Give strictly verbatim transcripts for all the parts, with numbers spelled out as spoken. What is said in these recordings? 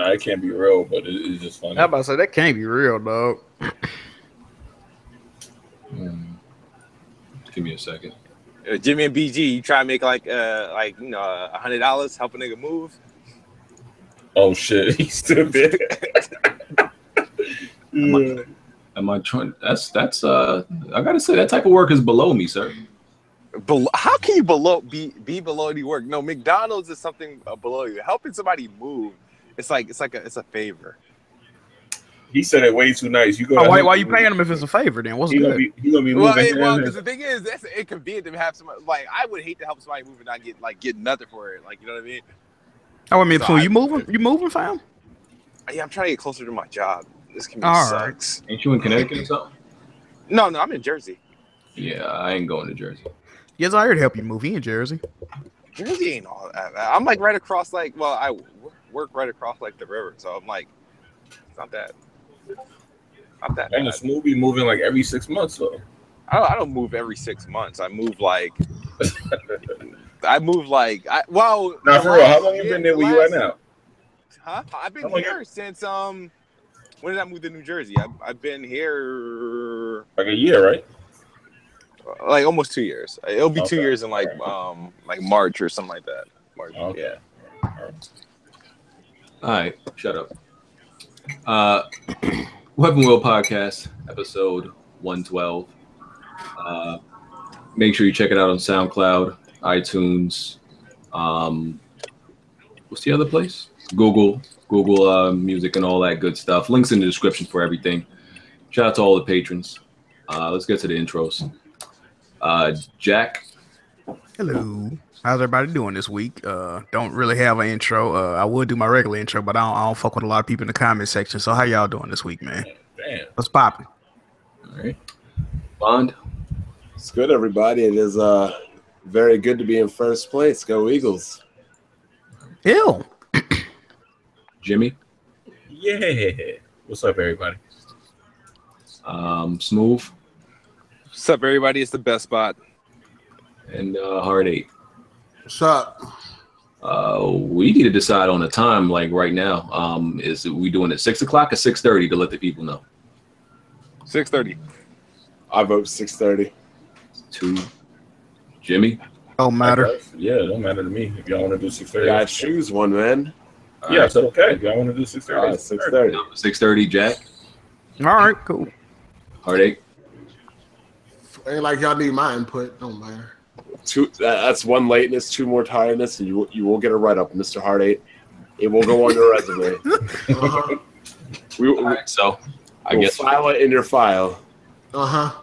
No, nah, it can't be real, but it, it's just funny. I'm about to say, that can't be real, dog. Mm. Give me a second. Uh, Jimmy and B G, you try to make like, uh, like you know, a hundred dollars, help a nigga move. Oh shit, he's still there. Am I, am I trying? That's that's uh, I gotta say that type of work is below me, sir. Below, how can you below be be below the work? No, McDonald's is something below you. Helping somebody move, it's like it's like a it's a favor. He said it way too nice. You go. Oh, why why you paying him if it's a favor? Then what's he good? Gonna be, he gonna be well, because well, the thing is, that's inconvenient to have somebody. Like I would hate to help somebody move and not get like get nothing for it. Like you know what I mean? Oh, I mean, so cool. I, you moving? You moving, fam? Yeah, I'm trying to get closer to my job. This community All sucks. Right. Ain't you in Connecticut or something? No, no, I'm in Jersey. Yeah, I ain't going to Jersey. Yes, I heard help you move. He in Jersey. Jersey ain't all that. I'm like right across, like, well, I work right across like the river, so I'm like, it's not that. Not that. And the smoothie moving like every six months, though. I don't, I don't move every six months. I move like. I moved like I well. Now for real, how long you been there where you at now? Huh? I've been here since um. When did I move to New Jersey? I've I've been here like a year, right? Like almost two years. It'll be okay. two years in like um like March or something like that. March. Okay. Yeah. All right. All right. Shut up. Uh, Weapon Wheel Podcast episode one twelve. Uh, make sure you check it out on SoundCloud, iTunes, um what's the other place? Google, Google uh, Music and all that good stuff. Links in the description for everything. Shout out to all the patrons. Uh, let's get to the intros. Uh, Jack. Hello. How's everybody doing this week? Uh, don't really have an intro. Uh, I would do my regular intro, but I don't, I don't fuck with a lot of people in the comment section. So how y'all doing this week, man? Damn. What's poppin'? All right. Bond. It's good, everybody. It is uh very good to be in first place. Go Eagles. Ew. Jimmy. Yeah. What's up, everybody? Um, Smooth. What's up, everybody? It's the best spot. And uh, Hard Eight. What's up? Uh, we need to decide on a time, like right now. Um, is we doing it six o'clock or six thirty to let the people know? Six thirty. I vote six thirty. Two. Jimmy. Don't matter. Yeah, it don't matter to me. If y'all want to do six thirty, I choose one, man. All yeah, right. So okay. If y'all want to do six thirty, six thirty. Six thirty, Jack. All right, cool. Heartache. Ain't like y'all need my input. Don't matter. Two. That's one lateness, two more tiredness, and you you will get a write up, Mister Heartache. It will go on your resume. Uh-huh. We, we right, so I we'll guess file it in your file. Uh huh.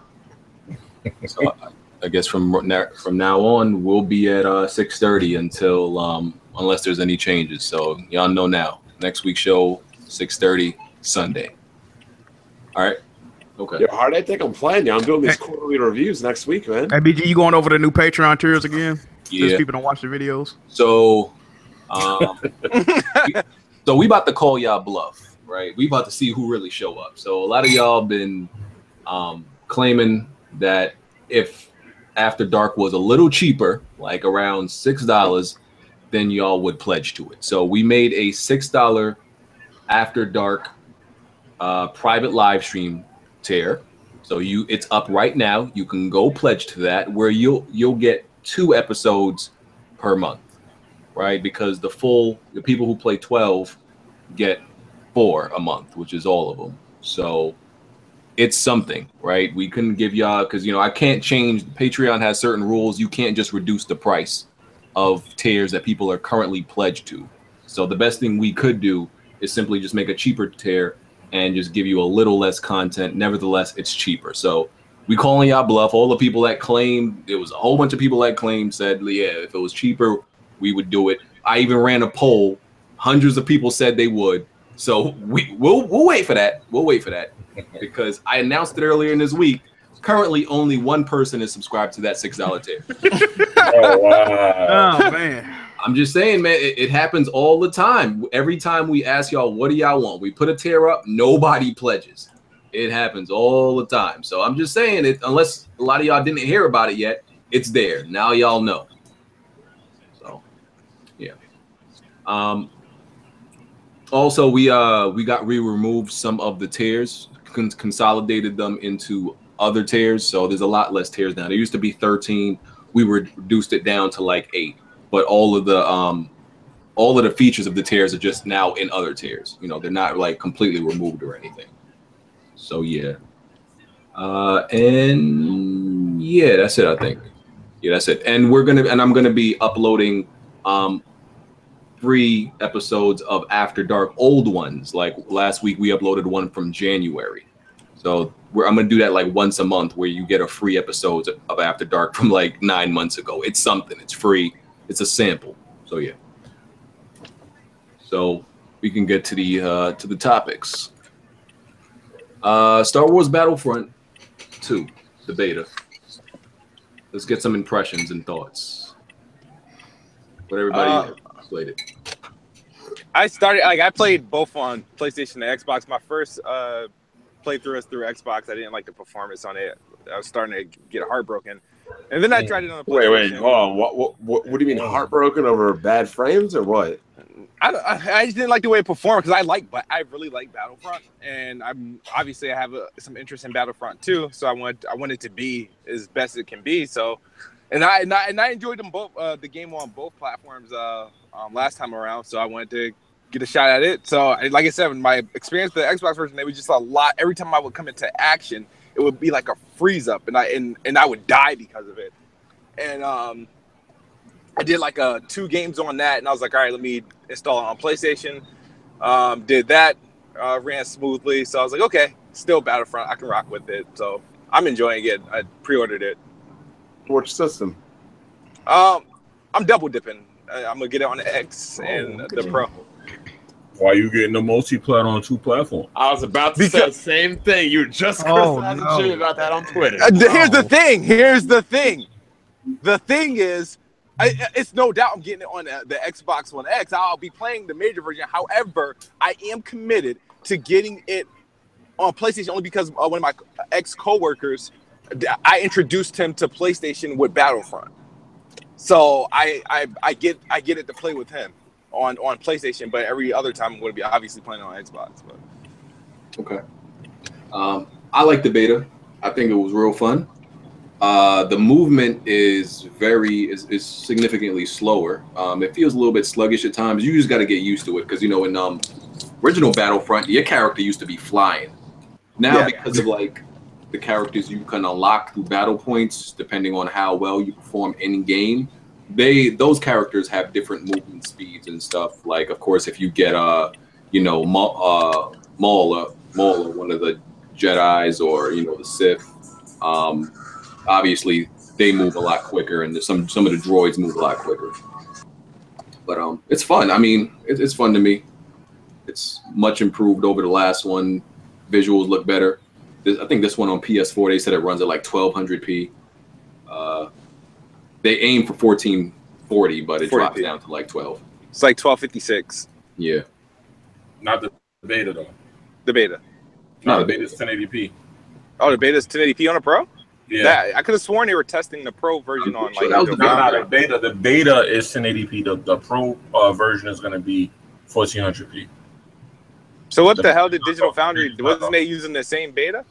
So, I, I guess from from now on we'll be at uh, six thirty until um, unless there's any changes. So y'all know now. Next week's show six thirty Sunday. All right. Okay. Yeah, Hard. I think I'm playing you. I'm doing these quarterly reviews next week, man. Hey, B G, you going over the new Patreon tiers again? Yeah. Just people don't watch the videos. So, um, we, so we about to call y'all bluff, right? We about to see who really show up. So a lot of y'all been um, claiming that if After Dark was a little cheaper, like around six dollars, then y'all would pledge to it. So we made a six dollar After Dark uh, private live stream tier. So you, it's up right now. You can go pledge to that, where you'll you'll get two episodes per month, right? Because the full the people who play twelve get four a month, which is all of them. So it's something, right? We couldn't give y'all, because you know I can't change. Patreon has certain rules. You can't just reduce the price of tiers that people are currently pledged to. So the best thing we could do is simply just make a cheaper tier and just give you a little less content. Nevertheless, it's cheaper. So we calling y'all bluff. All the people that claimed, there was a whole bunch of people that claimed, said, yeah, if it was cheaper, we would do it. I even ran a poll. Hundreds of people said they would. So we, we'll we'll wait for that. We'll wait for that. Because I announced it earlier in this week, currently only one person is subscribed to that six dollar tier. Oh, wow. Oh, man. I'm just saying, man, it, it happens all the time. Every time we ask y'all, what do y'all want? We put a tear up, nobody pledges. It happens all the time. So I'm just saying, it, unless a lot of y'all didn't hear about it yet, it's there. Now y'all know. So, yeah. Um, Also, we uh we got we removed some of the tiers, con consolidated them into other tiers. So there's a lot less tiers now. There used to be thirteen. We reduced it down to like eight. But all of the um all of the features of the tiers are just now in other tiers. You know, they're not like completely removed or anything. So yeah. Uh, and yeah, that's it. I think. Yeah, that's it. And we're gonna and I'm gonna be uploading um. three episodes of After Dark, old ones. Like last week we uploaded one from January, so we're, I'm gonna do that like once a month, where you get a free episode of After Dark from like nine months ago. It's something, it's free, it's a sample. So yeah, so we can get to the uh to the topics. uh Star Wars Battlefront two, the beta. Let's get some impressions and thoughts. What everybody uh played it. I started like I played both on PlayStation and Xbox. My first uh, playthrough is through Xbox. I didn't like the performance on it. I was starting to get heartbroken, and then I tried it on the PlayStation. Wait, wait, hold on. What, what, what, what do you mean heartbroken over bad frames or what? I, I, I just didn't like the way it performed, because I like, but I really like Battlefront, and I'm obviously I have a, some interest in Battlefront too. So I want I want it to be as best as it can be. So, and I and I, and I enjoyed them both. Uh, the game on both platforms. Uh, Um, last time around, so I wanted to get a shot at it. So, like I said, my experience with the Xbox version, they was just a lot. Every time I would come into action, it would be like a freeze up, and I and, and I would die because of it. And um, I did like a two games on that, and I was like, all right, let me install it on PlayStation. Um, did that, uh, ran smoothly, so I was like, okay, still Battlefront, I can rock with it. So I'm enjoying it. I pre-ordered it. Which system? Um, I'm double dipping. I'm gonna get it on the X and oh, the Pro. Why are you getting the multiplayer on two platforms? I was about to because, say the same thing. You just criticizing oh, no. about that on Twitter. Uh, oh. Here's the thing. Here's the thing. The thing is, I, it's no doubt I'm getting it on the, the Xbox One X. I'll be playing the major version. However, I am committed to getting it on PlayStation only because uh, one of my ex coworkers, I introduced him to PlayStation with Battlefront. So I, I I get I get it to play with him on on PlayStation, but every other time I'm going to be obviously playing on Xbox. But. Okay, um, I like the beta. I think it was real fun. Uh, the movement is very is, is significantly slower. Um, it feels a little bit sluggish at times. You just got to get used to it, because you know in um, original Battlefront your character used to be flying. Now yeah. because of like. the characters you can unlock through battle points, depending on how well you perform in game, they those characters have different movement speeds and stuff. Like, of course, if you get a, uh, you know, Maul, uh, Maul, uh, Maul, one of the Jedi's, or you know, the Sith, um, obviously they move a lot quicker, and some some of the droids move a lot quicker. But um, it's fun. I mean, it, it's fun to me. It's much improved over the last one. Visuals look better. I think this one on P S four, they said it runs at like twelve hundred p. Uh, they aim for fourteen forty, but it drops down to like twelve. It's like twelve fifty-six. Yeah. Not the beta, though. The beta. No, the beta's ten eighty p. Oh, the beta's ten eighty p on a Pro? Yeah. That, I could have sworn they were testing the Pro version on like... No, not the beta. The beta is ten eighty p. The, the Pro uh, version is going to be fourteen hundred p. So what the hell did Digital Foundry... Wasn't they using the same beta?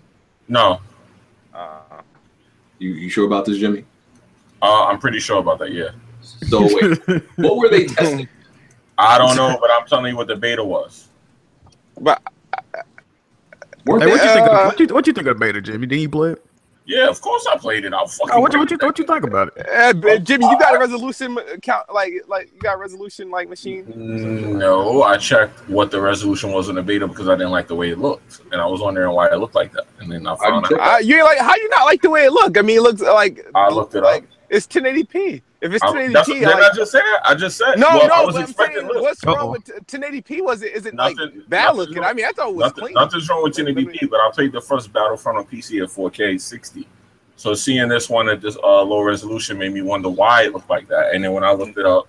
No. Uh, you you sure about this, Jimmy? Uh, I'm pretty sure about that. Yeah. So wait, what were they testing? I don't know, but I'm telling you what the beta was. But uh, hey, what do you think? Of, what, you, what you think of beta, Jimmy? Did you play it? Yeah, of course I played it. I fucking. No, what you what you, what you think about it, uh, Jimmy? You got a resolution count like like you got a resolution like machine? No, I checked what the resolution was in the beta because I didn't like the way it looked, and I was wondering why it looked like that, and then I found out. Uh, you're like, how you not like the way it looked? I mean, it looks like I looked it like, up. It's ten eighty p. If it's ten eighty p, I, did like, I just say that? I just said no, well, no. I was but I'm saying, what's wrong uh-oh. with ten eighty p? Was it? Is it nothing, like bad looking? Wrong. I mean, I thought it was nothing, clean. Nothing's wrong with ten eighty p, but I played the first Battlefront on P C at four K sixty. So seeing this one at this uh, low resolution made me wonder why it looked like that. And then when I looked it up,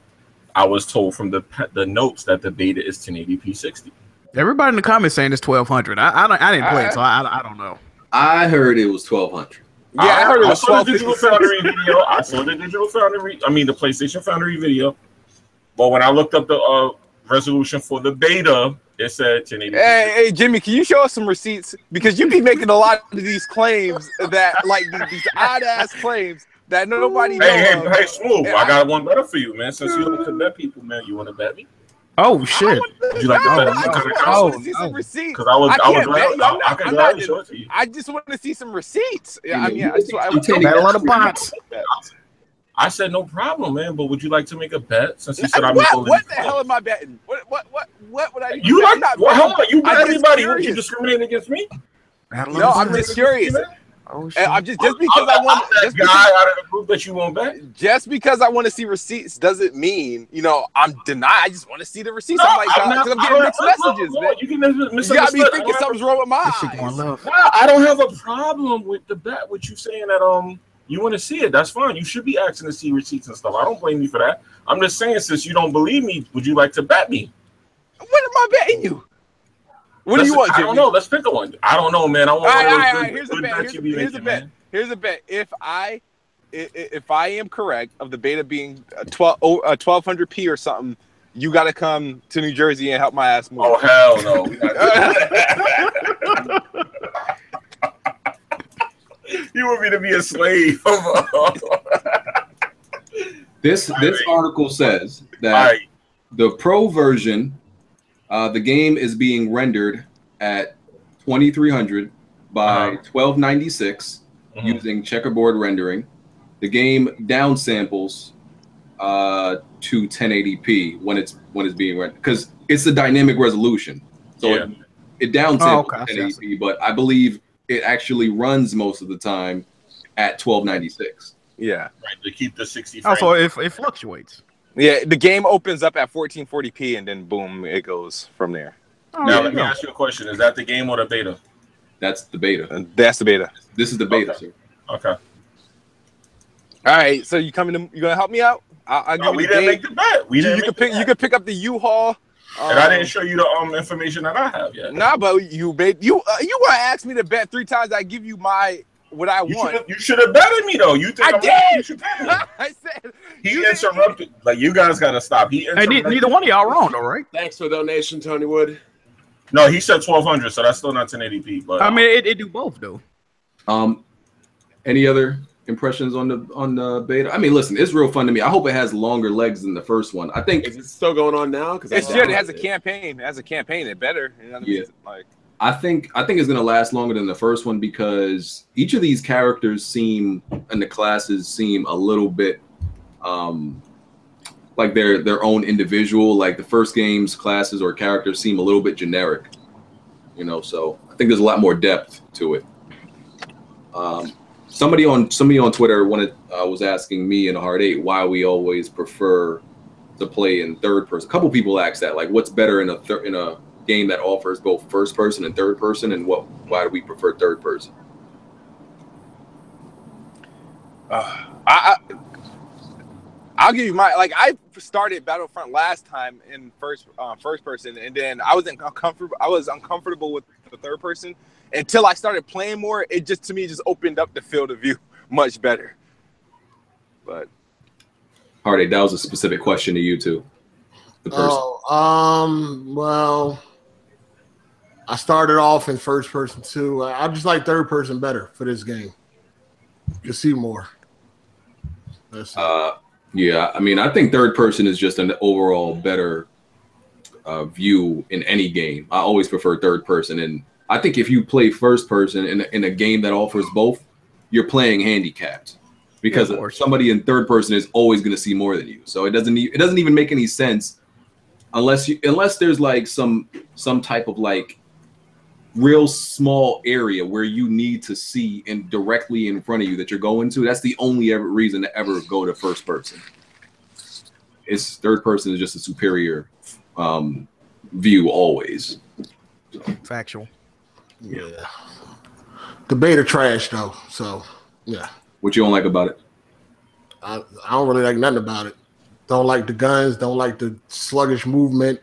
I was told from the the notes that the beta is ten eighty p sixty. Everybody in the comments saying it's twelve hundred. I I, don't, I didn't play I, it, so I I don't know. I heard it was twelve hundred. Yeah, I, I heard it was I saw the Digital Foundry video. I saw the Digital Foundry, I mean the PlayStation Foundry video. But when I looked up the uh, resolution for the beta, It said ten eighty p. Hey, hey, Jimmy, can you show us some receipts? Because you be making a lot of these claims that, like, these odd-ass claims that nobody Ooh. knows. Hey, hey, hey, Smooth, I, I got one better for you, man. Since you don't commit people, man, you want to bet me? Oh, shit. Would you like to bet me? I want to see some receipts. I was, I was right. I, I could gladly show it to you. I just want to see some receipts. Yeah, I mean, I just want to bet a lot of bots. I said no problem, man. But would you like to make a bet? Since you said I'm what, what the hell am I betting? What what what what would I? Do? You I'm like? Well, hold on. You bet everybody. Are you discriminating against me? No, I'm just curious. Oh, I'm just just because I, I want that just guy because, out of the group that you won't bet. Just because I want to see receipts doesn't mean you know I'm denied. I just want to see the receipts. No, I'm like, I'm, not, I'm getting mixed messages, man. You can misunderstand. You got me thinking something's wrong with my eyes. No, I don't have a problem with the bet. With you saying that, um. You want to see it? That's fine. You should be asking to see receipts and stuff. I don't blame you for that. I'm just saying, since you don't believe me, would you like to bet me? What am I betting you? What Let's, do you want? I Jimmy? don't know. Let's pick a one. I don't know, man. I want all right, all right, all right. Here's a bet. Here's, making, here's a bet. Man. Here's a bet. If I, if, if I am correct of the beta being twelve hundred p or something, you got to come to New Jersey and help my ass move. Oh hell no. You want me to be a slave? this this article says that right. the pro version, uh, the game is being rendered at twenty-three hundred by twelve ninety-six mm-hmm. using checkerboard rendering. The game downsamples uh, to ten eighty p when it's when it's being rendered because it's a dynamic resolution, so yeah. it, it downsamples oh, okay. ten eighty p. But I believe. It actually runs most of the time at twelve ninety-six. Yeah. Right, to keep the sixty frames. Also, it, it fluctuates. Yeah, the game opens up at fourteen forty p, and then boom, it goes from there. Oh, now, yeah, let me ask you a question. Is that the game or the beta? That's the beta. Uh, that's the beta. This is the beta, okay. sir. Okay. All right, so you coming to, you gonna help me out? I, I no, we didn't game. make the bet. We didn't you, you could pick. Bet. You could pick up the U-Haul. And um, I didn't show you the um information that I have yet. Nah, but you babe, you uh, you were asked me to bet three times. I give you my what I you want. Should've, you should have betted me though. You think I I'm did? Right, you should bet me. I said he you interrupted. Did. Like you guys gotta stop. He hey, neither one of y'all wrong though, right? Thanks for donation, Tony Wood. No, he said twelve hundred, so that's still not ten eighty p. But I mean, it, it do both though. Um, any other impressions on the on the beta? I mean, listen, it's real fun to me. I hope it has longer legs than the first one. I think is it still going on now? Because it should. It has a campaign. It has a campaign. It better. You know what I mean? Yeah. Like, I think I think it's gonna last longer than the first one because each of these characters seem and the classes seem a little bit um like they're their own individual. Like the first game's classes or characters seem a little bit generic. You know, so I think there's a lot more depth to it. Um. Somebody on somebody on Twitter wanted uh, was asking me and Hard Eight why we always prefer to play in third person. A couple people asked that, like, what's better in a thir in a game that offers both first person and third person, and what why do we prefer third person? Uh, I, I I'll give you my like I started Battlefront last time in first uh, first person, and then I was uncomfortable. I was uncomfortable with the third person. Until I started playing more, it just to me just opened up the field of view much better. But Hardy, that was a specific question to you too. The person. Oh, um, well, I started off in first person too. I just like third person better for this game. You see more. That's uh, yeah, I mean, I think third person is just an overall better uh, view in any game. I always prefer third person and. I think if you play first person in a, in a game that offers both, you're playing handicapped because yeah, somebody in third person is always going to see more than you. So it doesn't it doesn't even make any sense unless you unless there's like some some type of like real small area where you need to see and directly in front of you that you're going to. That's the only ever reason to ever go to first person. It's third person is just a superior um, view always. So. Factual. Yeah. yeah. The beta trash though, so yeah. What you don't like about it? I, I don't really like nothing about it. Don't like the guns, don't like the sluggish movement,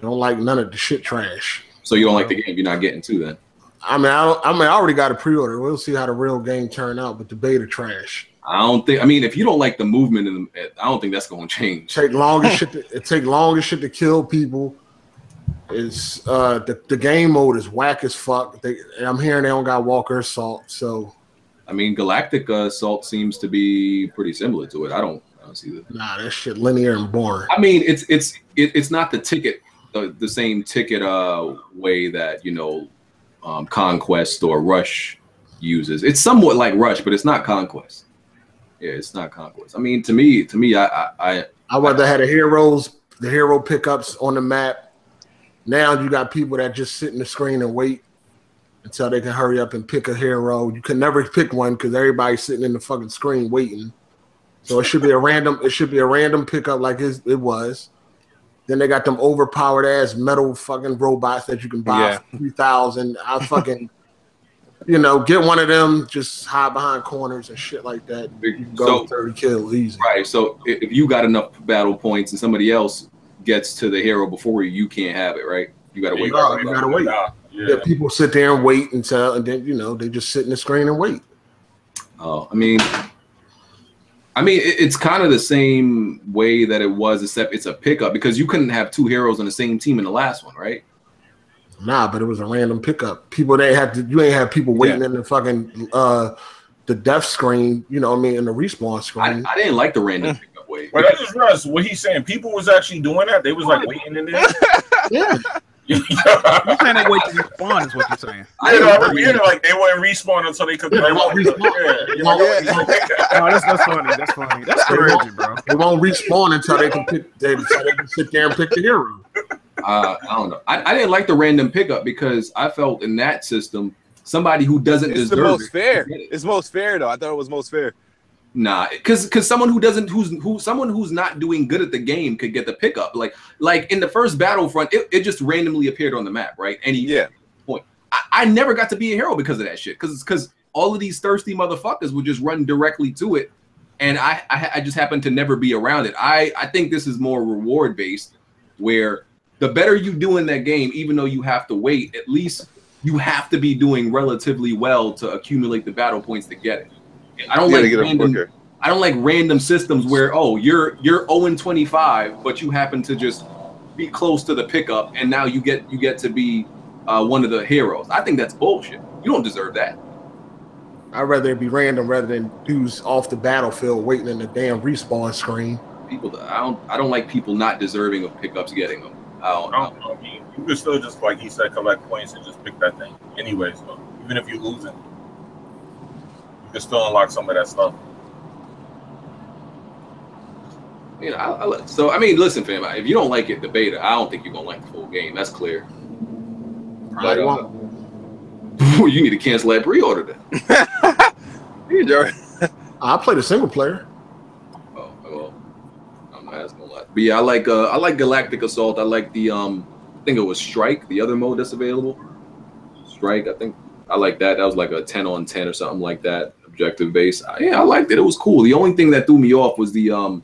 don't like none of the shit trash. So you don't like the game you're not getting to then? I mean, I, don't, I mean, I already got a pre-order. We'll see how the real game turn out, but the beta trash. I don't think. I mean, if you don't like the movement, in the, I don't think that's going to change. Take long as shit. To, it take long as shit to kill people. is uh, the, the game mode is whack as fuck. They, I'm hearing they don't got Walker Assault, so. I mean, Galactica Assault seems to be pretty similar to it. I don't, I don't see that. Nah, that shit linear and boring. I mean, it's it's it, it's not the ticket, the, the same ticket uh way that, you know, um, Conquest or Rush uses. It's somewhat like Rush, but it's not Conquest. Yeah, it's not Conquest. I mean, to me, to me, I I I, I rather I, had the heroes, the hero pickups on the map. Now you got people that just sit in the screen and wait until they can hurry up and pick a hero. You can never pick one because everybody's sitting in the fucking screen waiting. So it should be a random. It should be a random pickup like it, it was. Then they got them overpowered ass metal fucking robots that you can buy yeah. for three thousand. I fucking, you know, get one of them, just hide behind corners and shit like that. You can go so, thirty kills easy. Right. So if you got enough battle points and somebody else gets to the hero before you, you can't have it, right? You gotta wait. You gotta, you gotta wait. Yeah. Yeah, people sit there and wait until, and then, you know, they just sit in the screen and wait. Oh, I mean, I mean, it, it's kind of the same way that it was, except it's a pickup because you couldn't have two heroes on the same team in the last one, right? Nah, but it was a random pickup. People they had to, you ain't have people waiting yeah. in the fucking uh, the death screen, you know what I mean, in the respawn screen. I, I didn't like the random pickup way. Well, I just realized what he's saying. People was actually doing that. They was like waiting in there. Yeah. You're saying they wait to respawn is what you're saying. I didn't you know, like they wouldn't respawn until they could. They won't respawn. Yeah, you know, yeah. No, that's, that's funny. That's funny. That's crazy, bro. They won't respawn until they can pick. They, until they can sit there and pick the hero. Uh, I don't know. I, I didn't like the random pickup because I felt in that system somebody who doesn't it's deserve the most it, fair. It. It's most fair though. I thought it was most fair. Nah, because because someone who doesn't who's who someone who's not doing good at the game could get the pickup. Like like in the first Battlefront, it, it just randomly appeared on the map, right? Any yeah. point. I, I never got to be a hero because of that shit. Because because all of these thirsty motherfuckers would just run directly to it, and I I, I just happened to never be around it. I I think this is more reward based, where the better you do in that game, even though you have to wait, at least you have to be doing relatively well to accumulate the battle points to get it. I don't like random, I don't like random systems where oh you're you're zero and twenty-five but you happen to just be close to the pickup and now you get you get to be uh, one of the heroes. I think that's bullshit. You don't deserve that. I'd rather it be random rather than dudes off the battlefield waiting in the damn respawn screen. People, I don't I don't like people not deserving of pickups getting them. I don't, I don't know. I mean, you could still just like he said collect points and just pick that thing. Anyways, though, even if you lose it. Can still unlock some of that stuff. You know, I, I, so I mean, listen, fam. If you don't like it, the beta, I don't think you're gonna like the full game. That's clear. But, uh, you need to cancel that pre-order then. I played a single player. Oh well, I'm not asking a lot. But yeah, I like uh, I like Galactic Assault. I like the um, I think it was Strike, the other mode that's available. Strike, I think. I like that. That was like a ten on ten or something like that. Objective based. I, yeah, I liked it. It was cool. The only thing that threw me off was the um,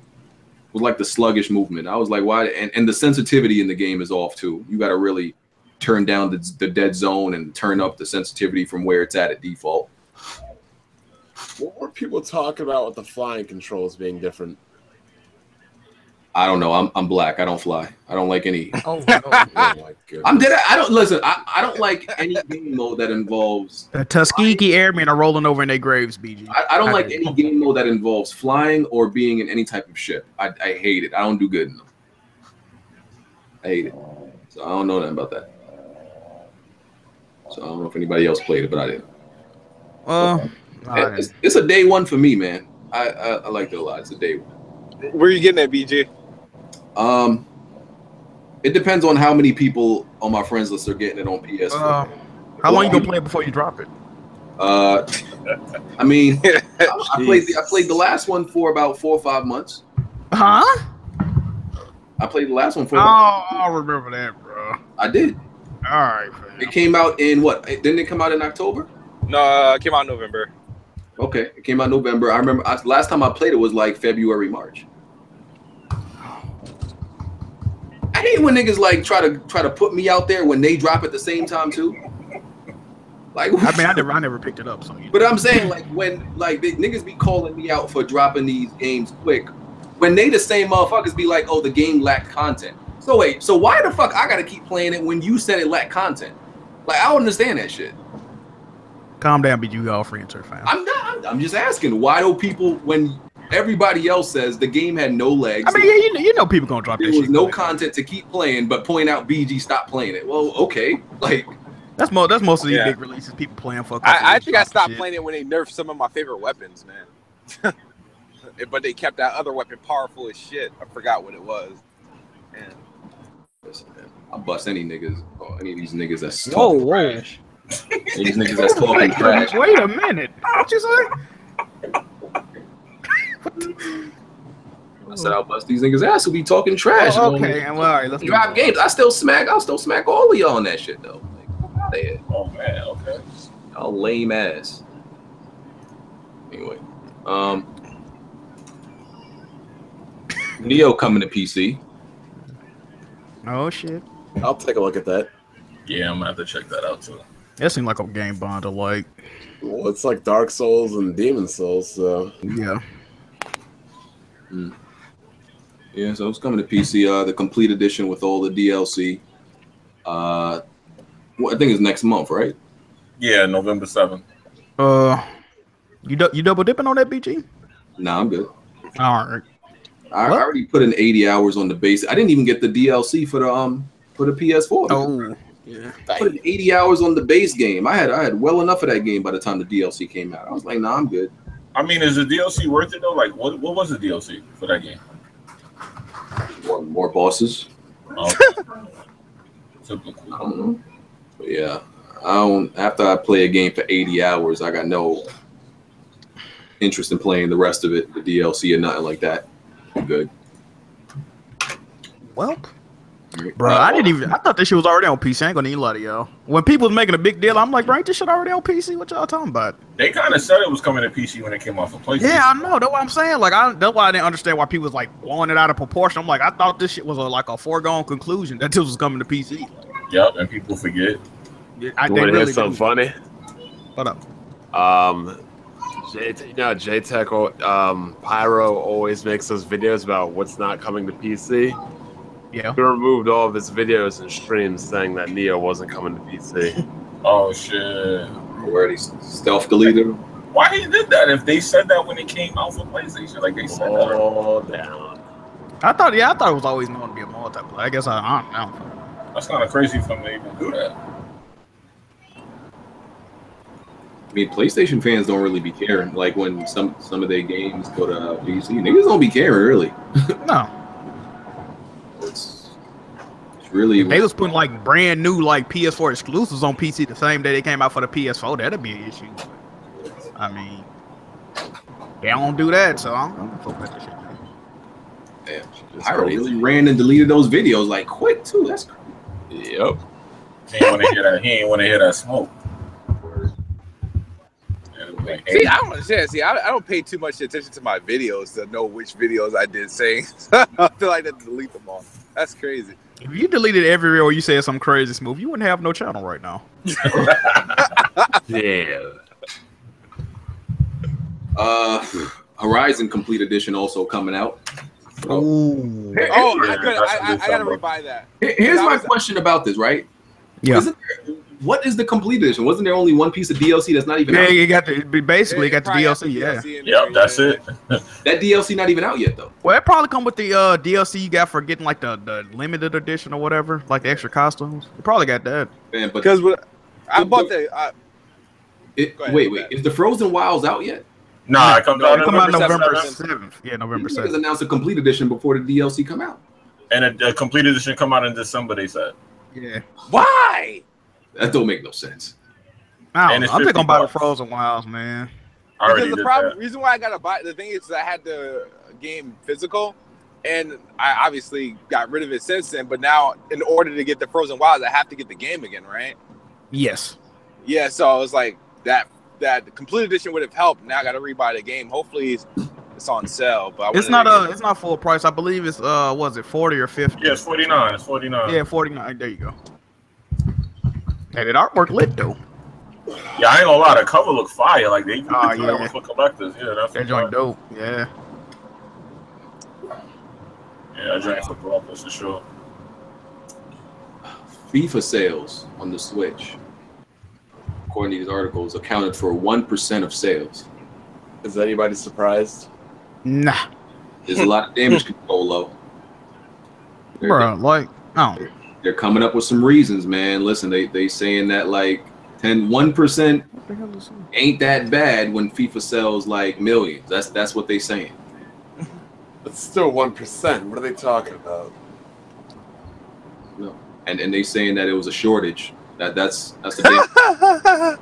was like the sluggish movement. I was like, why? And, and the sensitivity in the game is off too. You got to really turn down the, the dead zone and turn up the sensitivity from where it's at at default. What were people talking about with the flying controls being different? I don't know. I'm I'm black. I don't fly. I don't like any. Oh, no. Oh my goodness. I'm dead. I don't listen. I, I don't like any game mode that involves the Tuskegee flying. Airmen are rolling over in their graves. B G. I, I don't I like any game mode that involves flying or being in any type of ship. I I hate it. I don't do good in them. I hate it. So I don't know nothing about that. So I don't know if anybody else played it, but I didn't. Well, so, right. it's, it's a day one for me, man. I, I I liked it a lot. It's a day one. Where are you getting at, B J? Um, it depends on how many people on my friends list are getting it on P S four. Uh, how long you gonna play it before you drop it? Uh, I mean, I, I played the, I played the last one for about four or five months. Huh? I played the last one for. Oh, I remember that, bro. I did. All right. Man. It came out in what? Didn't it come out in October? No, it came out in November. Okay, it came out in November. I remember I, last time I played it was like February, March. I hate when niggas like try to try to put me out there when they drop at the same time too. Like I mean, I never, I never picked it up. So you know. But I'm saying like when like the niggas be calling me out for dropping these games quick, when they the same motherfuckers be like, oh, the game lacked content. So wait, so why the fuck I gotta keep playing it when you said it lacked content? Like, I don't understand that shit. Calm down, but you all free and turf fans. I'm not. I'm, I'm just asking. Why do people, when everybody else says the game had no legs? I mean, yeah, you know, you know people gonna drop that shit. There was no content to keep playing, but point out B G stop playing it. Well, okay, like that's mo that's most of these yeah. big releases. People playing fuck. I, I think I stopped shit. playing it when they nerfed some of my favorite weapons, man. But they kept that other weapon powerful as shit. I forgot what it was. Man. Listen, man, I'll bust any niggas, or any of these niggas that's talking trash. These niggas that's talking trash. Wait a minute. What you say? What the? I said I'll bust these niggas' ass who be talking trash. Oh, okay, and well, all right, let's drop games. I still smack. I'll still smack all of y'all on that shit though. Like, there. Oh man, okay. Y'all lame ass. Anyway, um, Neo coming to P C. Oh shit! I'll take a look at that. Yeah, I'm gonna have to check that out too. That seemed like a game Bond to like. Well, it's like Dark Souls and Demon Souls, so yeah. Mm. Yeah, so it's coming to P C. Uh, the complete edition with all the D L C. Uh, well, I think it's next month, right? Yeah, November seventh. Uh, you do you double dipping on that, B G? Nah, I'm good. All right. I what? already put in eighty hours on the base. I didn't even get the D L C for the um for the P S four. Oh, yeah. I put in eighty hours on the base game. I had I had well enough of that game by the time the D L C came out. I was like, nah, I'm good. I mean, is the D L C worth it though? Like, what what was the D L C for that game? More, more bosses. Oh. Typical. I don't know. But yeah, I don't. After I play a game for eighty hours, I got no interest in playing the rest of it, the D L C or nothing like that. Good. Well, bro, I didn't even. I thought this shit was already on P C. I ain't gonna need a lot of y'all. When people was making a big deal, I'm like, bro, ain't this shit already on P C? What y'all talking about? They kind of said it was coming to P C when it came off of PlayStation. Yeah, I know. That's what I'm saying. Like, I, that's why I didn't understand why people was like blowing it out of proportion. I'm like, I thought this shit was a, like a foregone conclusion that this was coming to P C. Yep, and people forget. Yeah, I didn't really. Something funny. Hold up. Um. J you know, J Tech um, Pyro always makes those videos about what's not coming to P C. Yeah. He removed all of his videos and streams saying that Neo wasn't coming to P C. Oh, shit. Where he stealth deleted him? Why he did that if they said that when it came out for PlayStation? Like, they said all that. Down. I thought, yeah, I thought it was always known to be a multiplayer. I guess I, I don't know. That's kind of crazy for them to even do that. I mean, PlayStation fans don't really be caring. Like when some some of their games go to P C, niggas don't be caring really. No, it's, it's really. If they was putting like brand new like P S four exclusives on P C the same day they came out for the P S four. That'd be an issue. I mean, they don't do that, so I'm gonna fuck with this shit. Damn, I really ran and deleted those videos like quick too. That's crazy. Yep. He ain't want to hear that. He ain't want to hear that smoke. See, I don't understand. See, I, I don't pay too much attention to my videos to know which videos I did say. I feel like I have to delete them all. That's crazy. If you deleted every reel, you said some crazy smooth, you wouldn't have no channel right now. Yeah. Uh, Horizon Complete Edition also coming out. Ooh. Hey, oh, I, could, I, I, I gotta rebuy that. Here's my question about this, right? Yeah. Isn't there, what is the complete edition? Wasn't there only one piece of D L C that's not even yeah, out? Yeah, you got the basically yeah, got the D L C, yeah. D L C yep, that's it. That D L C not even out yet though. Well, it probably come with the uh, D L C you got for getting like the, the limited edition or whatever, like the extra costumes. You probably got that. Man, but because I bought the. I, it, ahead, wait, wait, is the Frozen Wilds out yet? Nah, it comes no, out, it November, out November seventh. Yeah, November seventh. Announced a complete edition before the D L C come out. And a, a complete edition come out in December, they said. Yeah. Why? That don't make no sense. I don't know. I'm thinking about Frozen Wilds, man. Because the problem, that. reason why I got to buy the thing is I had the game physical, and I obviously got rid of it since then. But now, in order to get the Frozen Wilds, I have to get the game again, right? Yes. Yeah. So I was like, that that complete edition would have helped. Now I got to rebuy the game. Hopefully, it's, it's on sale. But I it's not a, it. it's not full price. I believe it's uh, was it forty or fifty? Yeah, it's forty nine. It's forty nine. Yeah, forty nine. There you go. And it artwork lit though. Yeah, I ain't gonna lie, the cover look fire. Like they oh, do yeah. that one for collectors. Yeah, that's that joint dope. Yeah. Yeah, I drank for collectors for sure. FIFA sales on the Switch, according to these articles, accounted for one percent of sales. Is anybody surprised? Nah. There's a lot of damage control, though. They're, Bro, they're, like, oh. They're, they're coming up with some reasons, man. Listen, they they saying that, like, ten, one percent ain't that bad when FIFA sells, like, millions. That's, that's what they saying. It's still one percent. What are they talking about? No. And and they saying that it was a shortage. That that's that's the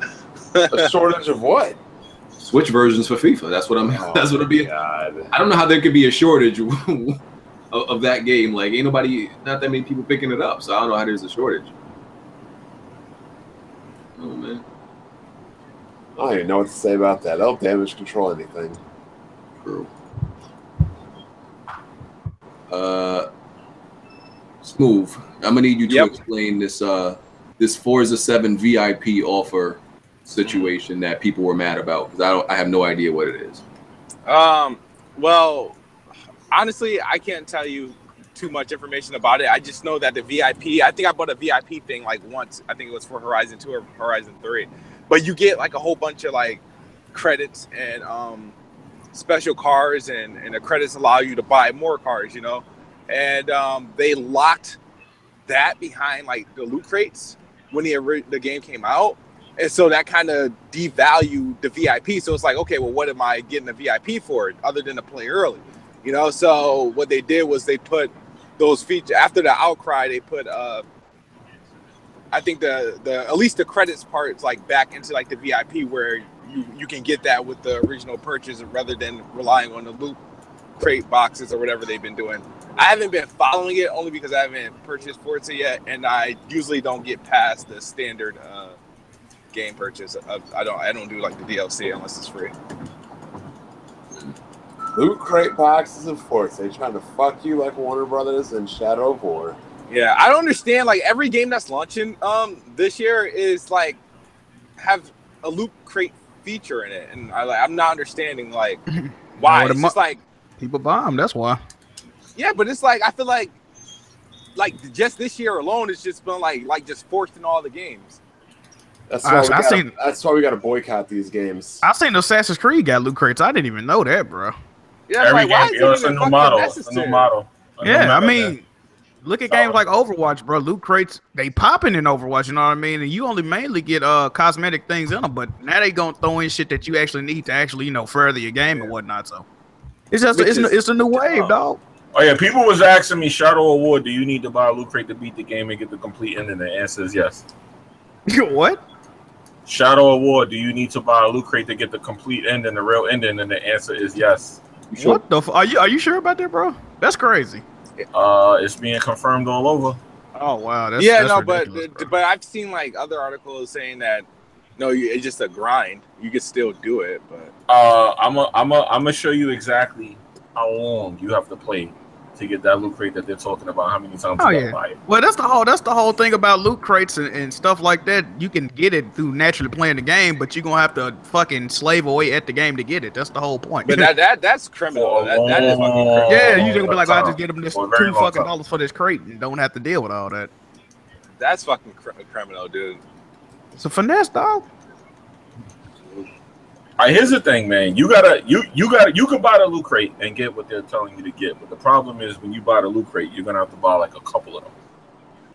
big a shortage of what? Switch versions for FIFA. That's what I'm. Oh that's what it be. God. I don't know how there could be a shortage of, of that game. Like ain't nobody, not that many people picking it up. So I don't know how there's a shortage. Oh man. I don't even know what to say about that. I don't damage control anything. True. Uh. Smooth. I'm gonna need you to yep. explain this uh this Forza seven V I P offer situation that people were mad about, because I don't I have no idea what it is. Um well honestly I can't tell you too much information about it. I just know that the V I P, I think I bought a V I P thing like once. I think it was for Horizon two or Horizon three. But you get like a whole bunch of like credits and um special cars, and, and the credits allow you to buy more cars, you know? And um, they locked that behind like the loot crates when the the game came out, and so that kind of devalued the V I P. So it's like, okay, well, what am I getting a V I P for other than to play early, you know? So what they did was they put those features after the outcry. They put, uh, I think the the at least the credits parts like back into like the V I P, where you you can get that with the original purchase rather than relying on the loot crate boxes or whatever they've been doing. I haven't been following it only because I haven't purchased Forza yet, and I usually don't get past the standard uh, game purchase. I, I don't, I don't do like the D L C unless it's free. Loot crate boxes of Forza, they trying to fuck you like Warner Brothers and Shadow of War. Yeah, I don't understand. Like every game that's launching um, this year is like have a loot crate feature in it, and I, like, I'm not understanding like why. It's just like people buy them. That's why. Yeah, but it's like I feel like, like just this year alone, it's just been like, like just forced in all the games. That's why, I, we I gotta, seen, that's why we gotta boycott these games. I seen Assassin's Creed got loot crates. I didn't even know that, bro. Yeah, every like, game, why is yo, it's a new model. It's a new model. I yeah, I mean, that. Look at games like Overwatch, bro. Loot crates, they popping in Overwatch. You know what I mean? And you only mainly get uh cosmetic things in them, but now they gonna throw in shit that you actually need to actually, you know, further your game yeah. and whatnot. So it's just it's, is, it's a new wave, um, dog. Oh yeah, people was asking me, Shadow of War, do you need to buy a loot crate to beat the game and get the complete ending? The answer is yes. What? Shadow of War, do you need to buy a loot crate to get the complete ending, the real ending? And the answer is yes. Sure? What the f are you are you sure about that, bro? That's crazy. Uh, it's being confirmed all over. Oh wow, that's, yeah, that's no, but bro. But I've seen like other articles saying that no, you, it's just a grind. You can still do it, but uh, I'm a, I'm a, I'm gonna show you exactly how long you have to play to get that loot crate that they're talking about, how many times oh, you yeah. buy it. Well, that's the whole that's the whole thing about loot crates and, and stuff like that. You can get it through naturally playing the game, but you're gonna have to fucking slave away at the game to get it. That's the whole point. But that, that that's criminal. That, that is fucking criminal. Yeah, you're gonna be like, well, I just get them this two fucking time. dollars for this crate and don't have to deal with all that. That's fucking cr criminal, dude. It's a finesse, dog. All right, here's the thing, man. You gotta, you you gotta, you can buy the loot crate and get what they're telling you to get. But the problem is, when you buy the loot crate, you're gonna have to buy like a couple of them.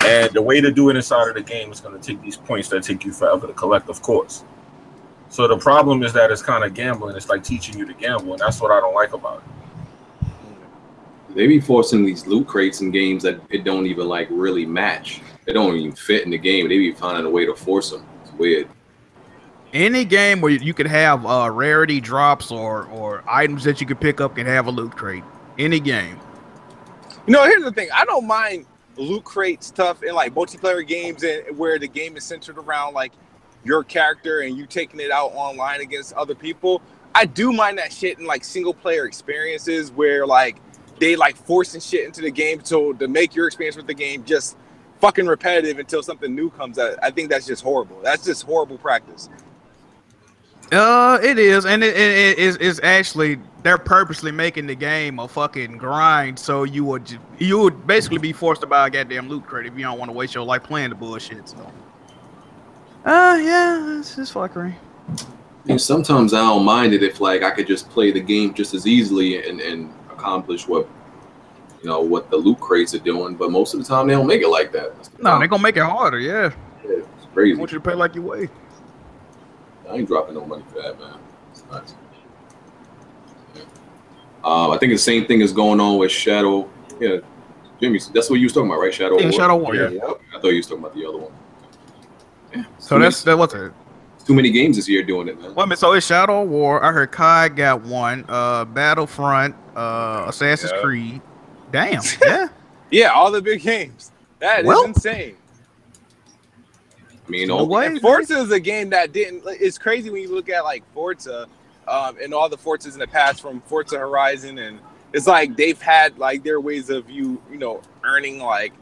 And the way to do it inside of the game is gonna take these points that take you forever to collect, of course. So the problem is that it's kind of gambling. It's like teaching you to gamble, and that's what I don't like about it. They be forcing these loot crates in games that it don't even like really match. They don't even fit in the game. They be finding a way to force them. It's weird. Any game where you could have uh, rarity drops or, or items that you could pick up can have a loot crate. Any game. You know, here's the thing. I don't mind loot crate stuff in like multiplayer games and where the game is centered around like your character and you taking it out online against other people. I do mind that shit in like single player experiences where like they like forcing shit into the game to, to make your experience with the game just fucking repetitive until something new comes out. I think that's just horrible. That's just horrible practice. Uh, it is, and it it is it, it's actually they're purposely making the game a fucking grind, so you would you would basically be forced to buy a goddamn loot crate if you don't want to waste your life playing the bullshit. So, uh, yeah, it's just fuckery. And sometimes I don't mind it if like I could just play the game just as easily and and accomplish what you know what the loot crates are doing, but most of the time they don't make it like that. The no, they're gonna make it harder. Yeah, yeah, it's crazy. They want you to pay like you weigh. I ain't dropping no money for that, man. It's nice. Yeah. Uh, I think the same thing is going on with Shadow. Yeah, Jimmy, that's what you was talking about, right? Shadow yeah, War. Shadow War. Yeah. yeah. I thought you was talking about the other one. Yeah. So too that's many, that what's it? Too many games this year doing it, man. Well, I mean, so it's Shadow War. I heard Kai got one. Uh, Battlefront. Uh, Assassin's yeah. Creed. Damn. Yeah. yeah. All the big games. That well, is insane. I mean, no way. Forza is a game that didn't. It's crazy when you look at like Forza, um, and all the Forzas in the past from Forza Horizon, and it's like they've had like their ways of you, you know, earning like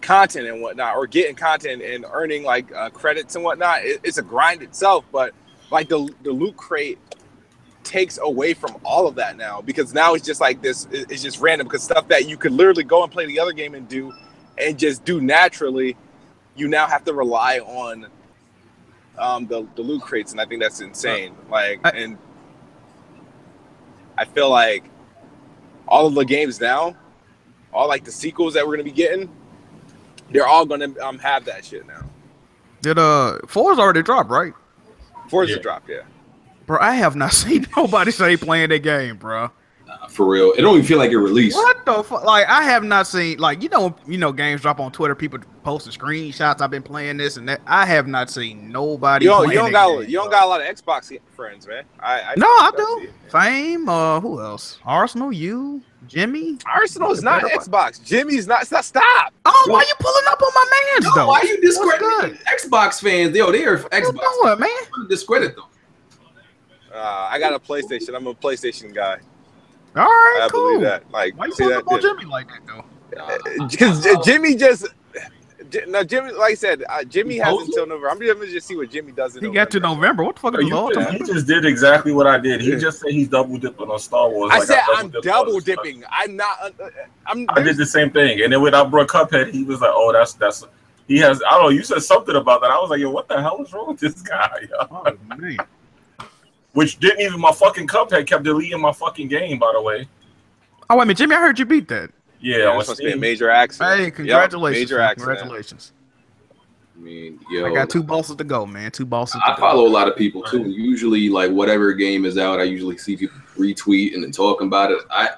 content and whatnot, or getting content and earning like uh, credits and whatnot. It, it's a grind itself, but like the the loot crate takes away from all of that now, because now it's just like this. It, it's just random, because stuff that you could literally go and play the other game and do, and just do naturally. You now have to rely on um, the, the loot crates, and I think that's insane. Like, I, and I feel like all of the games now, all like the sequels that we're gonna be getting, they're all gonna um, have that shit now. Did uh, Forza already dropped, right? Forza yeah. dropped, yeah. Bro, I have not seen nobody say playing that game, bro. Uh, for real, it don't even feel like it released. What the fuck? Like, I have not seen, like, you know, you know, games drop on Twitter. People posting screenshots. I've been playing this and that. I have not seen nobody. Yo, you don't got, game, you bro. don't got a lot of Xbox friends, man. I, I no, I do. It, Fame. Uh, who else? Arsenal. You, Jimmy. Arsenal's it's not Xbox. One. Jimmy's not. Stop. stop. Oh, yo. Why you pulling up on my man's yo, though? Why you discrediting Xbox fans? Yo, they are what Xbox. You doing, man? I'm discredit them. Uh, I got a PlayStation. I'm a PlayStation guy. All right, I cool. believe that. Like, why you see that about Jimmy like that though? Because uh, uh, Jimmy just j no Jimmy. Like I said, uh, Jimmy has until November. I'm just gonna just see what Jimmy does. In he November. got to November. What the fuck? Are you all he just did exactly what I did. He yeah. just said he's double dipping on Star Wars. I like said I double I'm double dipping. I'm not. Uh, I'm. I did the same thing, and then when I brought Cuphead, he was like, "Oh, that's that's." He has. I don't know. You said something about that. I was like, "Yo, what the hell is wrong with this guy?" Yo? Oh, man. Which didn't even my fucking Cuphead kept deleting my fucking game, by the way. Oh, wait a minute, Jimmy, I heard you beat that. Yeah, yeah, it was supposed to be a major accident. Hey, congratulations. Yep, major man, accident. Congratulations. I mean, yo, I got two bosses to go, man. Two bosses I to follow go. a lot of people too. Usually, like whatever game is out, I usually see people retweet and then talking about it. I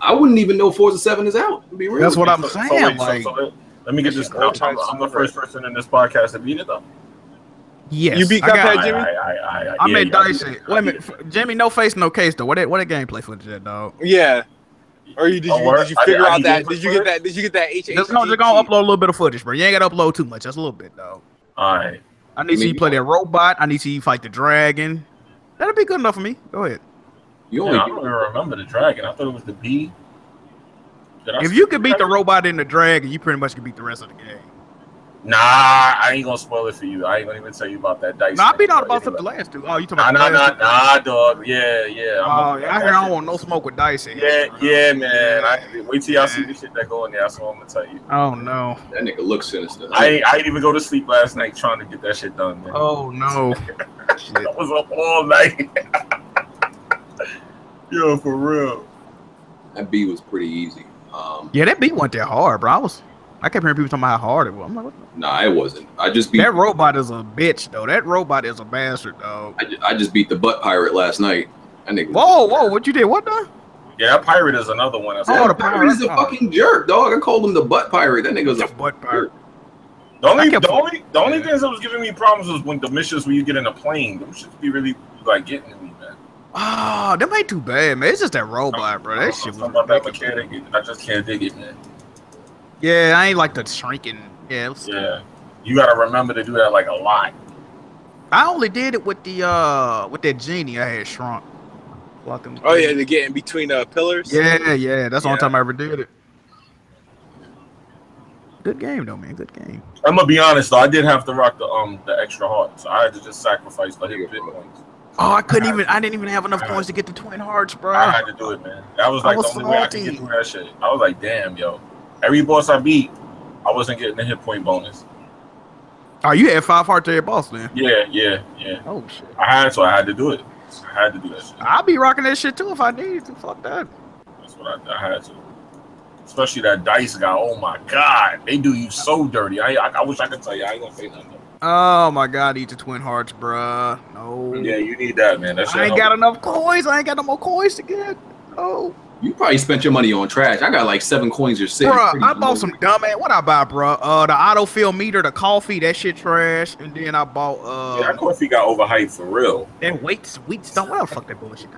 I wouldn't even know Forza seven is out. Be real. That's what I'm so, saying. So wait, like, so, so, let me get this. I'm, I'm, I'm the first person in this podcast to beat it though. Yes, you beat Cuphead, Jimmy. I, I, I, I, I yeah, made dicey. Wait a minute, Jimmy. No face, no case. Though, what? That, what a gameplay footage, that dog. Yeah. Or you did you, did you figure I, I, out I that? Did you get that? Did you get that? H H G G? Just gonna upload a little bit of footage, bro. You ain't gotta upload too much. That's a little bit, dog. All right. I need to see you play that robot. I need to see you fight the dragon. That'll be good enough for me. Go ahead. You only yeah, I don't even remember the dragon. I thought it was the bee. If you could beat the robot and the dragon, you pretty much could beat the rest of the game. Nah, I ain't gonna spoil it for you. I ain't gonna even tell you about that dice. Nah, I beat out about anyway. the last two. Oh, you talking nah, about nah, nah, nah, dog. Yeah, yeah. I'm oh, yeah, I hear I don't want no smoke with dice. In yeah, here, yeah, man. I, wait till y'all see the shit that go in there. That's all I'm gonna tell you. Oh no, that nigga looks sinister. I I didn't even go to sleep last night trying to get that shit done, man. Oh no, that was up all night. Yo, for real. That beat was pretty easy. Um, yeah, that beat went that hard, bro. I was. I kept hearing people talking about how hard it was. I'm like, what the nah, it wasn't. I just beat that robot is a bitch though. That robot is a bastard though. I just, I just beat the butt pirate last night. I nigga. Whoa, whoa! What you did? What the? Yeah, that pirate is another one. I said. Oh, the pirate is a oh. fucking jerk, dog. I called him the butt pirate. That nigga was a butt pirate. The only, the only, the only yeah. things that was giving me problems was when the missions when you get in a plane. Them should be really like getting to me, man. Oh, that ain't too bad, man. It's just that robot, I'm, bro. That shit. About that mechanic, I just can't dig it, man. Yeah, I ain't like the shrinking. Yeah, was, yeah. You gotta remember to do that like a lot. I only did it with the uh with that genie I had shrunk. Them oh yeah, to get in between uh pillars. Yeah, yeah, that's the yeah. only time I ever did it. Good game though, man. Good game. I'm gonna be honest though, I did have to rock the um the extra heart, so I had to just sacrifice the hit points. Oh, I couldn't I even. I didn't even have enough coins to get the Twin Hearts, bro. I had to do it, man. That was like was the only way I could get through that shit. I was like, damn, yo. Every boss I beat, I wasn't getting the hit point bonus. Oh, you had five hearts to your boss, man. Yeah, yeah, yeah. Oh shit. I had so I had to do it. I had to do that shit. I'll be rocking that shit too if I needed to. Fuck that. That's what I, I had to. Especially that dice guy. Oh my god, they do you so dirty. I I, I wish I could tell you. I ain't gonna say nothing. Oh my god, eat the Twin Hearts, bruh. No. Yeah, you need that, man. That shit I ain't got enough coins. I ain't got no more coins to get. Oh. You probably spent your money on trash. I got like seven coins or six. Bruh, I bought some dumb ass. What I buy, bruh? Uh, the autofill meter, the coffee, that shit trash. And then I bought. Uh, yeah, that coffee got overhyped for real. And weights, weights don't. Well, fuck that bullshit.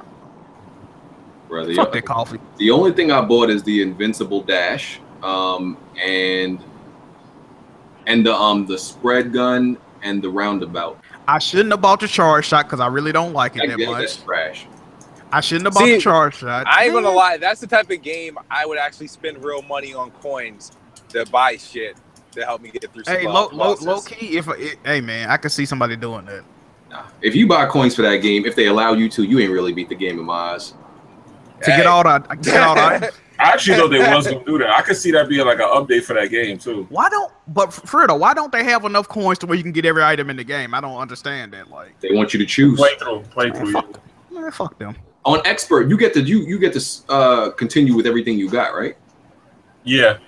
Brother, fuck that coffee. The only thing I bought is the Invincible Dash, um, and and the um the spread gun and the roundabout. I shouldn't have bought the charge shot because I really don't like it I that much. That's trash. I shouldn't have bought See, the charge shot. I ain't gonna lie, that's the type of game I would actually spend real money on coins to buy shit to help me get through. Hey, low, low, low key, if it, hey man, I could see somebody doing that. Nah, if you buy coins for that game, if they allow you to, you ain't really beat the game in my eyes. To hey. get all that, get all that. I actually thought they was gonna do that. I could see that being like an update for that game too. Why don't? But for real, why don't they have enough coins to where you can get every item in the game? I don't understand that. Like they want you to choose. Play through, play through. Man, fuck, man, fuck them. On expert, you get to you you get to uh, continue with everything you got, right? Yeah.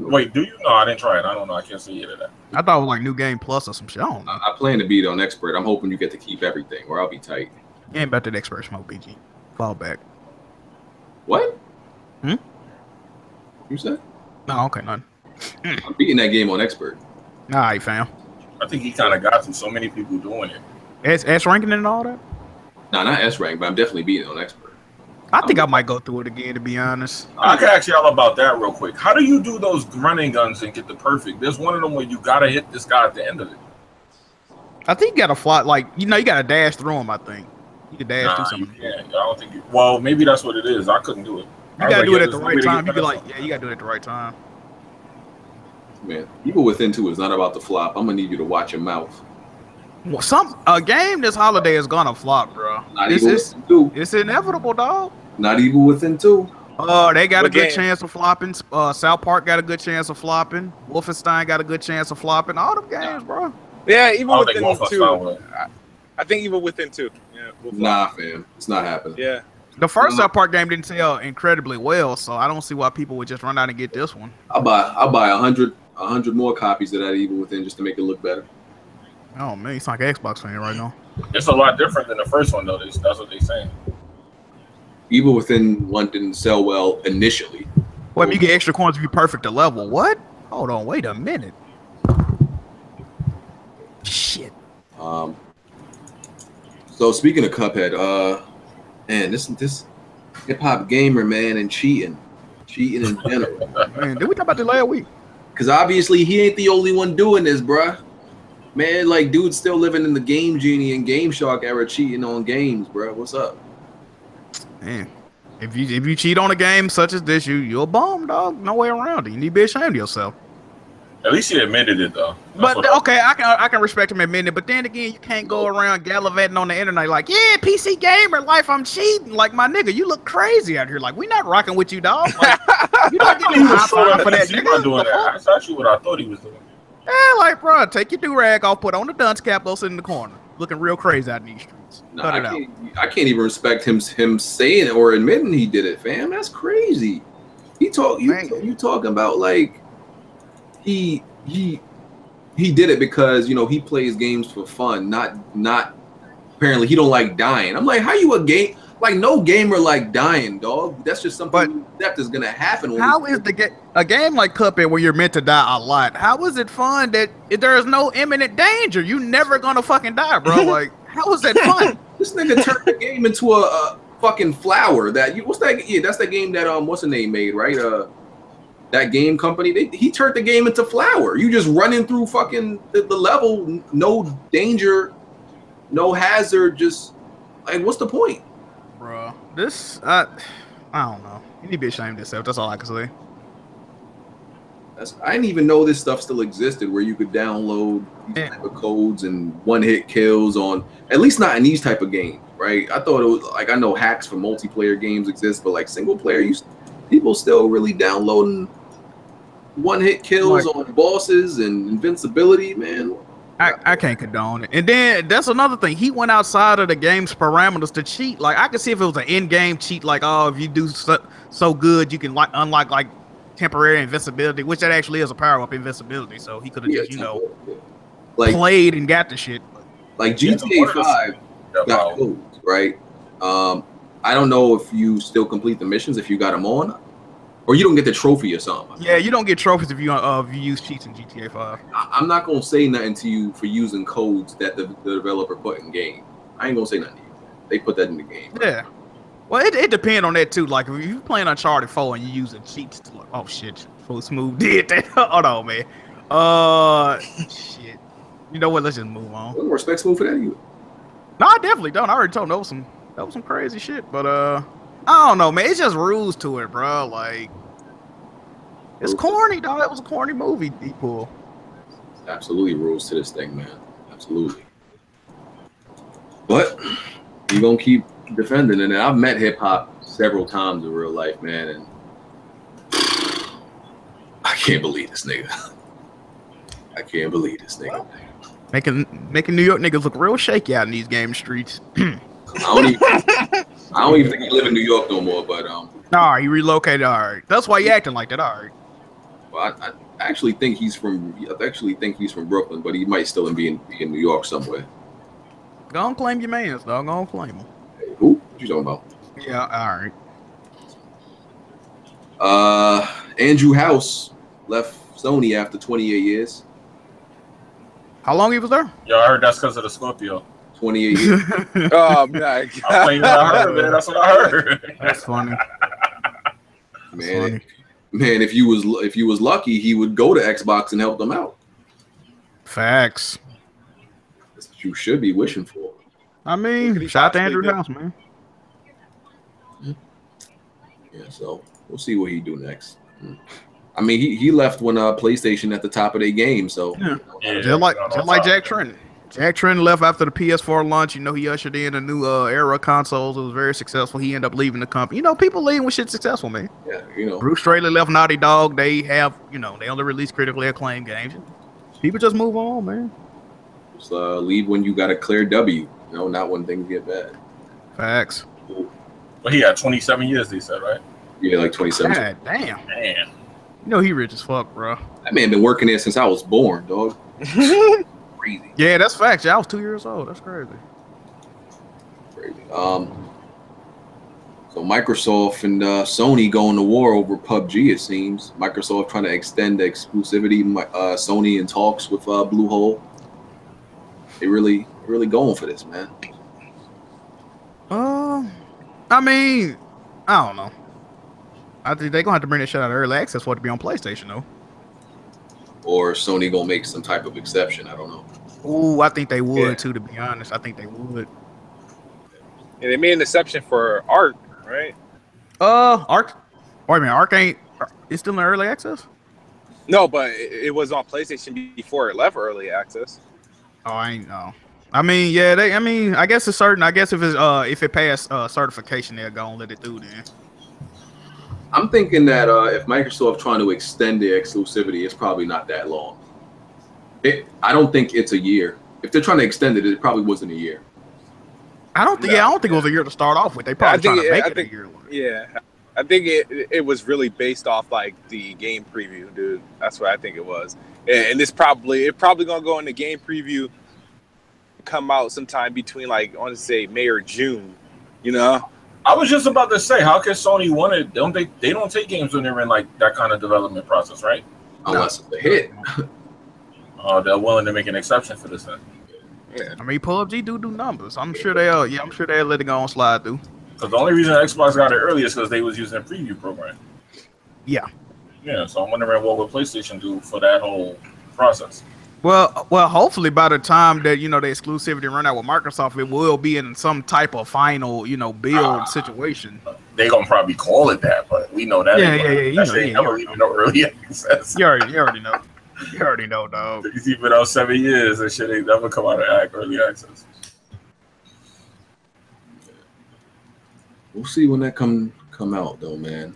Wait, do you know? I didn't try it. I don't know. I can't see any of that. I thought it was like new game plus or some shit. I don't know. I, I plan to beat on expert. I'm hoping you get to keep everything, or I'll be tight. You ain't about that expert smoke, B G. Fall back. What? Hmm. You said? No. Okay. None. I'm beating that game on expert. All right, fam. I think he kind of got from so many people doing it. S S ranking and all that. No, nah, not S rank, but I'm definitely beating on expert. I think I'm, I might go through it again, to be honest. I could ask y'all about that real quick. How do you do those running guns and get the perfect? There's one of them where you gotta hit this guy at the end of it. I think you gotta fly, like you know, you gotta dash through him. I think you can dash nah, through something. Yeah, I don't think. You, well, maybe that's what it is. I couldn't do it. You gotta do it at the right time. You be like, yeah, you gotta do it at the right time. Man, people with Into is not about to flop. I'm gonna need you to watch your mouth. Well, some a game this holiday is gonna flop, bro. Not it's, it's, it's inevitable, dog. Not Evil Within two. Oh, uh, they got what a good game? chance of flopping. Uh, South Park got a good chance of flopping. Wolfenstein got a good chance of flopping. All them games, yeah. bro. Yeah, Evil Within two. I, I think Evil Within two. Yeah, we'll nah, fam, it's not happening. Yeah, the first South Park game didn't sell incredibly well, so I don't see why people would just run out and get this one. I'll buy, I'll buy a hundred, a hundred more copies of that Evil Within just to make it look better. Oh man, it's like an Xbox fan right now. It's a lot different than the first one, though. That's what they're saying. Evil Within one didn't sell well initially. Well, if you get extra coins if you perfect the level. What? Hold on, wait a minute. Shit. Um. So speaking of Cuphead, uh, man, this this hip hop gamer man and cheating, cheating in general. Man, did we talk about this last week? Because obviously he ain't the only one doing this, bruh. Man, like, dude's still living in the Game Genie and Game Shark era cheating on games, bro. What's up? Man, if you if you cheat on a game such as this, you, you're a bum, dog. No way around it. You need to be ashamed of yourself. At least he admitted it, though. That's but, okay, I can, I can respect him admitting it. But then again, you can't go around gallivanting on the internet like, yeah, P C gamer life, I'm cheating. Like, my nigga, you look crazy out here. Like, we not rocking with you, dog. Like, you're not getting high five for that, nigga. That's actually what I thought he was doing. Yeah, like, bro, take your do-rag off, put on the dunce cap, go sit in the corner. Looking real crazy out in these streets. No, Cut I, it can't, out. I can't even respect him him saying or admitting he did it, fam. That's crazy. He talk, you, you talking about, like, he he he did it because, you know, he plays games for fun, not, not apparently he don't like dying. I'm like, how you a game? Like, no gamer like dying, dog. That's just something that is gonna happen. When how is the game a game like Cuphead where you're meant to die a lot? How is it fun that there is no imminent danger? You never gonna fucking die, bro. Like, how is that fun? This nigga turned the game into a, a fucking flower. That you what's that? Yeah, that's the game that um what's the name made, right? Uh, that game company. They, he turned the game into flower. You just running through fucking the, the level, no danger, no hazard. Just like, what's the point? Bro, this I, I don't know. You need to be ashamed of yourself. That's all I can say. That's, I didn't even know this stuff still existed where you could download these type of codes and one-hit kills on, at least not in these type of games, right? I thought it was, like, I know hacks for multiplayer games exist, but, like, single-player, you people still really downloading one-hit kills like, on bosses and invincibility, man. I, I can't condone it. And then that's another thing. He went outside of the game's parameters to cheat. Like, I could see if it was an in-game cheat, like, oh, if you do so, so good, you can, like, unlock, like, temporary invincibility, which that actually is a power-up invincibility, so he could have yeah, just, you know, like, played and got the shit. Like, G T A five got codes, right? Um, I don't know if you still complete the missions, if you got them on, or you don't get the trophy or something. Yeah, you don't get trophies if you, uh, if you use cheats in G T A five. I, I'm not going to say nothing to you for using codes that the, the developer put in game. I ain't going to say nothing to you. They put that in the game. Right? Yeah. Well, it, it depends on that, too. Like, if you're playing Uncharted four and you're using cheats, to, like, oh, shit, Full Smooth did that. Hold on, man. Uh, shit. You know what? Let's just move on. I don't respect Smooth for that, either. No, I definitely don't. I already told him that was some, that was some crazy shit. But, uh, I don't know, man. It's just rules to it, bro. Like, it's corny, dog. It was a corny movie, Deadpool. Absolutely rules to this thing, man. Absolutely. But you're going to keep defending it. And I've met hip-hop several times in real life, man, and I can't believe this nigga. I can't believe this nigga. Making making New York niggas look real shaky out in these game streets. I don't even, I don't even think he live in New York no more, but um all right, he relocated, all right. That's why he acting like that, all right. Well, I, I actually think he's from I actually think he's from Brooklyn, but he might still be in, be in New York somewhere. Go on, claim your mans, dog. Go on, claim him. Who? What you talking about? Yeah, all right. Uh, Andrew House left Sony after twenty-eight years. How long he was there? Yeah, I heard that's because of the Scorpio. twenty-eight years. Oh, man. I'm playing what I heard, man. That's what I heard. That's funny. Man, that's funny. Man, if you was if you was lucky, he would go to Xbox and help them out. Facts. That's what you should be wishing for. I mean, shout out to Andrew House, man. Yeah, so we'll see what he do next. I mean, he, he left when uh, PlayStation at the top of their game, so. Yeah, yeah just like, just like Jack Trent. Jack Trent left after the P S four launch. You know, he ushered in a new uh, era of consoles. It was very successful. He ended up leaving the company. You know, people leaving when shit's successful, man. Yeah, you know. Bruce Straley left Naughty Dog. They have, you know, they only release critically acclaimed games. People just move on, man. Just uh, leave when you got a clear W. No, not when things get bad. Facts. But well, he had twenty-seven years, they said, right? Yeah, like twenty-seven. God, damn. Damn. You know he rich as fuck, bro. That man been working there since I was born, dog. Crazy. Yeah, that's facts. I was two years old. That's crazy. Crazy. Um. So Microsoft and uh, Sony going to war over P U B G, it seems. Microsoft trying to extend the exclusivity. Uh, Sony in talks with uh, Bluehole. They really... really going for this, man. Uh, I mean, I don't know. I think they're gonna have to bring this shit out of early access for it to be on PlayStation, though. Or Sony gonna make some type of exception. I don't know. Ooh, I think they would yeah. too. To be honest, I think they would. Yeah, they made an exception for Ark, right? Uh, Ark. Wait a minute, Ark ain't. It's still in early access. No, but it was on PlayStation before it left early access. Oh, I ain't know. I mean, yeah, they. I mean, I guess it's certain. I guess if it's uh, if it passed uh, certification, they're gonna let it through. Then I'm thinking that uh, if Microsoft trying to extend their exclusivity, it's probably not that long. It. I don't think it's a year. If they're trying to extend it, it probably wasn't a year. I don't think. No. Yeah, I don't think it was a year to start off with. They probably trying to make it a year. Yeah, I think it. It was really based off like the game preview, dude. That's what I think it was. And, and this probably it probably gonna go in the game preview. Come out sometime between like I want to say May or June, you know. I was just about to say, how can Sony want it? Don't they? They don't take games when they're in like that kind of development process, right? Unless it's a hit. Oh, they're willing to make an exception for this thing. Yeah. I mean, P U B G do do numbers. I'm sure they are. Yeah, I'm sure they let it go on slide through. Because the only reason Xbox got it early is because they was using a preview program. Yeah. Yeah. So I'm wondering what would PlayStation do for that whole process. Well, well, hopefully by the time that, you know, the exclusivity run out with Microsoft, it will be in some type of final, you know, build uh, situation. They're going to probably call it that, but we know that. Yeah, yeah, yeah. That's yeah, yeah, never even no earlier. says. You already, you already know. You already know, dog. He's been out seven years and shit ain't never come out of early access. We'll see when that come come out though, man.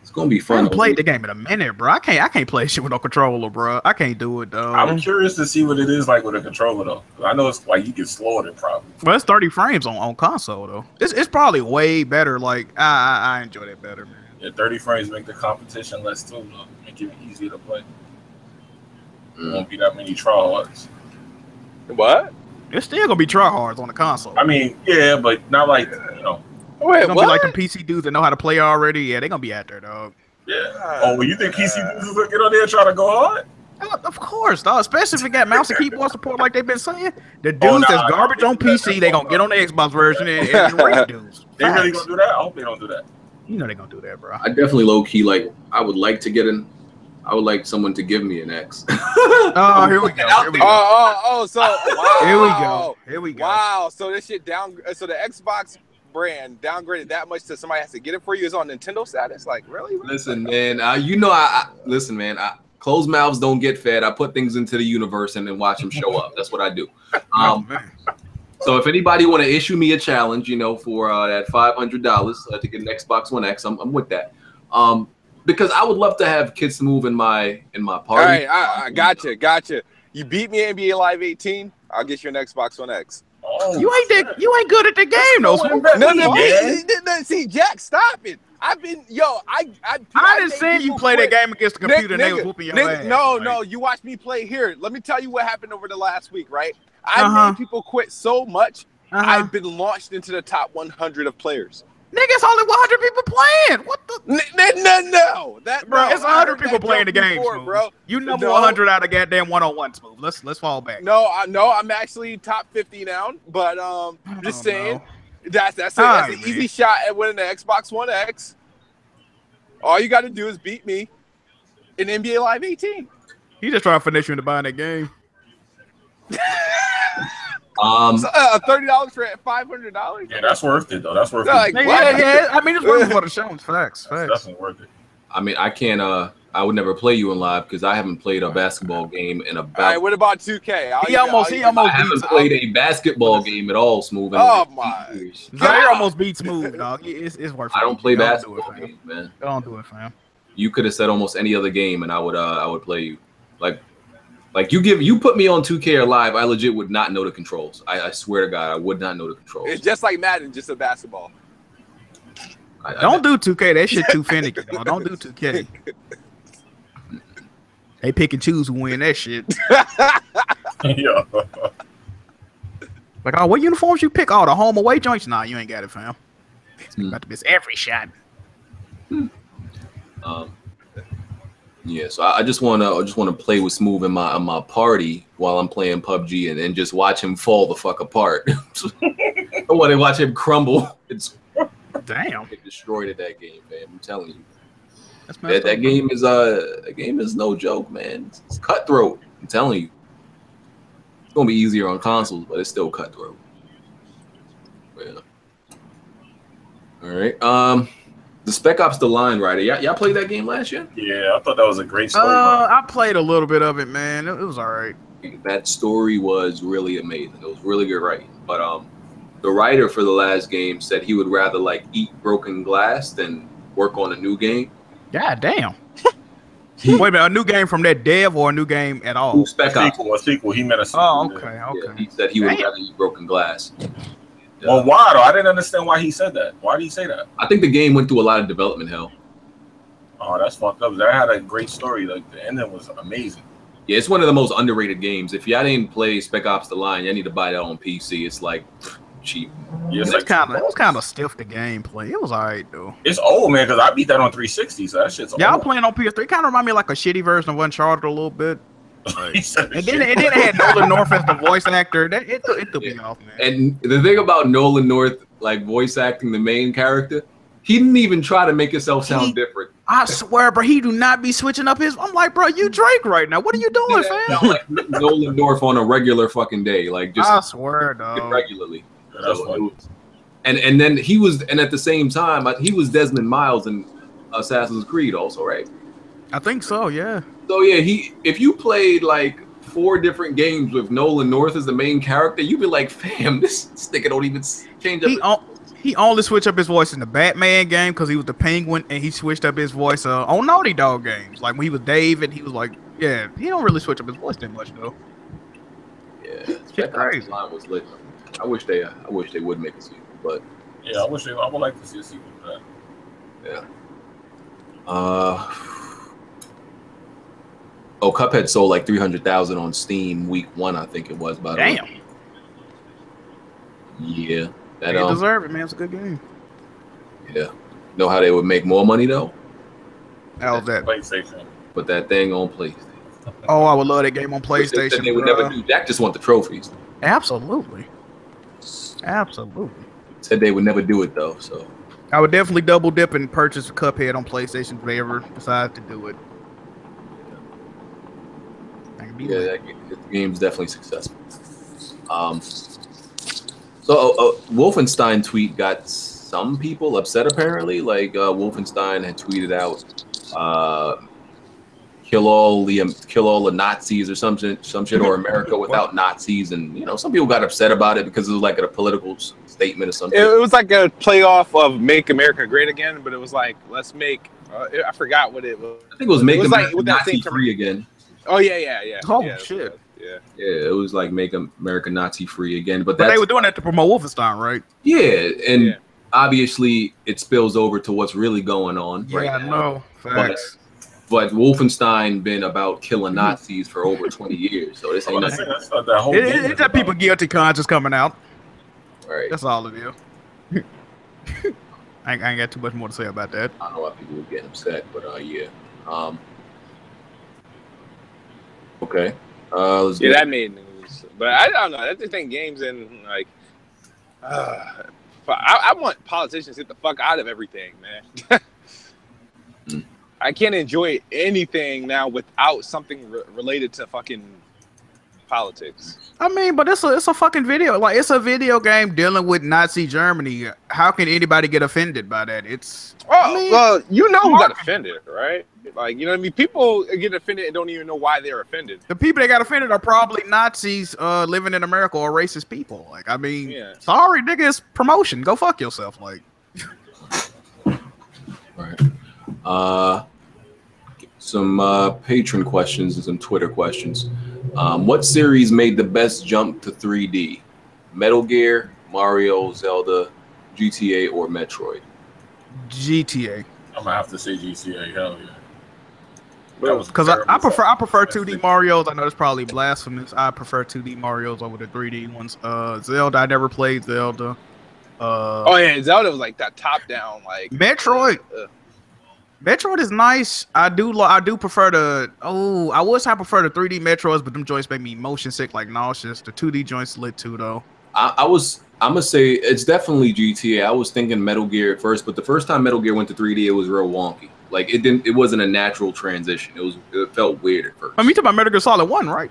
It's gonna be fun. I haven't played the game in a minute, bro. I can't I can't play shit with no controller, bro. I can't do it though. I'm curious to see what it is like with a controller though. I know it's like you get slaughtered probably. Well, it's thirty frames on, on console though. It's it's probably way better. Like I I, I enjoy that better, man. Yeah, thirty frames make the competition less too though. Make it easier to play. There won't be that many tryhards. What? There's still gonna be tryhards on the console. I mean, yeah, but not like you know. Wait, it's gonna what? Be like the P C dudes that know how to play already. Yeah, they're gonna be out there, dog. Yeah. Oh, well, you think P C dudes is gonna get on there and try to go hard? Of course, dog. Especially if we got mouse and keyboard support, like they've been saying. The dudes oh, nah, that's garbage nah, on P C, they gonna get on the Xbox version and, and the race dudes. They really gonna do that? I hope they don't do that. You know they gonna do that, bro. I definitely low key like. I would like to get in. I would like someone to give me an X. Oh, here we go. Here we go. Oh, oh, oh, so wow. Here we go. Here we go. Wow. So this shit down. So the Xbox brand downgraded that much to somebody has to get it for you. It's on Nintendo status. Like really? Really? Listen, man. Uh, you know, I, I listen, man. I, closed mouths don't get fed. I put things into the universe and then watch them show up. That's what I do. Um, oh, so if anybody want to issue me a challenge, you know, for uh, that five hundred dollars uh, to get an Xbox One X, I'm, I'm with that. Um, Because I would love to have kids move in my in my party. All right, I, I gotcha, gotcha. You beat me in N B A Live eighteen. I'll get you an Xbox One X. Oh, you ain't that, you ain't good at the game though. No, no, no. See, Jack, stop it. I've been yo. I I, I, I didn't see you play quit. that game against the computer. N and nigga, they was whooping your nigga, ass. No, like. no. You watched me play here. Let me tell you what happened over the last week. Right, I uh-huh. made people quit so much. Uh-huh. I've been launched into the top one hundred of players. Niggas, only one hundred people playing. What the? No, no, no. That, bro, bro, it's one hundred people playing the game, before, bro. You number no. one hundred out of goddamn one-on-one, Smooth. Let's let's fall back. No, I no, I'm actually top fifty now, but um, I'm just saying know. that's that's, a, that's right, an easy man. shot at winning the Xbox One X. All you got to do is beat me in N B A Live eighteen. He just trying to finish you into buying that game. Um, so, uh, thirty dollars for five hundred dollars. Yeah, that's worth it though. That's worth no, like, it. Yeah, yeah. I mean, it's worth it for the show. It's facts, facts. That's definitely worth it. I mean, I can't. Uh, I would never play you in live because I haven't played a basketball game in about. All right, what about two K? He almost, he almost. I haven't played a basketball game at all, Smooth. Oh my! No, you're almost beat Smooth, dog. It's it's worth it. I don't play basketball games, man. Don't do it, fam. You could have said almost any other game, and I would. Uh, I would play you, like. Like you give you put me on two K or live, I legit would not know the controls. I, I swear to God, I would not know the controls. It's just like Madden, just a basketball. I, I, don't do two K. That shit too finicky. Bro. Don't do two K. They pick and choose who win that shit. Yeah. Like, oh, what uniforms you pick? Oh, the home away joints? Nah, you ain't got it, fam. It's mm. about to miss every shot. Mm. Um. Yeah, so I just want to just want to play with Smooth in my in my party while I'm playing P U B G and, and just watch him fall the fuck apart. I want to watch him crumble. It's damn, get destroyed at that game, man. I'm telling you, That's that that game is uh a game is no joke, man. It's, it's cutthroat. I'm telling you, it's gonna be easier on consoles, but it's still cutthroat. Yeah. All right, um. The Spec Ops: The Line Rider. Y'all played that game last year? Yeah, I thought that was a great story. Uh, I played a little bit of it, man. It, it was all right. That story was really amazing. It was really good writing. But um, the writer for the last game said he would rather like eat broken glass than work on a new game. God damn. Wait a minute, a new game from that dev or a new game at all? Spec Ops. A sequel. He meant a sequel. Oh, okay, yeah. okay. Yeah, he said he damn. would rather eat broken glass. Well, why though? I didn't understand why he said that. Why did he say that? I think the game went through a lot of development hell. Oh, that's fucked up. That had a great story. Like the ending was amazing. Yeah, it's one of the most underrated games. If y'all didn't play Spec Ops: The Line, y'all need to buy that on P C. It's like cheap. Yeah, it's like, kinda, it was kind of stiff. The gameplay, it was alright though. It's old, man, because I beat that on three sixty. So that shit's old. Y'all playing on P S three? Kind of remind me of like a shitty version of Uncharted a little bit. Right. And, then, and then it had Nolan North as the voice actor. That, it it threw yeah. me off, man. And the thing about Nolan North, like voice acting the main character, he didn't even try to make himself sound he, different. I swear, bro, he do not be switching up his. I'm like, bro, you Drake right now. What are you doing, yeah, fam? Like Nolan North on a regular fucking day, like just I swear, though, regularly. Yeah, so, and and then he was, and at the same time, he was Desmond Miles in Assassin's Creed, also, right? I think so, yeah. So yeah, he if you played like four different games with Nolan North as the main character, you'd be like, fam, this sticker don't even change up. He, on, he only switched up his voice in the Batman game because he was the Penguin, and he switched up his voice uh, on Naughty Dog games. Like when he was David, he was like, yeah, he don't really switch up his voice that much though. Yeah, it's crazy. Line was lit. I wish they, uh, I wish they would make a sequel, but yeah, I wish they. I would like to see a sequel to that. Yeah. Uh. Oh, Cuphead sold like three hundred thousand on Steam week one, I think it was. By the way. Damn. Yeah. That, um, you deserve it, man. It's a good game. Yeah. Know how they would make more money though? How's that? PlayStation. Put that thing on PlayStation. Oh, I would love that game on PlayStation. They, they would bro. never do that. Just want the trophies. Absolutely. Absolutely. Said they would never do it though, so. I would definitely double dip and purchase Cuphead on PlayStation if they ever decide to do it. I can be yeah, that game, the game's definitely successful. Um, so a, a Wolfenstein tweet got some people upset apparently. Like uh, Wolfenstein had tweeted out, uh, "Kill all the um, kill all the Nazis" or some shit, some shit, or "America without Nazis," and you know some people got upset about it because it was like a political statement or something. It was like a playoff of "Make America Great Again," but it was like let's make. Uh, I forgot what it was. I think it was "Make it was America like, Nazi same Free Again." Oh yeah, yeah, yeah. Oh yeah, shit. Yeah, yeah. It was like "Make America Nazi Free Again," but, but that's, they were doing that to promote Wolfenstein, right? Yeah, and yeah. obviously it spills over to what's really going on. Yeah, right I know. Facts. But, But Wolfenstein been about killing Nazis for over twenty years, so this ain't nothing. It's that about. people guilty conscience coming out. All right. That's all of you. I, ain't, I ain't got too much more to say about that. I don't know why people would get upset, but uh, yeah. Um. Okay. Uh, let's yeah, that made news, but I don't know. That's the thing. Games and like, uh, I, I want politicians to get the fuck out of everything, man. mm. I can't enjoy anything now without something re related to fucking politics. I mean, but it's a it's a fucking video. Like it's a video game dealing with Nazi Germany. How can anybody get offended by that? It's oh I mean, well, you know who got offended, right? Like you know what I mean. People get offended and don't even know why they're offended. The people that got offended are probably Nazis uh, living in America or racist people. Like I mean, yeah. sorry, nigga, it's promotion. Go fuck yourself. Like, right. Uh. Some uh, patron questions and some Twitter questions. Um, what series made the best jump to three D? Metal Gear, Mario, Zelda, G T A, or Metroid? G T A. I'm gonna have to say G T A. Hell yeah. Because I, I prefer I prefer two D Mario's. I know it's probably blasphemous. I prefer two D Mario's over the three D ones. Uh, Zelda. I never played Zelda. Uh, oh yeah, Zelda was like that top down like. Metroid. Uh, Metroid is nice. I do I do prefer the oh I wish I prefer the three D Metroids, but them joints make me motion sick like nauseous. The two D joints lit too though. I, I was I'm gonna say it's definitely G T A. I was thinking Metal Gear at first, but the first time Metal Gear went to three D, it was real wonky. Like it didn't it wasn't a natural transition. It was it felt weird at first. I mean, you talking about Metal Gear Solid one, right?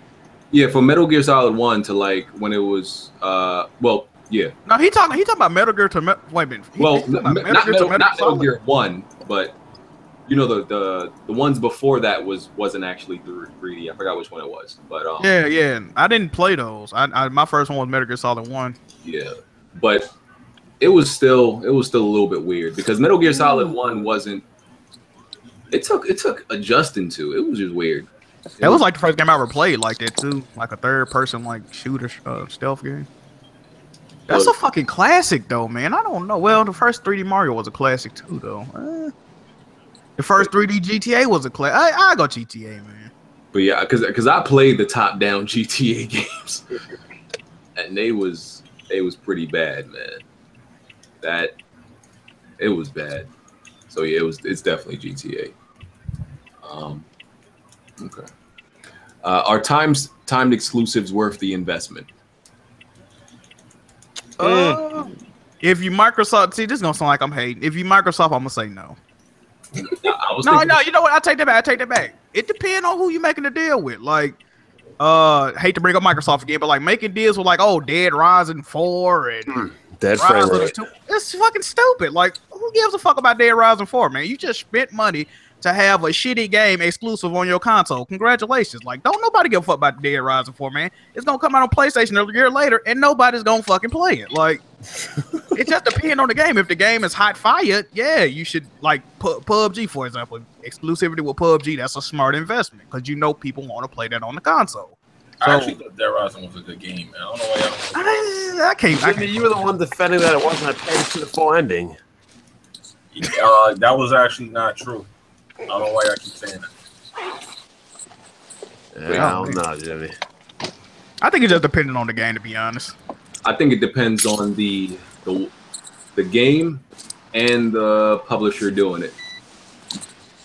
Yeah, from Metal Gear Solid one to like when it was uh well. Yeah. No, he talking he talking about Metal Gear to me wait a minute. He, well, he not Metal, Gear, Metal, to Metal, not Metal Gear one, but you know the the the ones before that was wasn't actually three D. I forgot which one it was, but um, yeah, yeah. I didn't play those. I, I my first one was Metal Gear Solid One. Yeah, but it was still it was still a little bit weird because Metal Gear Solid One wasn't. It took it took adjusting to. It was just weird. It that was, was like the first game I ever played like that too, like a third person like shooter uh, stealth game. That's but, a fucking classic though, man. I don't know. Well, the first three D Mario was a classic too, though. Eh. The first three D G T A was a class. I, I go G T A, man. But yeah, because because I played the top-down G T A games, and they was they was pretty bad, man. That it was bad. So yeah, it was it's definitely G T A. Um, okay. Uh, are times timed exclusives worth the investment? Uh, if you Microsoft, see, this is gonna sound like I'm hating. If you Microsoft, I'm gonna say no. no, I was no, no, you know what? I take that back. I take that back. It depends on who you're making a deal with. Like, uh, hate to bring up Microsoft again, but like making deals with like, oh, Dead Rising four and mm, Dead Rising two. It's fucking stupid. Like, who gives a fuck about Dead Rising four, man? You just spent money to have a shitty game exclusive on your console. Congratulations. Like, don't nobody give a fuck about Dead Rising four, man. It's going to come out on PlayStation a year later, and nobody's going to fucking play it. Like, it just depends on the game. If the game is hot fire, yeah, you should, like, P U B G, for example. Exclusivity with P U B G, that's a smart investment, because you know people want to play that on the console. So, I actually thought Dead Rising was a good game, man. I don't know why y'all... I, I can't... I mean, you were the one defending that it wasn't a page to the full ending. Yeah, uh, that was actually not true. I don't know why I keep saying that. Yeah, I don't know, Jimmy. I think it just depends on the game, to be honest. I think it depends on the the, the game and the publisher doing it.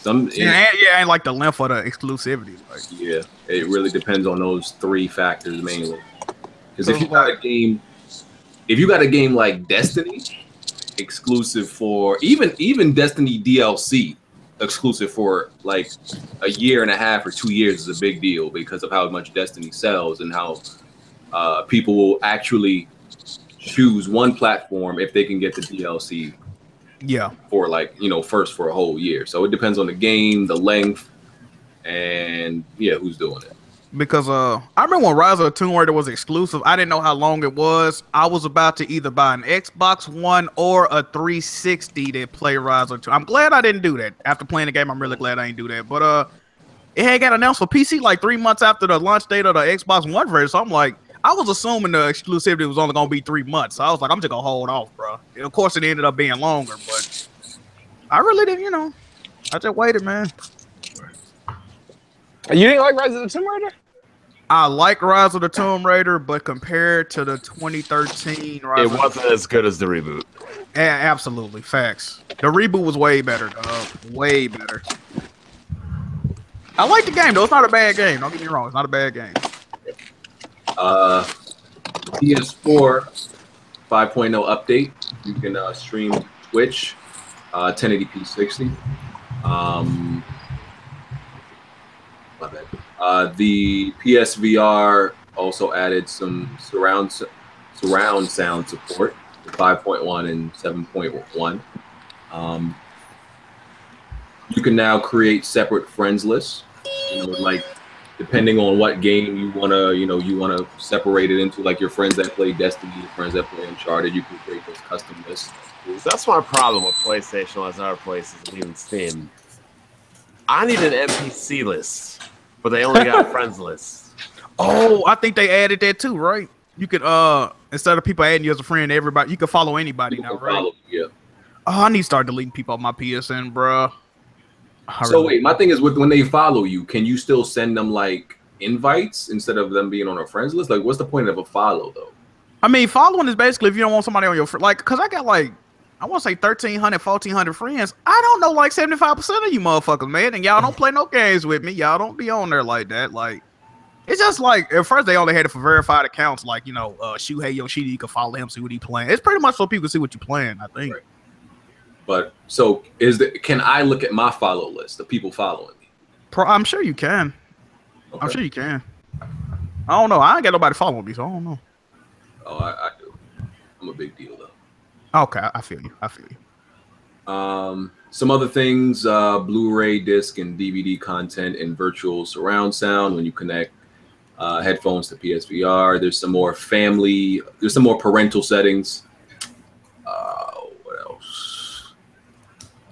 Some yeah, it, and, yeah, and like the length of the exclusivity. Like. Yeah, it really depends on those three factors mainly. Because if you got a game, if you got a game like Destiny, exclusive for even even Destiny D L C. Exclusive for like a year and a half or two years is a big deal because of how much Destiny sells and how uh, people will actually choose one platform if they can get the D L C. Yeah. For like, you know, first for a whole year. So it depends on the game, the length, and yeah, who's doing it. Because uh, I remember when Rise of the Tomb Raider was exclusive, I didn't know how long it was. I was about to either buy an Xbox One or a three sixty to play Rise of the Tomb. I'm glad I didn't do that. After playing the game, I'm really glad I didn't do that. But uh, it had got announced for P C like three months after the launch date of the Xbox One version. So I'm like, I was assuming the exclusivity was only going to be three months. So I was like, I'm just going to hold off, bro. And of course, it ended up being longer. But I really didn't, you know, I just waited, man. You didn't like Rise of the Tomb Raider? I like Rise of the Tomb Raider, but compared to the twenty thirteen Rise, it wasn't as good as the reboot. A absolutely, facts. The reboot was way better, though. Way better. I like the game, though. It's not a bad game. Don't get me wrong. It's not a bad game. Uh, P S four five point oh update. You can uh, stream Twitch, uh, ten eighty p sixty. Um... My bad. Uh, the P S V R also added some surround surround sound support, five point one and seven point one. Um, you can now create separate friends lists. You know, like depending on what game you wanna, you know, you wanna separate it into, like your friends that play Destiny, your friends that play Uncharted. You can create those custom lists. That's my problem with PlayStation, as other places, even Steam. I need an N P C list, but they only got a friends list. Oh, I think they added that too, right? You could uh, instead of people adding you as a friend, everybody you can follow anybody people now, right? Follow, yeah. Oh, I need to start deleting people on my P S N, bro. So wait, my thing is with when they follow you, can you still send them like invites instead of them being on a friends list? Like, what's the point of a follow though? I mean, following is basically if you don't want somebody on your fr like, cause I got like. I want to say thirteen hundred, fourteen hundred friends. I don't know like seventy-five percent of you motherfuckers, man. And y'all don't play no games with me. Y'all don't be on there like that. Like, it's just like, at first they only had it for verified accounts. Like, you know, uh, Shuhei Yoshida, you can follow him, see what he playing. It's pretty much so people can see what you're playing, I think. Right. But, so, is the, can I look at my follow list, the people following me? Pro, I'm sure you can. Okay. I'm sure you can. I don't know. I ain't got nobody following me, so I don't know. Oh, I, I do. I'm a big deal, though. Okay, I feel you. I feel you. Um, some other things, uh, Blu-ray disc and D V D content and virtual surround sound when you connect uh, headphones to P S V R. There's some more family, there's some more parental settings. Uh, what else?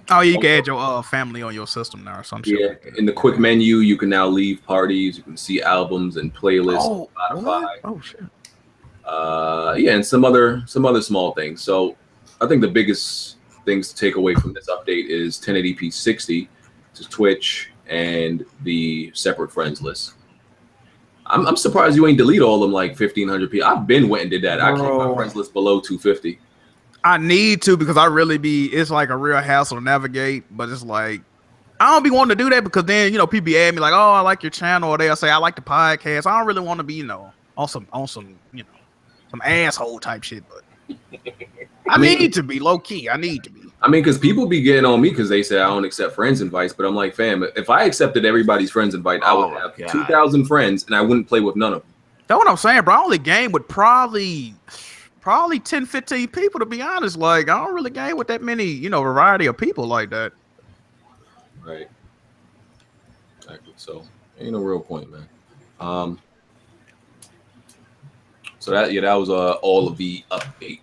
Oh, you can add your uh, family on your system now or something. Yeah, in the quick menu, you can now leave parties. You can see albums and playlists. Oh, Spotify. Oh shit. Uh, yeah, and some other some other small things. So. I think the biggest things to take away from this update is ten eighty p sixty to Twitch and the separate friends list. I'm, I'm surprised you ain't delete all of them like fifteen hundred p. I've been went and did that. I keep my friends list below two fifty. I need to because I really be, it's like a real hassle to navigate, but it's like, I don't be wanting to do that because then, you know, people be adding me like, oh, I like your channel, or they'll say, I like the podcast. I don't really want to be, you know, on some, on some, you know, some asshole type shit, but. I, I mean, need to be low key. I need to be. I mean, because people be getting on me because they say I don't accept friends invites, but I'm like, fam, if I accepted everybody's friends invite, oh, I would have God. two thousand friends and I wouldn't play with none of them. That's what I'm saying, bro. I only game with probably, probably ten, fifteen people, to be honest. Like, I don't really game with that many, you know, variety of people like that. Right. So ain't a real point, man. Um, so that yeah, that was uh, all of the update.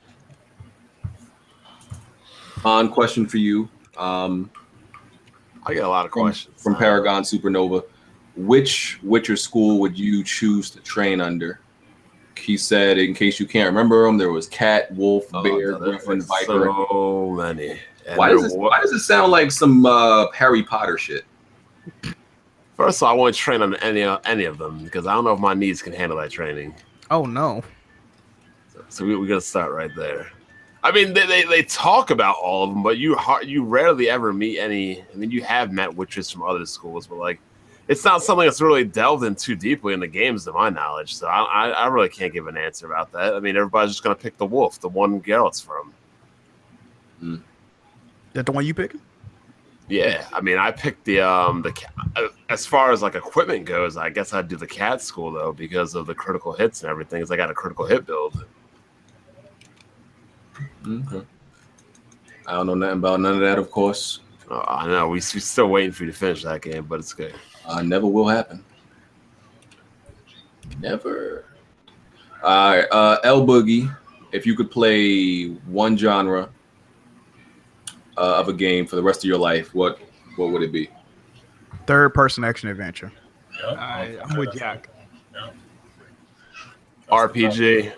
On question for you. Um, I got a lot of questions from, from Paragon Supernova. Which Witcher school would you choose to train under? He said, in case you can't remember them, there was cat, wolf, oh, bear, no, griffin, viper. So many. And why does it why does it sound like some uh, Harry Potter shit? First of all, I won't train on any uh, any of them because I don't know if my knees can handle that training. Oh no! So, so we, we're gonna start right there. I mean, they, they they talk about all of them, but you hard, you rarely ever meet any. I mean, you have met witches from other schools, but like, it's not something that's really delved in too deeply in the games, to my knowledge. So I I, I really can't give an answer about that. I mean, everybody's just gonna pick the wolf, the one Geralt's from. Hmm. That the one you pick? Yeah, I mean, I picked the um the uh, as far as like equipment goes, I guess I'd do the cat school though because of the critical hits and everything. Cause I got a critical hit build. Mm-hmm. I don't know nothing about none of that, of course. Uh, I know we, we're still waiting for you to finish that game, but it's good. Uh, never will happen. Never. All right, uh, L Boogie, if you could play one genre Uh, of a game for the rest of your life, what what would it be? Third person action adventure. Yep. I, I'm with Jack. Yep. R P G.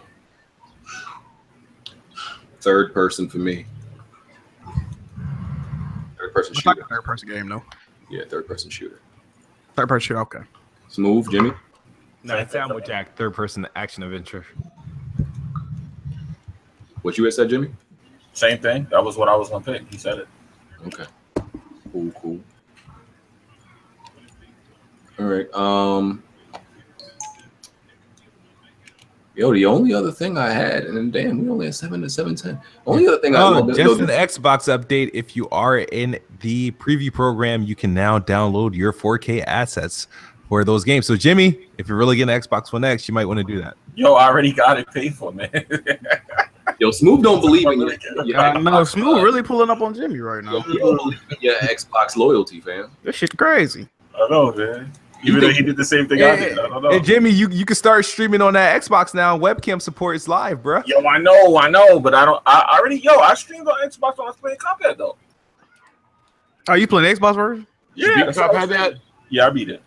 Third person for me. Third person shooter. Like a third person game though. Yeah, third person shooter. Third person shooter. Okay. Smooth, Jimmy. No, it's I'm with Jack. Third person action adventure. What you had said, Jimmy? Same thing. That was what I was gonna pick. He said it. Okay. Cool, cool. All right. Um. Yo, the only other thing I had, and damn, we only had seven to seven ten. Only other thing oh, I had, just an Xbox update. If you are in the preview program, you can now download your four K assets for those games. So, Jimmy, if you're really getting an Xbox One X, you might want to do that. Yo, I already got it paid for, man. Yo, Smooth don't believe in you. Yeah, no, Smooth really pulling up on Jimmy right now. Yo, he don't believe in your Xbox loyalty, fam. This shit crazy. I know, man. Even though he did the same thing yeah, I did. I don't know. Hey, Jimmy, you, you can start streaming on that Xbox now. Webcam support is live, bro. Yo, I know, I know, but I don't. I already, yo, I streamed on Xbox when I was playing Cuphead, though. Oh, you playing the Xbox version? Yeah, so I had that. Yeah, I beat it.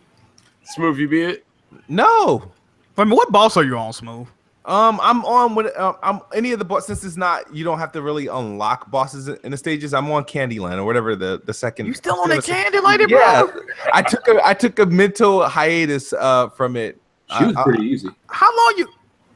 Smooth, you beat it? No. I mean, what boss are you on, Smooth? Um, I'm on with um, I'm any of the boss since it's not you don't have to really unlock bosses in the stages. I'm on Candyland or whatever the the second. You still on the Candyland, bro? Yeah, I took a I took a mental hiatus uh from it. She was uh, pretty easy. How long you?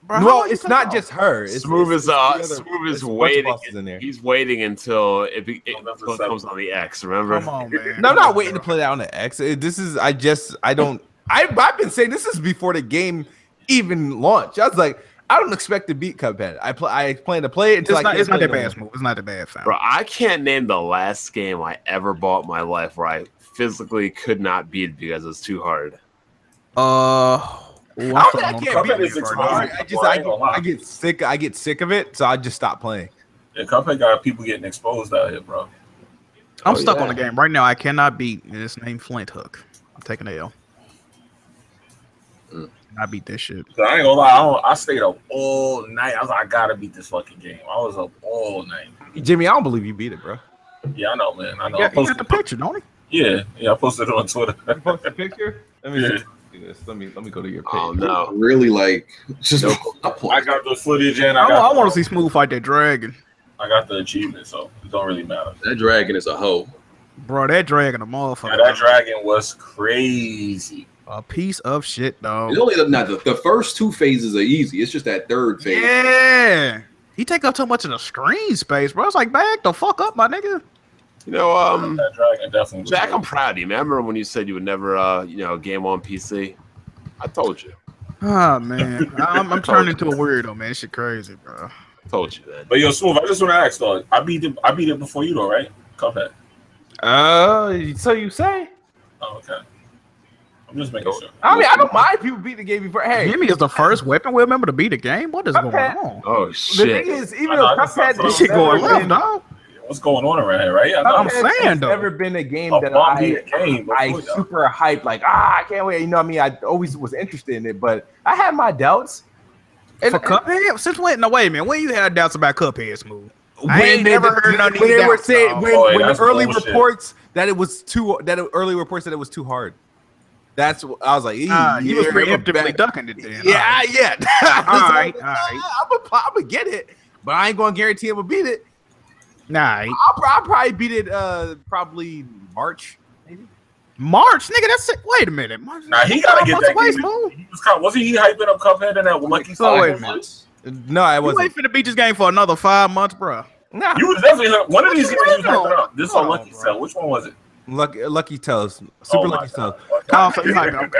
Bro, no, long it's you not just her. It's, Smooth is uh, other, Smooth is waiting. In there. He's waiting until it, it, it until comes on the X. Remember? Come on, man. No, I'm not waiting to play that on the X. This is I just I don't I I've been saying this is before the game even launched. I was like. I don't expect to beat Cuphead. I play. I plan to play it until it's not, I it's not that bad. Smooth. It's not that bad. Sound. Bro, I can't name the last game I ever bought in my life where I physically could not beat because it's too hard. Uh, well, I, I can't beat it. I just I, I get sick. I get sick of it, so I just stop playing. Yeah, Cuphead got people getting exposed out here, bro. I'm oh, stuck yeah. on the game right now. I cannot beat. And it's named Flint Hook. I'm taking the L. Mm. I beat this shit. I ain't gonna lie. I, don't, I stayed up all night. I was like, I gotta beat this fucking game. I was up all night. Jimmy, I don't believe you beat it, bro. Yeah, I know, man. I know. You got, I posted you got the picture, don't you? Yeah, yeah. I posted it on Twitter. You posted the picture? Let me yeah. see this. Let me let me go to your page. Oh no, really? Like, just no. I got the footage and I, I, I want to see Smooth fight that dragon. I got the achievement, so it don't really matter. That dragon is a hoe, bro. That dragon, a motherfucker. Yeah, that dragon was crazy. A piece of shit, though. It's only the, not the, the first two phases are easy. It's just that third phase. Yeah, he take up too much of the screen space, bro. It's like back the fuck up, my nigga. You know, um, that dragon definitely Jack, I'm proud of you, man. I remember when you said you would never, uh, you know, game on P C. I told you. Oh man, I'm, I'm turning into a weirdo, man. This shit crazy, bro. I told you that. But yo, Smooth, I just want to ask though. I beat it. I beat it before you, though, right? Cuphead. Uh, so you say? Oh, okay. I'm just making sure. I mean, I don't mind people beat the game before. Hey, Jimmy is the first weapon we remember to beat the game. What is Cuphead. Going on? Oh shit! The thing is, even though Cuphead, this shit going on, dog. what's going on around here, right? I know. I'm saying, though. There's never been a game a that I, game I super hyped, like, ah, I can't wait. You know what I mean? I always was interested in it, but I had my doubts. And, For Cuphead? Since when? No, wait a minute. When you had doubts about Cuphead's movie? When I ain't they never heard none of these doubts. Were saying, when oh, when the early bullshit. reports that it was too, that it, early reports that it was too hard. That's what I was like. Uh, he was preemptively ducking it then. Yeah, right. yeah. all right, like, all right. I'm gonna, I'm gonna get it, but I ain't gonna guarantee I'm gonna beat it. Nah, I'll, I'll probably beat it. Uh, probably March, maybe. March, nigga. That's it. Wait a minute. March, nah, he gotta get that. Ways, he was, wasn't he hyping up Cuphead in that lucky side? No, I wasn't. You ain't finna beat this game for another five months, bro. Nah, you was definitely one of these games. You hyping up. This on Lucky Cell. Which one was it? Lucky, Lucky Toes, super oh Lucky Toes. Oh, so I, don't,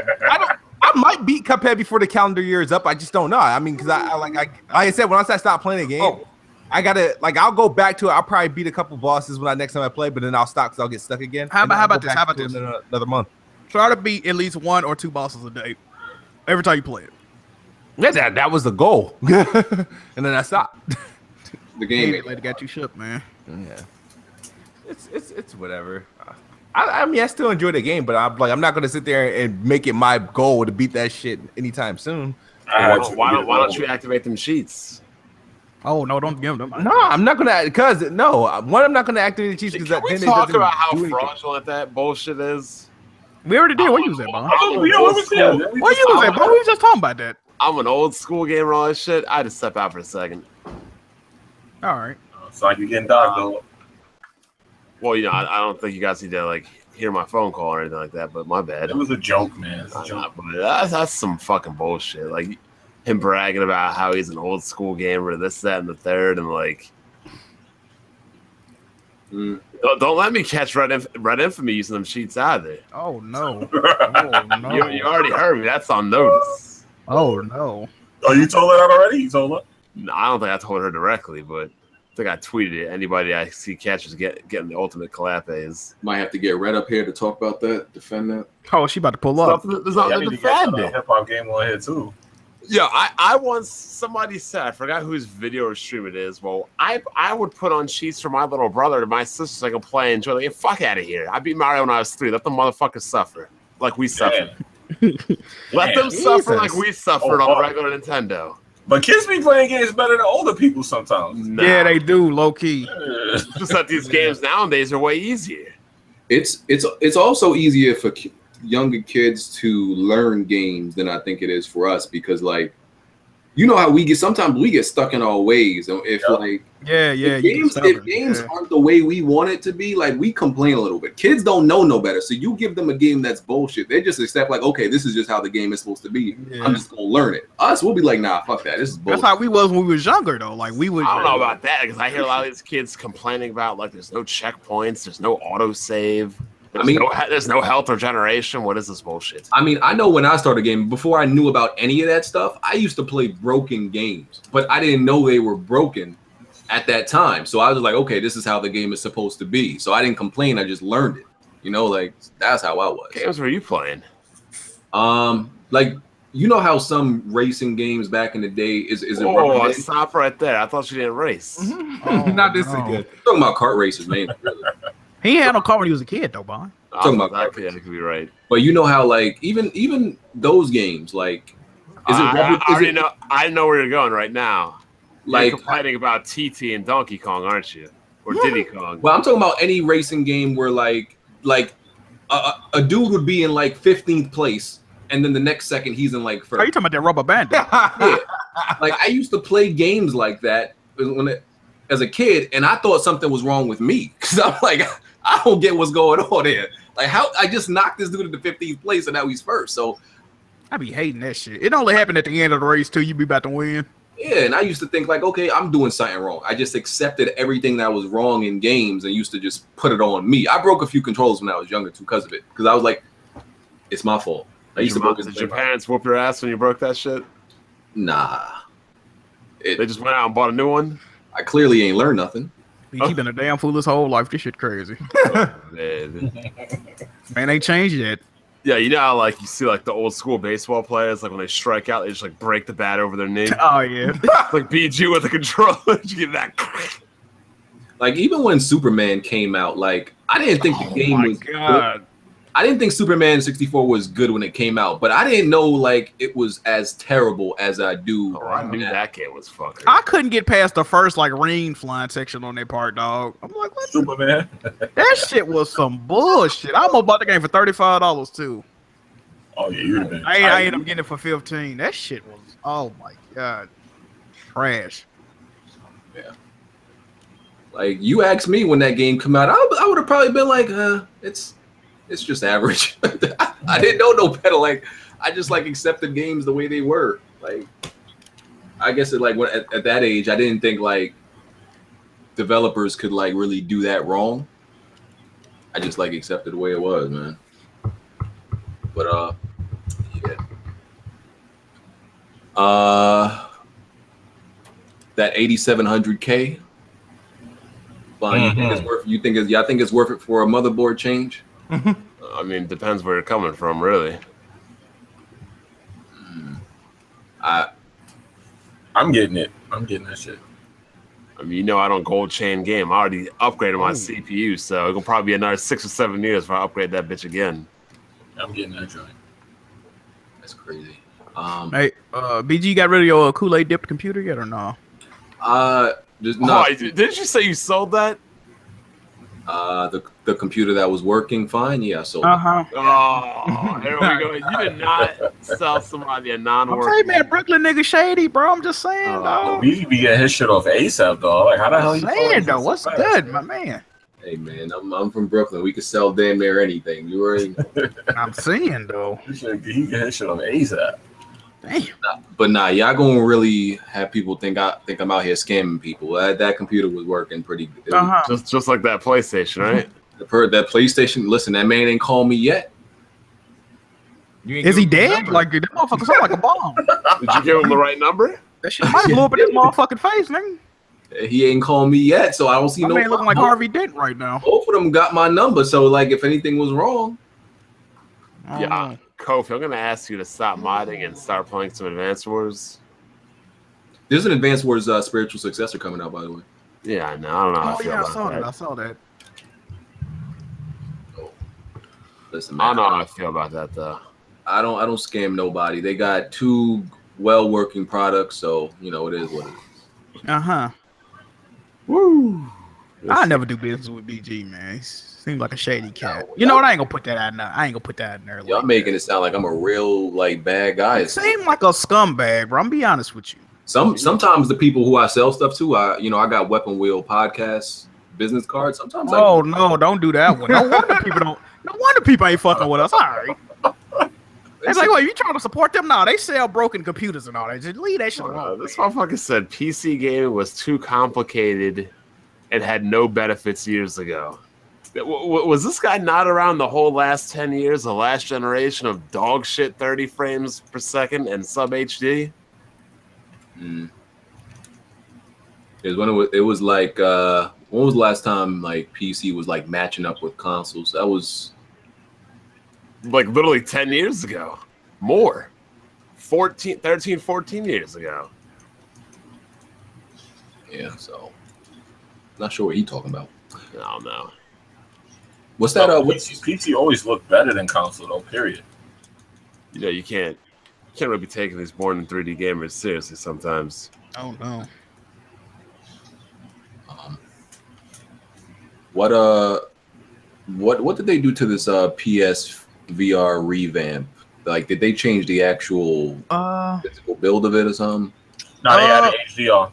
I might beat Cuphead before the calendar year is up. I just don't know. I mean, because I, I like, I, like I said, once I stop playing the game, oh. I gotta like, I'll go back to it. I'll probably beat a couple bosses when I next time I play, but then I'll stop because I'll get stuck again. How about how about this? How about this? Another, another month. Try to beat at least one or two bosses a day every time you play it. Yeah, that that was the goal, and then I stopped. The game later got you shook, man. Yeah, it's it's it's whatever. I, I mean, I still enjoy the game, but I'm like, I'm not gonna sit there and make it my goal to beat that shit anytime soon. Uh, why, why, don't, why don't you activate them sheets? Oh no, don't give them. No, I'm not gonna because no, one, I'm not gonna activate the sheets because that. Can we talk about how fraudulent that bullshit is? We already did. What you was that, Bob? What you was that, Bob? We were just talking about that. I'm an old school gamer on this shit. I had to step out for a second. All right. So I can get dogged though. Well, you know, I, I don't think you guys need to like hear my phone call or anything like that, but my bad. It was a joke, man. It was a joke. Not, that's, that's some fucking bullshit. Like him bragging about how he's an old school gamer, this, that, and the third, and like, mm. don't, don't let me catch Red, Inf Red Infamy using them sheets either. Oh no! Oh no! you, you already heard me. That's on notice. Oh no! Oh, you told her that already? You told her? No, I don't think I told her directly, but. I think I tweeted it. Anybody I see catches get getting the ultimate calapes. Might have to get Red up here to talk about that, defend that. Oh, she about to pull up. There's yeah, nothing to defend it. Hip hop game on here too. Yeah, I I once somebody said I forgot whose video or stream it is. Well, I I would put on sheets for my little brother and my sister so I can play and enjoy. Like, hey, fuck out of here. I beat Mario when I was three. Let the motherfuckers suffer like we suffered. Let Man, them Jesus. suffer like we suffered oh, on the regular Nintendo. But kids be playing games better than older people sometimes. Nah. Yeah, they do, low key. Just that these games nowadays are way easier. It's it's it's also easier for ki younger kids to learn games than I think it is for us because, like, you know how we get sometimes we get stuck in our ways. And if yeah. like yeah yeah if games if games yeah. aren't the way we want it to be, like we complain a little bit. Kids don't know no better, so you give them a game that's bullshit. They just accept like, okay, this is just how the game is supposed to be. Yeah. I'm just gonna learn it. Us, we'll be like, nah, fuck that. This is bullshit. That's how we was when we was younger though. Like we would. I don't know about that because I hear a lot of these kids complaining about like there's no checkpoints, there's no autosave. There's I mean, no, there's no health or generation. What is this bullshit? I mean, I know when I started gaming, before I knew about any of that stuff, I used to play broken games, but I didn't know they were broken at that time. So I was like, okay, this is how the game is supposed to be. So I didn't complain. I just learned it. You know, like that's how I was. Games were you playing? Um, like you know how some racing games back in the day is is. Oh, stop right there! I thought you didn't race. Mm-hmm. oh, Not this no. is good. I'm talking about kart races, man. He had no car when he was a kid, though, Bond. Talking about that, yeah, could be right. But you know how, like, even even those games, like, is I, it? I, is I already it, know. I know where you're going right now. Like you're complaining about T T and Donkey Kong, aren't you? Or yeah. Diddy Kong? Well, I'm talking about any racing game where, like, like a, a dude would be in like fifteenth place, and then the next second he's in like first. Are you talking about that Rubber Band? Yeah. Like I used to play games like that when it, as a kid, and I thought something was wrong with me because I'm like. I don't get what's going on there. Like how I just knocked this dude into fifteenth place and now he's first. So I be hating that shit. It only happened at the end of the race too. You be about to win. Yeah, and I used to think like, okay, I'm doing something wrong. I just accepted everything that was wrong in games and used to just put it on me. I broke a few controllers when I was younger too because of it. Because I was like, it's my fault. I used your to broke. Did your parents whoop your ass when you broke that shit? Nah. It, they just went out and bought a new one. I clearly ain't learned nothing. He's been a damn fool his whole life. This shit crazy. Oh, man. Man, they changed it. Yeah, you know how, like, you see, like, the old school baseball players, like, when they strike out, they just, like, break the bat over their knee. Oh, yeah. Like, B G with a controller. You get that. Like even when Superman came out, like I didn't think oh the game my was God. Good. I didn't think Superman sixty-four was good when it came out, but I didn't know like it was as terrible as I do. Oh, I knew that, that game was fucking. I couldn't get past the first like rain flying section on that part, dog. I'm like, what? Superman. That shit was some bullshit. I almost bought the game for thirty-five dollars too. Oh yeah, you're the I, I ended up getting it for fifteen. That shit was oh my God, trash. Yeah. Like you asked me when that game come out, I, I would have probably been like, uh, it's. It's just average. I, I didn't know no better. Like I just like accepted games the way they were. Like I guess it like when, at, at that age, I didn't think like developers could like really do that wrong. I just like accepted the way it was, man. But uh, yeah. Uh, that eighty-seven hundred K. Fine, mm-hmm. You think it's worth? You think it's? Yeah, I think it's worth it for a motherboard change. I mean, depends where you're coming from, really. I, I'm getting it. I'm getting that shit. I mean, you know, I don't gold chain game. I already upgraded my Ooh. C P U, so it'll probably be another six or seven years before I upgrade that bitch again. I'm getting that joint. That's crazy. Um, hey, uh, B G, you got rid of your uh, Kool-Aid dipped computer yet or no? Uh, just no. Oh, didn't you say you sold that? Uh, the the computer that was working fine, yeah. So, uh-huh. oh, there we go. You did not sell somebody a non-working. I'm saying, man, Brooklyn nigga shady, bro. I'm just saying, uh, dog. We be getting his shit off ASAP, dog. Like, how the hell you saying, though? What's good, my man? Hey, man, I'm I'm from Brooklyn. We could sell damn near anything. You already. I'm saying though, he should get his shit off ASAP. Damn. Nah, but nah, y'all gonna really have people think I think I'm out here scamming people. That, that computer was working pretty good, uh-huh. just just like that PlayStation, right? I've heard that PlayStation. Listen, that man ain't called me yet. You ain't Is he dead? Like that motherfucker sound like a bomb. Did you give him the right number? That shit might blow up in his motherfucking face, nigga. He ain't called me yet, so I don't see my no. Man looking like Harvey Dent right now. Both of them got my number, so like if anything was wrong, um. yeah. Kofi, I'm gonna ask you to stop modding and start playing some Advance Wars. There's an Advance Wars uh, spiritual successor coming out, by the way. Yeah, I know. I don't know. How oh I feel yeah, about I saw that. that. I saw that. Oh. Listen, man, I don't know how I feel about that though. I don't. I don't scam nobody. They got two well-working products, so you know it is what it is. Uh huh. Woo. I never do business with B G, man. Seems like a shady cat. You know what? I ain't gonna put that out now. I ain't gonna put that in there. Like Y'all making that. it sound like I'm a real like bad guy. It seems like a scumbag, bro. I'm be honest with you. Some sometimes the people who I sell stuff to, I you know, I got Weapon Wheel podcasts, business cards. Sometimes. Oh I no, don't do that one. No wonder people don't. No wonder people ain't fucking with us. All right. It's like, wait, you trying to support them? No, they sell broken computers and all that. Just leave that shit alone. This motherfucker said P C gaming was too complicated. It had no benefits years ago. Was this guy not around the whole last ten years, the last generation of dog shit thirty frames per second and sub H D? Mm. It was when it was, it was like, uh, when was the last time like P C was like matching up with consoles? That was like literally ten years ago, more, fourteen, thirteen, fourteen years ago. Yeah, so. Not sure what he's talking about. I don't know. What's that? No, uh, what's P C always looked better than console, though. Period. You know, you can't, you can't really be taking these born in three D gamers seriously sometimes. Oh no. Um, what uh, what what did they do to this uh P S V R revamp? Like, did they change the actual uh, physical build of it or something? No, they added uh, H D R.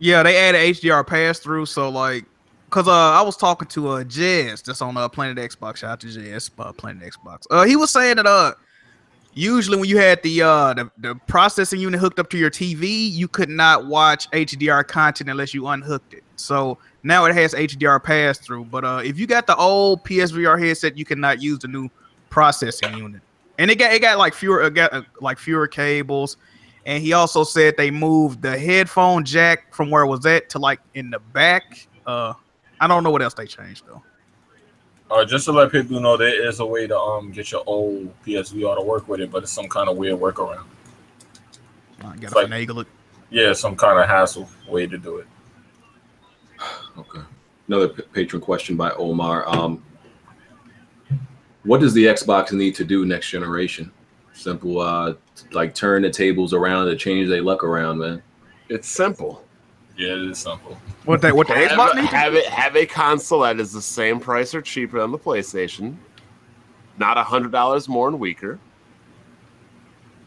Yeah, they added H D R pass through. So like, cause uh, I was talking to uh Jazz that's on uh Planet Xbox. Shout out to Jazz, uh, Planet Xbox. Uh, he was saying that uh, usually when you had the uh the, the processing unit hooked up to your T V, you could not watch H D R content unless you unhooked it. So now it has H D R pass through. But uh, if you got the old P S V R headset, you cannot use the new processing unit. And it got it got like fewer it got uh, like fewer cables. And he also said they moved the headphone jack from where it was at to like in the back. Uh, I don't know what else they changed though. Uh, just to let people know, there is a way to um get your old P S V R to work with it, but it's some kind of weird workaround. I got a finagle it. Yeah, some kind of hassle way to do it. Okay. another patron question by Omar. Um, what does the Xbox need to do next generation? Simple, uh, like turn the tables around and change their luck around, man. It's simple. Yeah, it is simple. What they what the Xbox needs? Have it have a console that is the same price or cheaper than the PlayStation, not a hundred dollars more and weaker.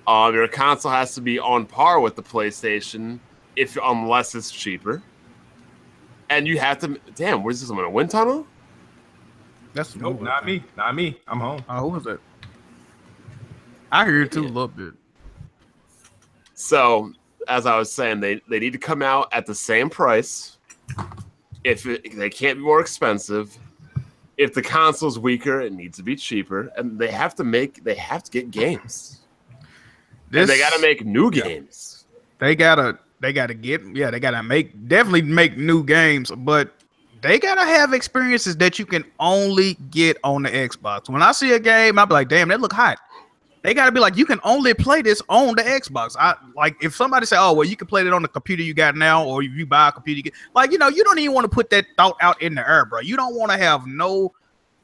Um, your console has to be on par with the PlayStation, if unless it's cheaper. And you have to. Damn, where's this? I'm in a wind tunnel. That's nope, no not me, not me. I'm home. Oh, who was it? I hear it too a little bit. So, as I was saying, they, they need to come out at the same price. If it, they can't be more expensive, if the console's weaker, it needs to be cheaper, and they have to make they have to get games. This, and they got to make new games. They gotta they gotta get yeah they gotta make definitely make new games, but they gotta have experiences that you can only get on the Xbox. When I see a game, I'll be like, damn, that look hot. They gotta be like, you can only play this on the Xbox. I like if somebody say, oh well, you can play it on the computer you got now, or if you buy a computer, you get, like you know, you don't even want to put that thought out in the air, bro. You don't want to have no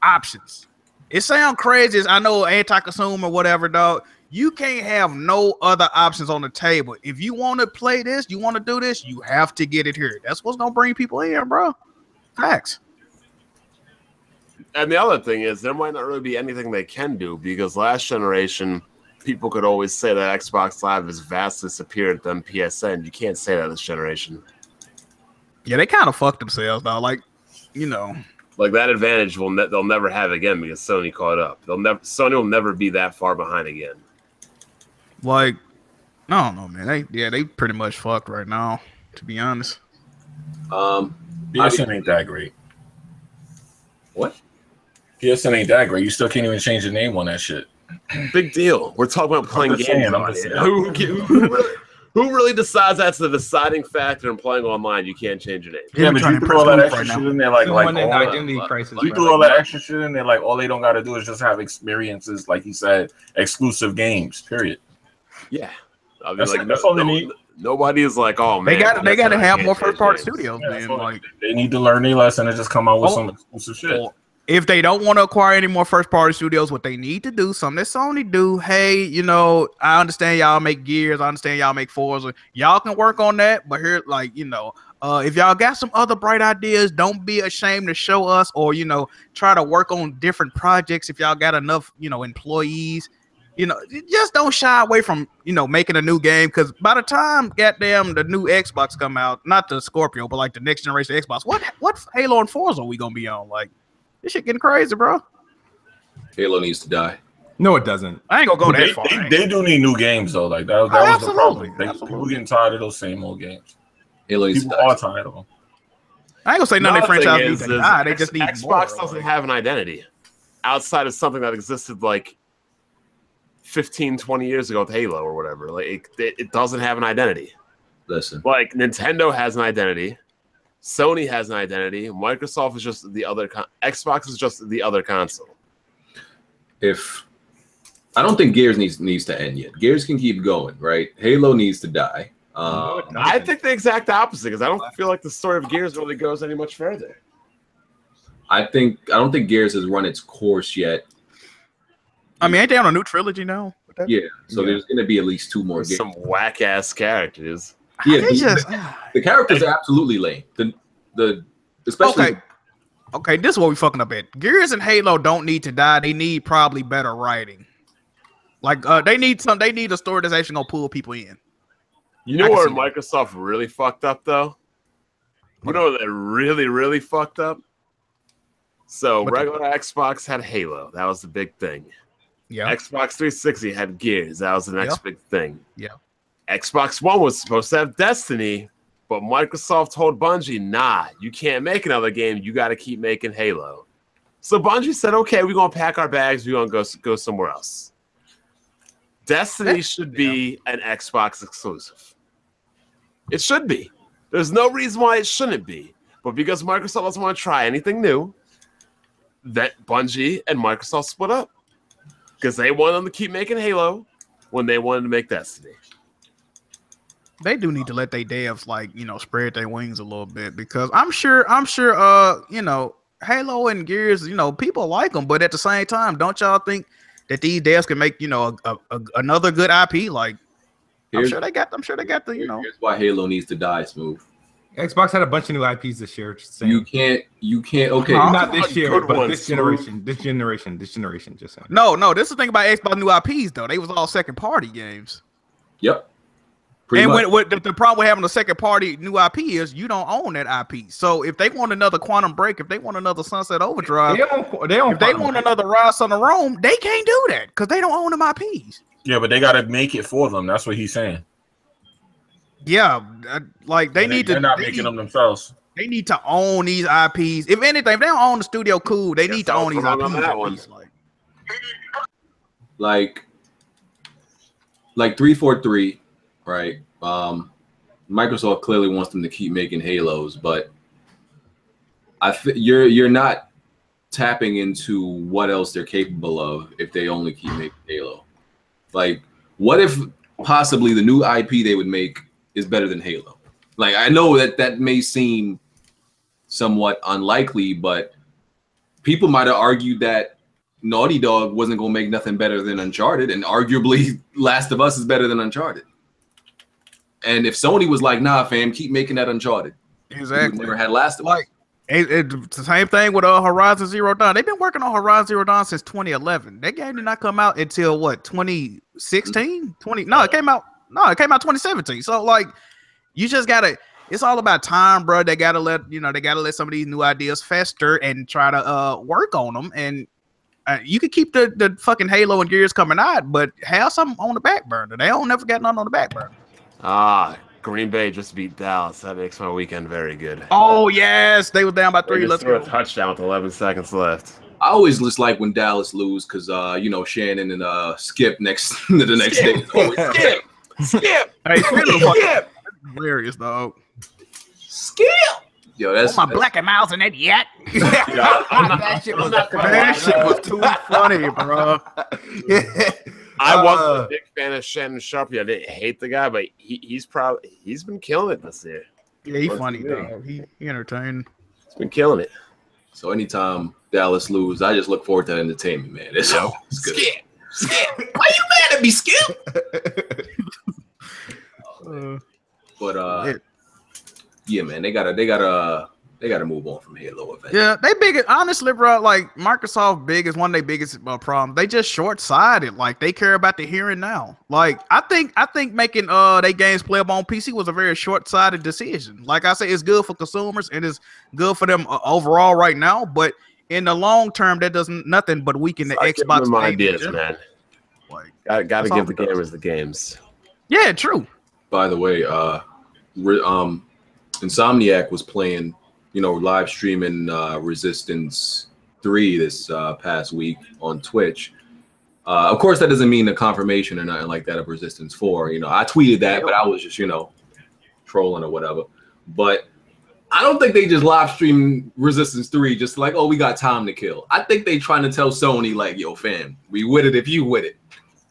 options. It sounds crazy, as I know, anti-consumer or whatever, dog. You can't have no other options on the table. If you want to play this, you want to do this, you have to get it here. That's what's gonna bring people in, bro. Facts. And the other thing is, there might not really be anything they can do, because last generation, people could always say that Xbox Live is vastly superior than P S N. You can't say that this generation. Yeah, they kind of fucked themselves now. Like, you know, like that advantage will ne they'll never have again, because Sony caught up. They'll never Sony will never be that far behind again. Like, I don't know, man. They yeah, they pretty much fucked right now, to be honest. Um, P S N ain't that great. What? P S N ain't that great. You still can't even change the name on that shit. Big deal. We're talking about playing games. Saying, who, who, who, really, who really decides that's the deciding factor in playing online? You can't change your name. Yeah, but you threw all that extra shit in there, like, like, you threw all that extra shit in there, like, all they don't got to do is just have experiences, like he said, exclusive games, period. Yeah. I mean, that's like, that's no, all they need. Nobody is like, oh man, they got they got to have more first party studios, yeah, man. Like, they need to learn their lesson and just come out with oh, some exclusive shit. Well, if they don't want to acquire any more first party studios, what they need to do, something that Sony do, hey, you know, I understand y'all make Gears, I understand y'all make Forza, y'all can work on that, but here, like, you know, uh, if y'all got some other bright ideas, don't be ashamed to show us, or, you know, try to work on different projects if y'all got enough, you know, employees. You know, just don't shy away from, you know, making a new game, because by the time, goddamn, the new Xbox come out, not the Scorpio, but like the next generation of Xbox, what what Halo and Forza are we gonna be on? Like, this shit getting crazy, bro. Halo needs to die. No, it doesn't. I ain't gonna go that far. They, they do need new games though. Like that, that oh, was absolutely. the problem. They, absolutely. People getting tired of those same old games. Halo needs people to die. are tired of them. I ain't gonna say none of their franchises need to die. They just need Xbox more, doesn't like. have an identity outside of something that existed like fifteen, twenty years ago with Halo or whatever. Like, it, it doesn't have an identity. Listen. Like, Nintendo has an identity. Sony has an identity. Microsoft is just the other... Con Xbox is just the other console. If... I don't think Gears needs, needs to end yet. Gears can keep going, right? Halo needs to die. Um, no, I think the exact opposite, because I don't feel like the story of Gears really goes any much further. I think... I don't think Gears has run its course yet. I mean, ain't they on a new trilogy now? Yeah, so yeah. there's going to be at least two more games. Some whack-ass characters. Yeah, the, just, the, the characters are absolutely lame. The, the, especially... Okay. okay, this is what we fucking up at. Gears and Halo don't need to die. They need probably better writing. Like, uh, they need some. They need a story that's actually going to pull people in. You know where Microsoft that. really fucked up, though? You know where they really, really fucked up? So, what regular the? Xbox had Halo. That was the big thing. Yeah. Xbox three sixty had Gears. That was the next yep. big thing. Yeah. Xbox One was supposed to have Destiny, but Microsoft told Bungie, nah, you can't make another game. You got to keep making Halo. So Bungie said, okay, we're going to pack our bags. We're going to go go somewhere else. Destiny that, should be yeah. an Xbox exclusive. It should be. There's no reason why it shouldn't be. But because Microsoft doesn't want to try anything new, that Bungie and Microsoft split up. Because they wanted them to keep making Halo when they wanted to make Destiny. They do need to let their devs, like, you know, spread their wings a little bit, because I'm sure, I'm sure, uh, you know, Halo and Gears, you know, people like them, but at the same time, don't y'all think that these devs can make, you know, a, a, another good I P? Like, I'm here's, sure they got, I'm sure they got the, you know. Here's why Halo needs to die, Smooth. Xbox had a bunch of new I Ps this year. Saying. You can't, you can't. Okay, uh, not this year, but one, this generation, this generation, this generation. Just saying. No, no. This is the thing about Xbox new I Ps though. They was all second party games. Yep. Pretty and when, when the, the problem with having a second party new I P is you don't own that I P. So if they want another Quantum Break, if they want another Sunset Overdrive, they don't. They don't if they want Break. another Rise of the Rome, they can't do that because they don't own them I Ps. Yeah, but they got to make it for them. That's what he's saying. Yeah, like they, they need to. They're not they making need, them themselves. They need to own these I Ps. If anything, if they don't own the studio, cool. They yeah, need to own these I Ps. Like, like, like three four three, right? Um, Microsoft clearly wants them to keep making Halos, but I th you're you're not tapping into what else they're capable of if they only keep making Halo. Like, what if possibly the new I P they would make is better than Halo? Like, I know that that may seem somewhat unlikely, but people might have argued that Naughty Dog wasn't going to make nothing better than Uncharted, and arguably Last of Us is better than Uncharted. And if Sony was like, nah, fam, keep making that Uncharted. Exactly. We never had Last of Us. Like, it, it, it's the same thing with uh, Horizon Zero Dawn. They've been working on Horizon Zero Dawn since twenty eleven. That game did not come out until, what, twenty sixteen? twenty, no, it came out. No, it came out twenty seventeen. So like, you just gotta. It's all about time, bro. They gotta let you know. They gotta let some of these new ideas fester and try to uh work on them. And uh, you could keep the the fucking Halo and Gears coming out, but have something on the back burner. They don't never got nothing on the back burner. Ah, Green Bay just beat Dallas. That makes my weekend very good. Oh yes, they were down by three. Let's throw a touchdown with eleven seconds left. I always just like when Dallas lose because uh you know Shannon and uh Skip next to the next Skip. day. Skip. Skip! Hey, Skip! Hilarious, dog. Skip! Yo, that's oh, my that's... black and miles in it yet. Yeah, I'm not, that shit was, not that shit was too funny, bro. Yeah. I wasn't uh, a big fan of Shannon Sharpie. I didn't hate the guy, but he, he's probably he's been killing it this year. Yeah, he's funny though. He, he entertained. He's been killing it. So anytime Dallas lose, I just look forward to that entertainment, man. It's, so, it's good. Skip. Skip, why you mad at me, Skip? uh, but uh, it, yeah, man, they gotta, they gotta, they gotta move on from Halo eventually. Yeah, they big. Honestly, bro, like Microsoft big is one of their biggest uh, problems. They just short sighted. Like they care about the here and now. Like I think, I think making uh their games playable on P C was a very short sighted decision. Like I say, it's good for consumers and it's good for them uh, overall right now, but. In the long term, that doesn't nothing but weaken the so Xbox. My ideas, man. Like, I gotta give the gamers the games. Yeah, true. By the way, uh, um, Insomniac was playing, you know, live streaming uh, Resistance three this uh, past week on Twitch. Uh, of course, that doesn't mean a confirmation or nothing like that of Resistance four. You know, I tweeted that, but I was just, you know, trolling or whatever. But I don't think they just live stream Resistance three just like, oh, we got time to kill. I think they trying to tell Sony, like, yo, fam, we with it if you with it.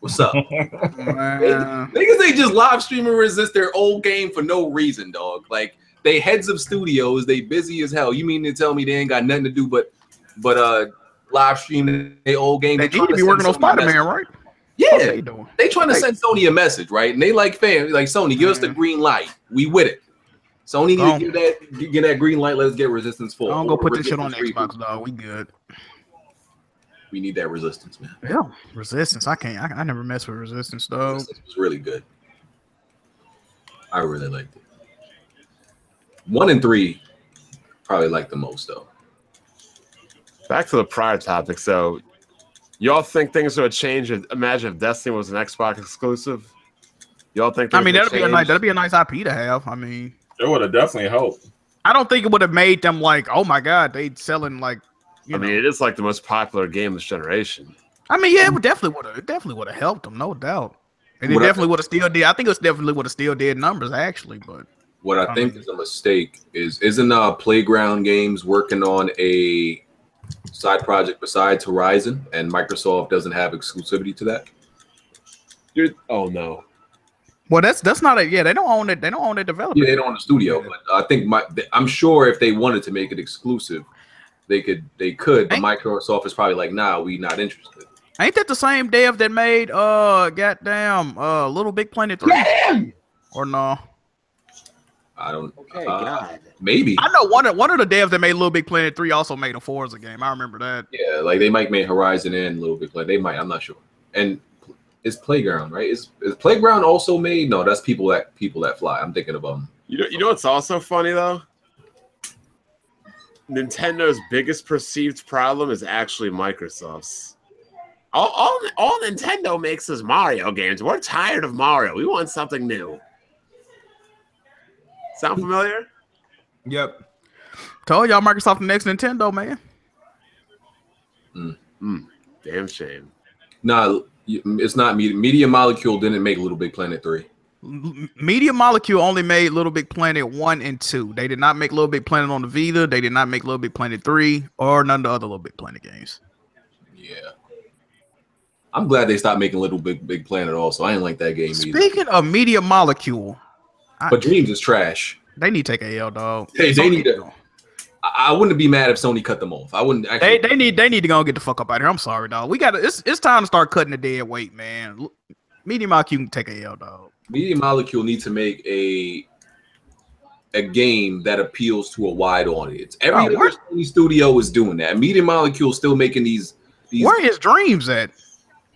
What's up? Niggas, they, they just live stream and resist their old game for no reason, dog. Like, they heads of studios, they busy as hell. You mean to tell me they ain't got nothing to do but but uh, live stream their old game? They, they need to be working on Spider-Man, right? Yeah. They, they trying to like, send Sony a message, right? And they like, fam, like, Sony, give us the green light. We with it. Sony need to get that get that green light. Let's get Resistance four. Don't go put this shit on Xbox, dog. We good. We need that Resistance, man. Yeah, Resistance. I can't. I, I never mess with Resistance, though. Resistance was really good. I really liked it. One and three, probably like the most though. Back to the prior topic. So, y'all think things would change? If, imagine if Destiny was an Xbox exclusive. Y'all think? I mean, that'd be a nice. That'd be a nice I P to have. I mean. It would have definitely helped. I don't think it would have made them like, oh my god, they selling like. You I know. mean, it is like the most popular game this generation. I mean, yeah, it definitely would have. It definitely would have helped them, no doubt. And what it definitely would have still did. I think it definitely would have still did numbers actually. But what I, I think mean. is a mistake is isn't uh Playground Games working on a side project besides Horizon, and Microsoft doesn't have exclusivity to that. You're, oh no. Well, that's that's not a yeah. They don't own it. They don't own the developer. Yeah, they don't own the studio. Yeah. But I think my, I'm sure if they wanted to make it exclusive, they could. They could. But Microsoft is probably like, nah, we not interested. Ain't that the same dev that made uh goddamn uh Little Big Planet three? Yeah! Or no? I don't. Okay, uh, God. Maybe. I know one of one of the devs that made Little Big Planet three also made a Forza game. I remember that. Yeah, like they might make Horizon and Little Big Planet. They might. I'm not sure. And it's Playground, right? Is is Playground also made? No, that's people that people that fly. I'm thinking of um. You know, you know what's also funny though. Nintendo's biggest perceived problem is actually Microsoft's. All, all, all Nintendo makes is Mario games. We're tired of Mario. We want something new. Sound familiar? Yep. Told y'all Microsoft the next Nintendo, man. Mm. Mm. Damn shame. Nah, it's not Media. Media Molecule didn't make Little Big Planet three. Media Molecule only made Little Big Planet one and two. They did not make Little Big Planet on the Vita. They did not make Little Big Planet three or none of the other Little Big Planet games. Yeah. I'm glad they stopped making Little Big Big Planet also. I didn't like that game either. Speaking of Media Molecule. But I, Dreams is trash. They need to take a L, dog. Hey, they need to, I wouldn't be mad if Sony cut them off. I wouldn't actually. They, they need they need to go and get the fuck up out of here. I'm sorry, dog. We got it's it's time to start cutting the dead weight, man. Media Molecule can take a L, dog. Media Molecule needs to make a a game that appeals to a wide audience. Every oh, other Sony studio is doing that. Media Molecule still making these, these. Where is Dreams at?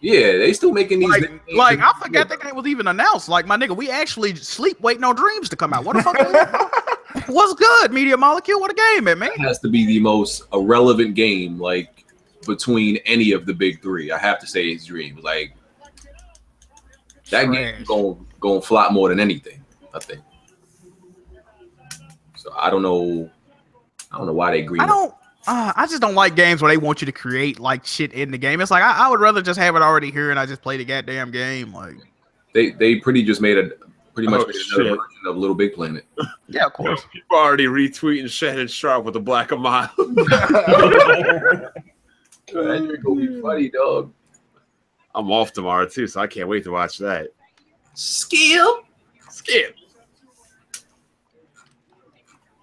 Yeah, they still making these. Like, like I forgot that game was even announced. Like, my nigga, we actually sleep waiting on Dreams to come out. What the fuck? What's good, Media Molecule? What a game, man. It has to be the most irrelevant game, like, between any of the big three. I have to say it's Dreams. Like, that Trash. game going going flop more than anything, I think. So I don't know. I don't know why they agree. I don't. Uh, I just don't like games where they want you to create like shit in the game. It's like I, I would rather just have it already here and I just play the goddamn game. Like they they pretty just made a pretty much oh, made another version of Little Big Planet. Yeah, of course. People already retweeting Shannon Sharp with a black a mile. Man, you're gonna be funny, dog. I'm off tomorrow too, so I can't wait to watch that. Skip, skip.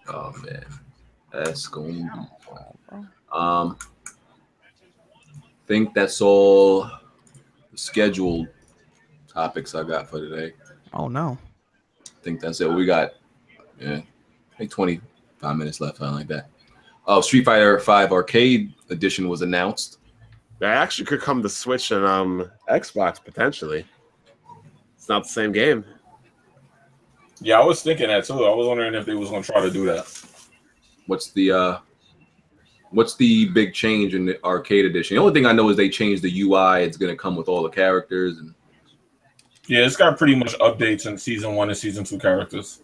Oh man, that's gonna be. Um, think that's all the scheduled topics I got for today. Oh no, I think that's it. We got yeah, like twenty-five minutes left, something like that. Oh, Street Fighter five Arcade Edition was announced. That actually could come to Switch and um Xbox potentially. It's not the same game. Yeah, I was thinking that too. I was wondering if they was gonna try to do that. What's the uh? What's the big change in the Arcade Edition? The only thing I know is they changed the U I. It's going to come with all the characters. And yeah, it's got pretty much updates in Season one and Season two characters.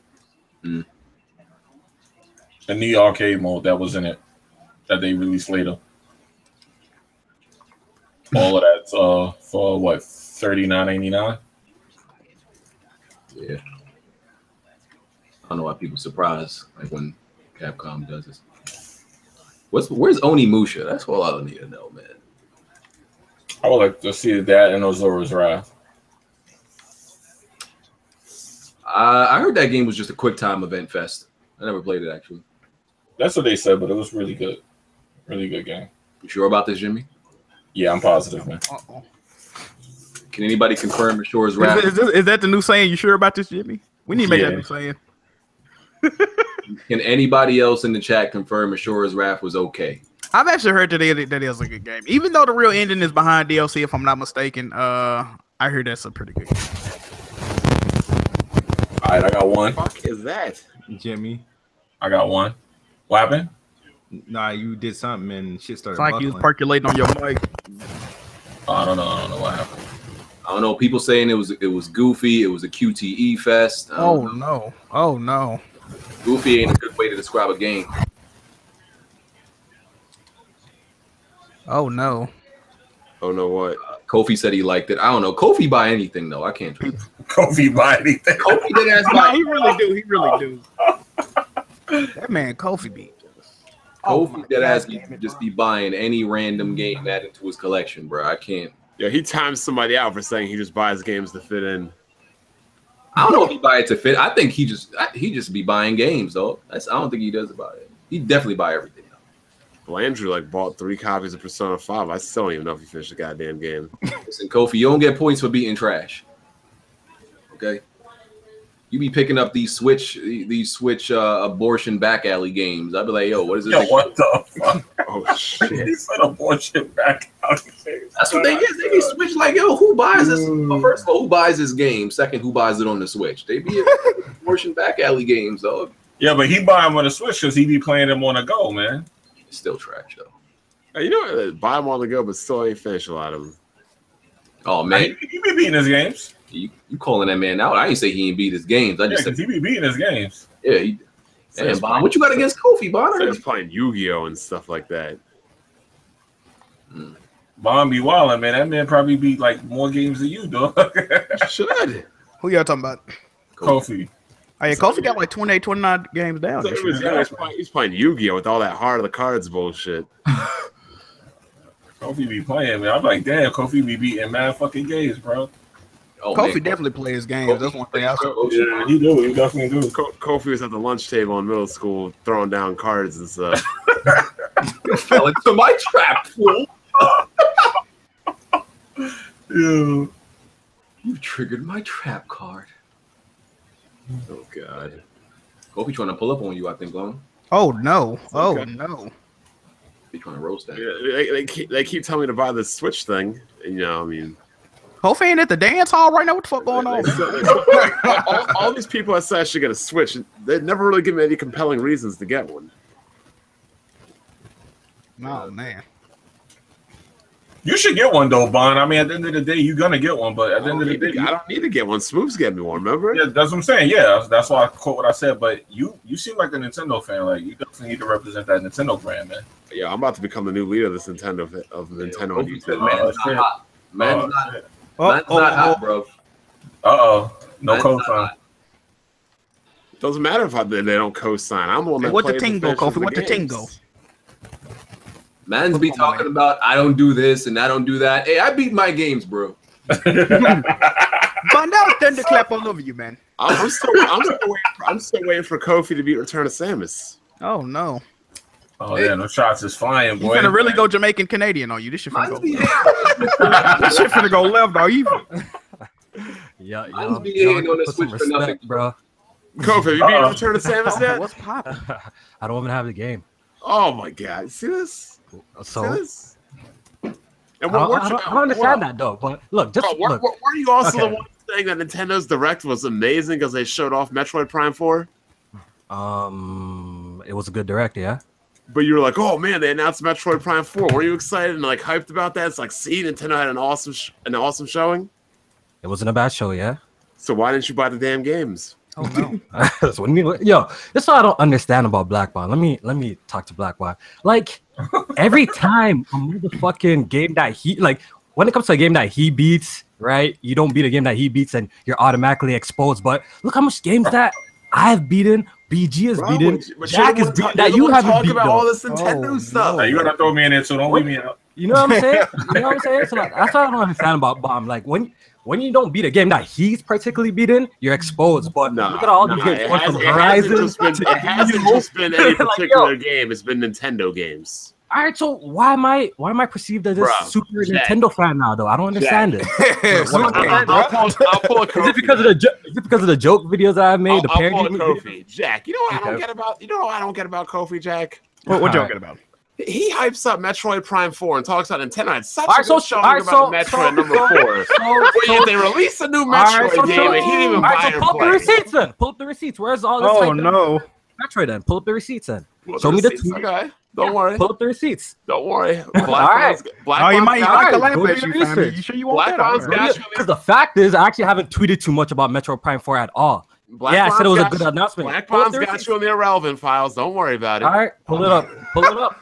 Mm. The new arcade mode that was in it that they released later. All of that uh, for, what, thirty-nine ninety-nine? Yeah. I don't know why people are surprised like when Capcom does this. What's, where's Onimusha? That's all I need to know, man. I would like to see that and Ozora's Wrath. Uh, I heard that game was just a quick time event fest. I never played it, actually. That's what they said, but it was really good. Really good game. You sure about this, Jimmy? Yeah, I'm positive, man. Uh-oh. Can anybody confirm Ozora's Wrath? Is, is, is that the new saying? You sure about this, Jimmy? We need to make yeah. that new saying. Can anybody else in the chat confirm Ashura's Wrath was okay? I've actually heard that it, that is a good game. Even though the real ending is behind D L C, if I'm not mistaken, uh, I heard that's a pretty good game. All right, I got one. What the fuck is that? Jimmy. I got one. What happened? Nah, you did something and shit started It's like buckling. You was percolating on your mic. I don't know. I don't know what happened. I don't know. People saying it was it was goofy. It was a Q T E fest. Oh, know. no. Oh, no. Goofy ain't a good way to describe a game. Oh no! Oh no! What? Uh, Kofi said he liked it. I don't know. Kofi buy anything though. I can't. Kofi buy anything. Kofi did ask. No, he really do. He really do. That man Kofi be. Oh, Kofi did ask. He just be buying any random game added to his collection, bro. I can't. Yeah, he times somebody out for saying he just buys games to fit in. I don't know if he buy it to fit. I think he just he just be buying games though. That's, I don't think he does about it. He definitely buy everything. Well, Andrew like bought three copies of Persona five. I still don't even know if he finished the goddamn game. Listen, Kofi, you don't get points for beating trash. Okay, you be picking up these Switch these Switch uh, abortion back alley games. I'd be like, yo, what is this? Yo, like? What the fuck? Oh shit! He said abortion back alley games. That's what they get. They get Switch like, yo, who buys this? Well, first of all, who buys this game? Second, who buys it on the Switch? They be abortion back alley games, though. Yeah, but he buy them on the Switch because he be playing them on the go, man. Still trash though. Hey, you know, buy them on the go, but still ain't finished a lot of them. Oh man, I, he, he be beating his games. You, you calling that man out? I ain't say he ain't beat his games. I yeah, just said he be beating his games. Yeah, he, so man, playing, what you got so, against Kofi Bonner? So he's playing Yu-Gi-Oh and stuff like that. Mm. Bomb be wilding, man. That man probably beat like more games than you, dog. Should. Who y'all talking about? Kofi. Kofi. Oh, yeah, Kofi got like twenty-eight, twenty-nine games down. So was, yeah, he's, playing, he's playing Yu-Gi-Oh with all that Heart of the Cards bullshit. Kofi be playing, man. I'm like, damn, Kofi be beating mad fucking games, bro. Oh, Kofi man, definitely plays games. Kofi, that's one thing I saw. Yeah, he do. He definitely do. Ko Kofi was at the lunch table in middle school throwing down cards and stuff. You fell into my trap, fool. Yeah. You triggered my trap card. Oh God, Kofi trying to pull up on you, I think, Long. Oh no! Oh okay. No! He trying to roast that. Yeah, they, they keep they keep telling me to buy this Switch thing. You know, I mean, Kofi ain't at the dance hall right now. What the fuck going on? Still, all, all these people that said I should get a Switch, they never really give me any compelling reasons to get one. Oh man, you should get one though, Bond. I mean, at the end of the day, you're gonna get one. But at the end of the day, to, I don't need to get one. Smooth's getting me one. Remember? Yeah, that's what I'm saying. Yeah, that's why I quote what I said. But you, you seem like a Nintendo fan. Like you definitely need to represent that Nintendo brand, man. Yeah, I'm about to become the new leader of this Nintendo of Nintendo on YouTube. Man, it's not hot. Man, it's not hot. Man's not hot, bro. Uh oh, no co-sign. Doesn't matter if I, they don't co-sign. I'm the one that plays the games. What the tingo, Kofi? What the tingo? Man's be talking about I don't do this and I don't do that. Hey, I beat my games, bro. Find out thunderclap all over you, man. I'm still, I'm still, waiting for, I'm still waiting for Kofi to beat Return of Samus. Oh no! Oh hey, yeah, no shots is flying, boy. You're gonna really go Jamaican Canadian on you. This shit finna go. This shit finna go left, though. You. Yeah, I'm beating on the Switch for nothing, bro. Kofi, you beat Return of Samus yet? What's poppin'? I don't even have the game. Oh my God! See this? So, is, and I, don't, I, don't, I don't understand that though. But look, just oh, were, look. Were you also okay. the one saying that Nintendo's Direct was amazing because they showed off Metroid Prime four? Um, it was a good Direct, yeah. But you were like, "Oh man, they announced Metroid Prime four." Were you excited and like hyped about that? It's like, see, Nintendo had an awesome, sh an awesome showing. It wasn't a bad show, yeah. So why didn't you buy the damn games? Oh no! That's what I mean. Yo, that's what I don't understand about Black Bond. Let me let me talk to Black Bond. Like every time a motherfucking game that he like, when it comes to a game that he beats, right? You don't beat a game that he beats, and you're automatically exposed. But look how much games that I've beaten. B G is Bro, beaten. But Jack is beaten. That you haven't beaten. Talk about though. All this Nintendo oh, stuff. No. Hey, you gotta throw me in there, so don't leave me out. You know what I'm saying? You know what I'm saying? So like, that's what I don't understand about Bond. Like when. When you don't beat a game that he's particularly beaten, you're exposed. But no, look at all no, these games. Has, Horizon, it hasn't just been, it hasn't just been any particular like, game. It's been Nintendo games. All right, so why am I why am I perceived as a super Jack. Nintendo fan now? Though I don't understand Jack. It. Bro, what, I'll, I'll pull, I'll pull a Kofi. Is it because of the is it because of the joke videos I made? I'll, the I'll pull a Kofi. Jack, you know what okay. I don't get about you know what I don't get about Kofi Jack. What what joke right. about? He hypes up Metroid Prime four and talks about Nintendo. It's such all a good so, showing about so, Metroid so, number four. So, so, so, they released a new Metroid so, so, game and he didn't even buy so it. Pull up the receipts then. Pull up the receipts. Where's all this? Oh like, no. Metroid then. Pull up the receipts then. Pull Show the me receipts. The tweet. Okay. Don't yeah. worry. Pull up the receipts. Don't worry. Black all right. Black oh, you might like the language. You, you sure you want that? Because the fact is, I actually haven't tweeted too much about Metroid Prime four at all. Black yeah, I said it was a good announcement. Black Bomb's got you in the irrelevant files. Don't worry about it. All right. Pull it up. Pull it up.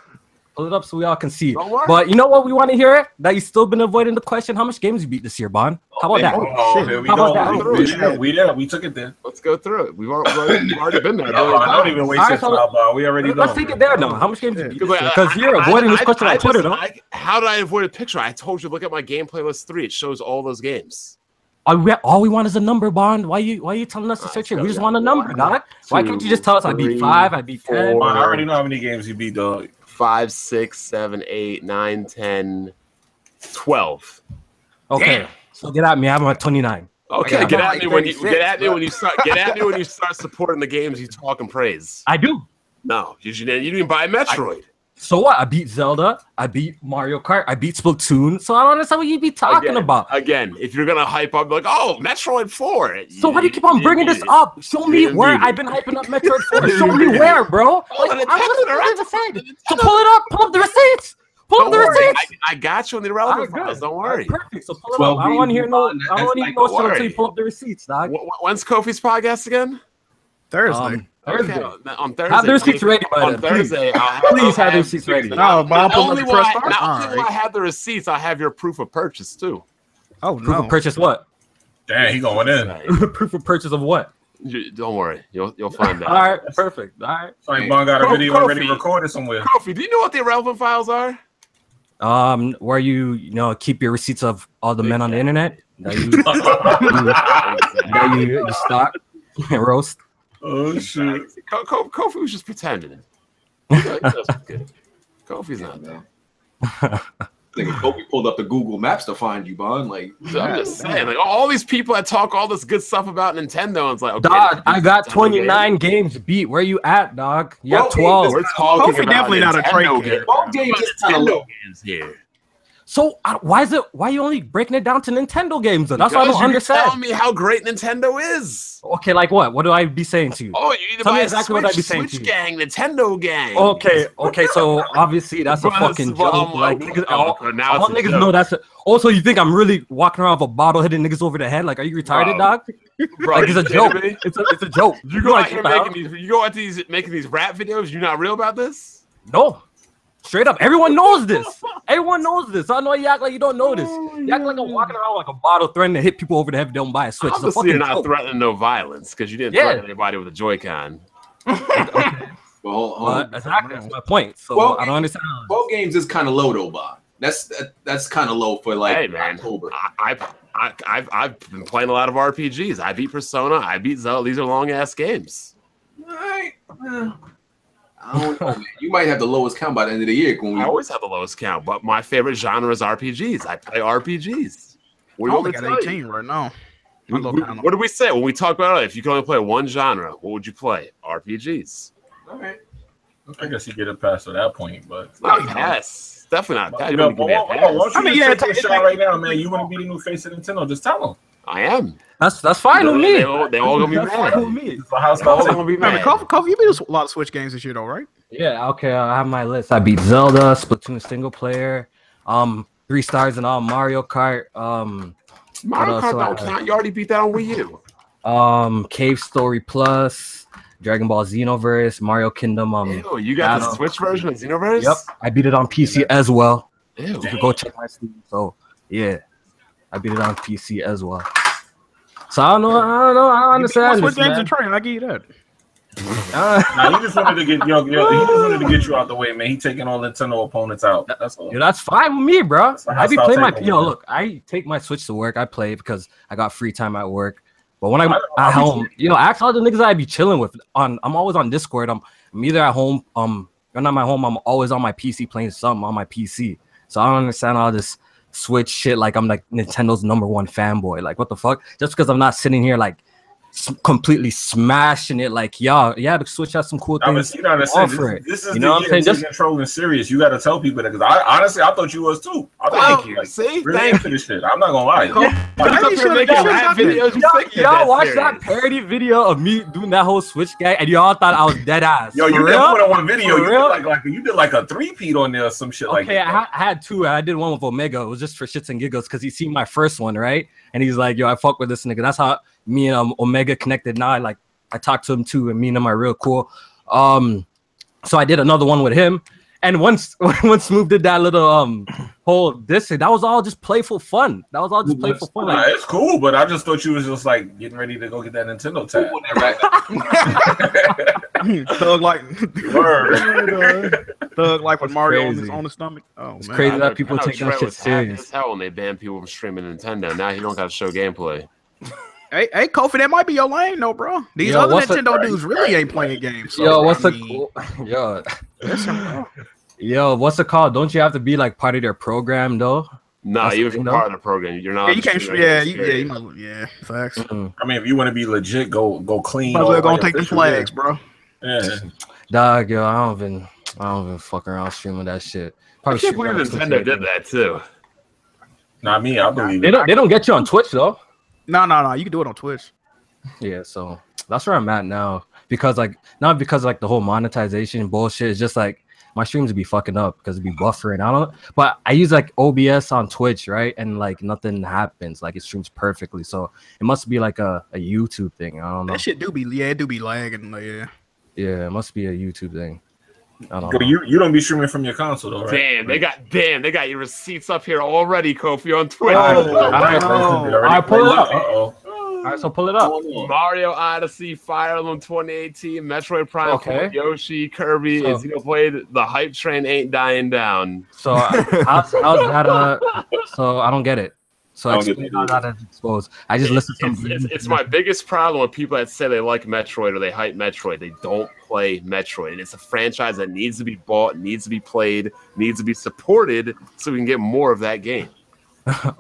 Pull it up so we all can see. But you know what we want to hear? That you've still been avoiding the question, how much games you beat this year, Bon? How about that? Oh, shit. We How about that? We, we, we, we, we took it there. Let's go through it. We've already, we've already been there. No, I don't even waste right, so it. We already Let's done. Take it there, though. How much games yeah. you beat this year? Because you're avoiding I, I, this question I, I on Twitter, just, though. I, how did I avoid a picture? I told you, look at my gameplay list three. It shows all those games. All we, all we want is a number, Bond. Why are you why are you telling us to search it? We just want a number, dog. Why can't you just tell us I beat five, I beat ten? Bond, I already know how many games you beat, dog. Five, six, seven, eight, nine, ten, twelve. Okay, damn. So get at me. I'm at twenty-nine. Okay, get at me when you get at me when you start get at me when you start supporting the games you talk and praise. I do. No, you didn't. You didn't buy Metroid. I, So what? I beat Zelda. I beat Mario Kart. I beat Splatoon. So I don't understand what you'd be talking again, about. Again, if you're gonna hype up, like, oh, Metroid four. So why do you keep on bringing this up? Show me where I've been hyping up Metroid four. Show me where, bro. Like, I'm just trying to say. So pull it up. Pull up the receipts. Pull up the receipts. I, I got you in the relevant files. Don't worry. Perfect. So pull it up. I don't want to hear no. I don't want to hear no shit until you pull up the receipts, dog. When's Kofi's podcast again? Thursday. Thursday. Okay. On Thursday, have their seats ready by on then. Thursday, have, please have, have their seats ready. No, not only will I, right. I have the receipts, I have your proof of purchase too. Oh, proof no. of purchase what? Dang, he going in. Proof of purchase of what? You, don't worry, you'll you'll find that. All right, perfect. All right. All right, Bond got a video already recorded somewhere. Kofi, do you know what the relevant files are? Um, where you you know keep your receipts of all the men on the internet that you that you, you stalk and roast. Oh shit! Kofi was just pretending. Kofi's not there. Kofi pulled up the Google Maps to find you, Bond. Like so I'm just saying, like all these people that talk all this good stuff about Nintendo, and it's like, okay, dog, I got twenty-nine games. games beat. Where you at, dog? You got twelve. We're talking Kofi about definitely Nintendo not a great game. Both games just Nintendo games here. So uh, why is it? Why are you only breaking it down to Nintendo games? Though? That's because what I don't understand. Tell me how great Nintendo is. Okay, like what? What do I be saying to you? Oh, you need to tell buy me exactly Switch, what I be saying Switch to you. Gang, Nintendo gang. Okay, okay. So obviously that's a fucking joke. Um, like niggas, all, now all niggas know that's. A, also, you think I'm really walking around with a bottle hitting niggas over the head? Like, are you retarded, dog? Bro, like, it's a joke. It's a, it's a joke. You go out here making these. You go out these making these rap videos. You're not real about this. No. Straight up, everyone knows this. Everyone knows this. I know you act like you don't know this. You act like I'm walking around like a bottle threatening to hit people over the head if they don't buy a Switch. Obviously, you're not threatening no violence because you didn't yeah. threaten anybody with a Joy-Con. Okay. Well, um, that's exactly my point. So well, I don't understand. Both games is kind of low though, Bob. That's that, that's kind of low for like hey, man. October. I, I, I've I've been playing a lot of R P Gs. I beat Persona. I beat Zelda. These are long ass games. All right. Uh, I don't know, man. You might have the lowest count by the end of the year. When we... I always have the lowest count, but my favorite genre is R P Gs. I play R P Gs. What do you only got eighteen right now. We, we, what did we say when we talked about it? If you could only play one genre, what would you play? R P Gs. All right. Okay. I guess you get a pass at that point, but not pass. Definitely not. You know, you well, well, well, I mean, yeah, take a shot right now, man. You want to be the new face of Nintendo? Just tell them. I am. That's that's fine with me. They all, they all gonna be mad. Kofi, you beat a lot of Switch games this year, though, right? Yeah. Okay. I have my list. I beat Zelda, Splatoon single player, um, three stars and all, Mario Kart. Um, Mario Kart don't count. You already beat that on Wii U. Um, Cave Story Plus, Dragon Ball Xenoverse, Mario Kingdom. Um, Ew, you got the Switch version of Xenoverse? Yep. I beat it on P C as well. Ew. You can go check my Steam. So yeah. I beat it on P C as well. So I don't know. I don't know. I don't understand this, man. Train, I give you that. Uh, nah, he just wanted to get yo, yo, he just wanted to get you out the way, man. He taking all Nintendo opponents out. That's all. Yo, that's fine with me, bro. I be playing my. Yo, look, I take my Switch to work. I play because I got free time at work. But when I'm at home, you know, ask all the niggas I be chilling with. On, I'm always on Discord. I'm, I'm either at home. Um, when I'm at home, I'm always on my P C playing something on my P C. So I don't understand all this Switch shit like I'm like Nintendo's number one fanboy. Like what the fuck? Just because I'm not sitting here like completely smashing it like y'all. Yeah, the Switch has some cool things. You know what I'm saying? This is the controlling serious. You got to tell people that because I honestly I thought you was too. I thought you see. Thank you. I'm not gonna lie. Y'all watch that parody video of me doing that whole Switch gag and y'all thought I was dead ass. Yo, you did put on one video. You did like like you did like a three-peat on there or some shit like that. Okay, I had two. I did one with Omega. It was just for shits and giggles because he seen my first one, right? And he's like, yo, I fuck with this nigga. That's how me and um, Omega connected. Now I like I talked to him too, and me and him are real cool. Um, so I did another one with him, and once once Smooth did that little um whole this, that was all just playful fun. That was all just playful fun. Nah, like, it's cool, but I just thought you was just like getting ready to go get that Nintendo tab. Thug like word. Thug Life with Mario on his, on his stomach. Oh, it's man. crazy that people take that shit serious. It's hell when they ban people from streaming Nintendo. Now you don't got to show gameplay. Hey, hey, Kofi, that might be your lane, though, bro. These yo, other Nintendo the, dudes really ain't playing games. So, yo, what's I mean, the yo, yo, what's the call? Don't you have to be like part of their program, though? Nah, That's you're the part of the program. You're not. Yeah, you can't. Yeah, you, yeah, you might, yeah. Facts. Mm. I mean, if you want to be legit, go go clean. Might as well go take the flags, game. bro. Yeah. Dog, yo, I don't even, I don't even fuck around streaming that shit. Probably I can't believe Nintendo did that too. Not me. I believe they don't. They don't get you on Twitch though. No, no, no. You can do it on Twitch. Yeah, so that's where I'm at now. Because like, not because like the whole monetization bullshit. It's just like my streams would be fucking up because it'd be buffering. I don't. But I use like O B S on Twitch, right? And like nothing happens. Like it streams perfectly. So it must be like a, a YouTube thing. I don't know. That shit do be yeah, it do be lagging. Yeah. Yeah, it must be a YouTube thing. I don't know. You you don't be streaming from your console though, right? Damn, they got damn, they got your receipts up here already, Kofi on Twitter. Oh, all right, all right, pull it up. Uh -oh. All right, so pull it up. Mario Odyssey, Fire Emblem twenty eighteen, Metroid Prime, okay. Yoshi, Kirby, so, Xenoblade. The hype train ain't dying down. So how's that? Uh, so I don't get it. So I, exposed. I just listen to it's, it's, it's my biggest problem with people that say they like Metroid or they hype Metroid. They don't play Metroid. And it's a franchise that needs to be bought, needs to be played, needs to be supported so we can get more of that game.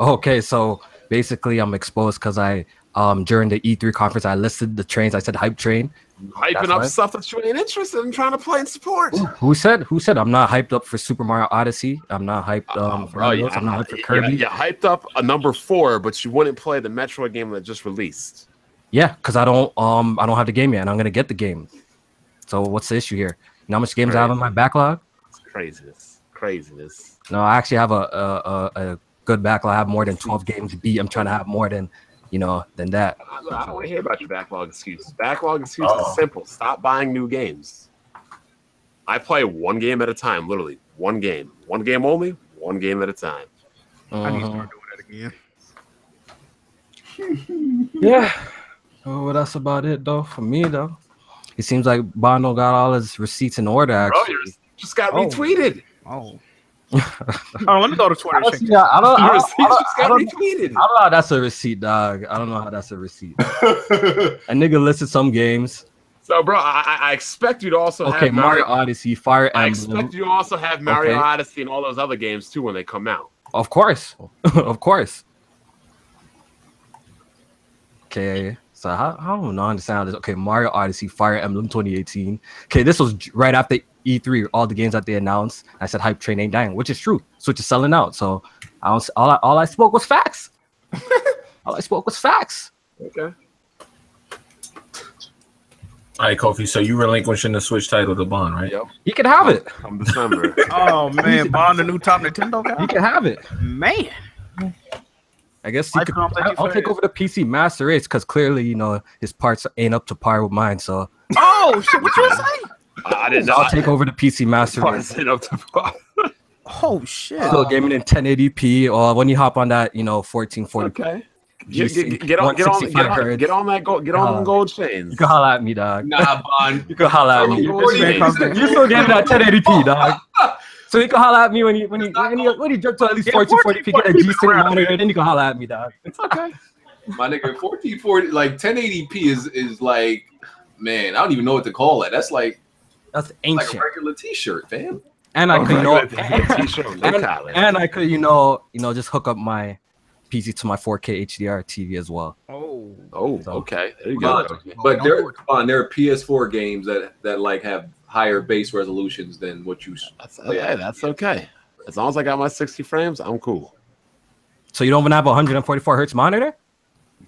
Okay, so basically I'm exposed because I um during the E three conference I listed the trains. I said hype train. Hyping That's up right. stuff that you ain't interested in trying to play and support. Ooh, who said? Who said? I'm not hyped up for Super Mario Odyssey. I'm not hyped. Um, uh, for oh, yeah, I'm not hyped for Kirby. Yeah, you hyped up a number four, but you wouldn't play the Metroid game that just released. Yeah, because I don't. Um, I don't have the game yet, and I'm gonna get the game. So what's the issue here? You know how much games Crazy. I have in my backlog? It's craziness, craziness. No, I actually have a a, a a good backlog. I have more than twelve games beat. I'm trying to have more than. You know, than that. I don't, I don't want to hear about your backlog excuses. Backlog excuses uh-oh. Is simple. Stop buying new games. I play one game at a time, literally. One game. One game only, one game at a time. Uh-huh. I need to start doing that again. Yeah. Oh, well, that's about it, though, for me, though. It seems like Bono got all his receipts in order, actually. Bro, just got oh. retweeted. Oh. Oh, let me go to Twitter. I don't know. I don't, I don't, I don't, I don't, I don't know how that's a receipt, dog. I don't know how that's a receipt. A nigga listed some games. So, bro, I, I expect you to also okay, have Mario, Mario Odyssey, Fire Emblem. I expect you to also have Mario okay. Odyssey and all those other games too when they come out. Of course, of course. Okay. So how I don't know understand this. Okay, Mario Odyssey, Fire Emblem twenty eighteen. Okay, this was right after E three, all the games that they announced. I said hype train ain't dying, which is true. Switch is selling out. So I don't, all I all I spoke was facts. all I spoke was facts. Okay. All right, Kofi. So you relinquishing the Switch title to Bond, right? Yep. You can have it. Come December. Oh man, Bond the new top Nintendo guy. You can have it. Man. I guess you could, I, I'll take over the P C Master Race because clearly, you know, his parts ain't up to par with mine. So, oh shit, what you saying? I didn't know. I'll take over the P C Master Race. Ain't up to par. Oh shit! So, gaming in ten eighty p. Or when you hop on that, you know, fourteen forty p. Okay. Get, get, get, on, get, on, get, on, get on that gold, get on them gold chains. You can holler at me, dog. Nah, Bond. You can holler at me. You're still getting that ten eighty p, dog. So you can holler at me when you when you when you, when you jump to at least fourteen forty p, get a decent monitor, and then you can holler at me, dog. It's okay. My nigga, fourteen forty like ten eighty p is is like, man, I don't even know what to call it. That's like that's ancient. Like a regular T-shirt, fam. And I could you know, and, and I could you know you know just hook up my P C to my four K H D R T V as well. Oh, oh, so, okay. There you go. But, but there, on, there are P S four games that that like have higher base resolutions than what you that's okay yeah. that's okay as long as I got my sixty frames I'm cool. So you don't even have a one forty-four hertz monitor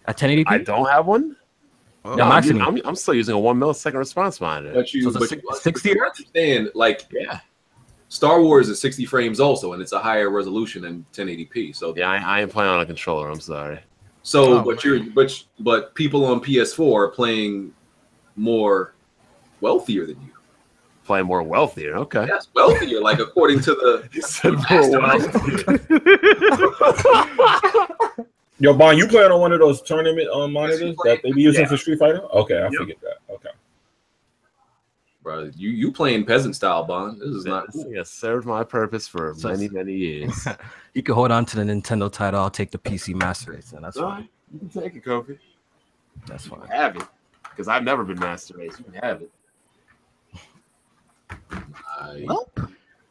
at ten eighty p? I don't have one. Oh. No, I'm, actually, I'm, I'm still using a one millisecond response monitor. But you, so but sixty hertz understand like yeah Star Wars is sixty frames also and it's a higher resolution than ten eighty p. So yeah, I, I ain't playing on a controller, I'm sorry. So oh, but man. you're but but people on P S four are playing more wealthier than you. Play more wealthier, okay. Yes, wealthier, like according to the. You said more Yo, Bon, you playing on one of those tournament um, monitors that they be using yeah. for Street Fighter? Okay, I yep. forget that. Okay. bro. You you playing peasant style, Bond. This is yes, not cool. Yes, served my purpose for so, many, many years. You can hold on to the Nintendo title. I'll take the P C Master Race, and that's all fine. Right. You can take it, Kofi. That's fine. You can have it, because I've never been Master Race. You can have it. I, well,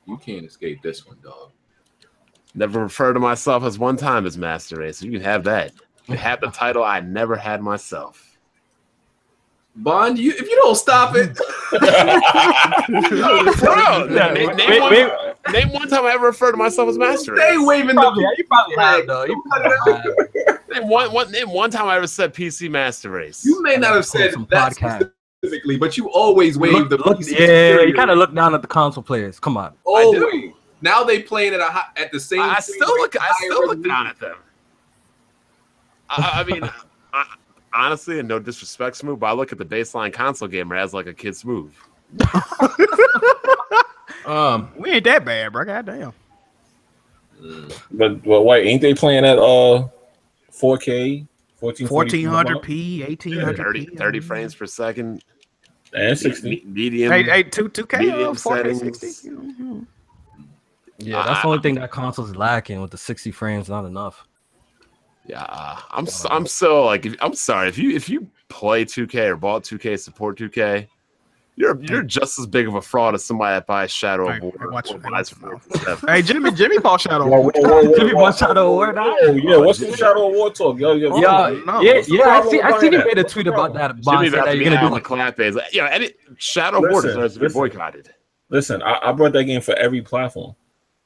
you can't escape this one, dog. Never refer to myself as one time as Master Race. You can have that. You have the title I never had myself. Bond, you if you don't stop it. Bro, no, name, name, one, name one time I ever referred to myself as Master Race. They waving probably, the you probably have though. You probably name one, one, name one time I ever said P C Master Race. You may not have said that specifically, but you always wave look, the look, P C. Yeah, you kind of look down at the console players. Come on. Always. Now they playing at a at the same. I still look. I still look down at them. I, I mean. I, Honestly, and no disrespect, Smooth, but I look at the baseline console gamer as like a kid Smooth. um, we ain't that bad, bro. Goddamn. But well, wait, ain't they playing at uh four K, fourteen hundred p, eighteen hundred p, thirty, thirty frames per second, and sixty medium. Hey, hey, two two K, four K, sixty. Mm-hmm. Yeah, that's uh, the only thing that console is lacking with the sixty frames, not enough. Yeah, I'm so, I'm so like I'm sorry if you if you play two K or bought two K, support two K, you're you're just as big of a fraud as somebody that buys Shadow of War. Hey, Jimmy, Jimmy bought Shadow of War. Jimmy bought Shadow of War. Oh yeah, what's the Shadow of War talk? Yo, yo, yo, no, yeah, yeah. I see, I see you made a tweet about that. Jimmy, that you're gonna do the clap is, you know, edit Shadow of War deserves to be boycotted. Listen, I, I brought that game for every platform.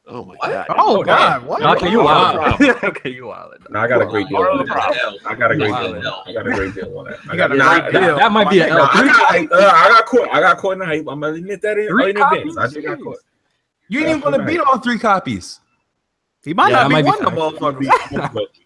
Oh my what? God! Oh God! What? Okay, you wild. Okay, you wild. No, I got a great deal. On that. I got a great deal. I got a great deal on that. I got a great deal. That might be an L. I got, I, uh, I got caught. I got caught in the hype. I'm gonna admit that in, in advance. I think I caught. You ain't even gonna beat all three copies. He might yeah, not be one of them.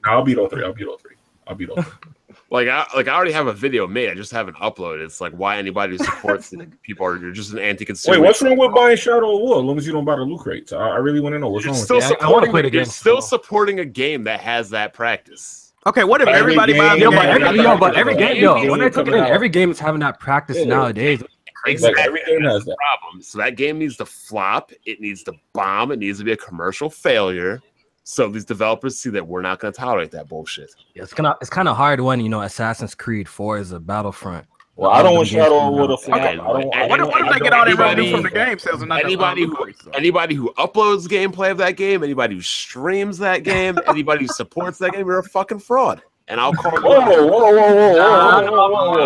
I'll beat all three. I'll beat all three. I'll beat all three. Like I like I already have a video made. I just haven't uploaded. It's like why anybody who supports people are you're just an anti-consumer. Wait, what's wrong with buying Shadow of War as long as you don't buy the loot crates? I, I really want to know what's you're wrong. Still with supporting, I want to play the game. You're still supporting a game that has that practice. Okay, what if every everybody buys? Yo, but every, yo, but every game, yo, when I took it in, every game is having that practice yeah, nowadays. Exactly, like every game has that problem. So that game needs to flop. It needs to bomb. It needs to be a commercial failure. So these developers see that we're not going to tolerate that bullshit. Yeah, it's kind of it's kind of hard when you know Assassin's Creed Forza, Battlefront. Well, I don't want Shadow of War to flop. Okay, what if they get all that revenue from the game sales? Anybody who anybody who uploads gameplay of that game, anybody who streams that game, anybody who supports that game, you're a fucking fraud. And I'll call. Whoa, whoa, whoa,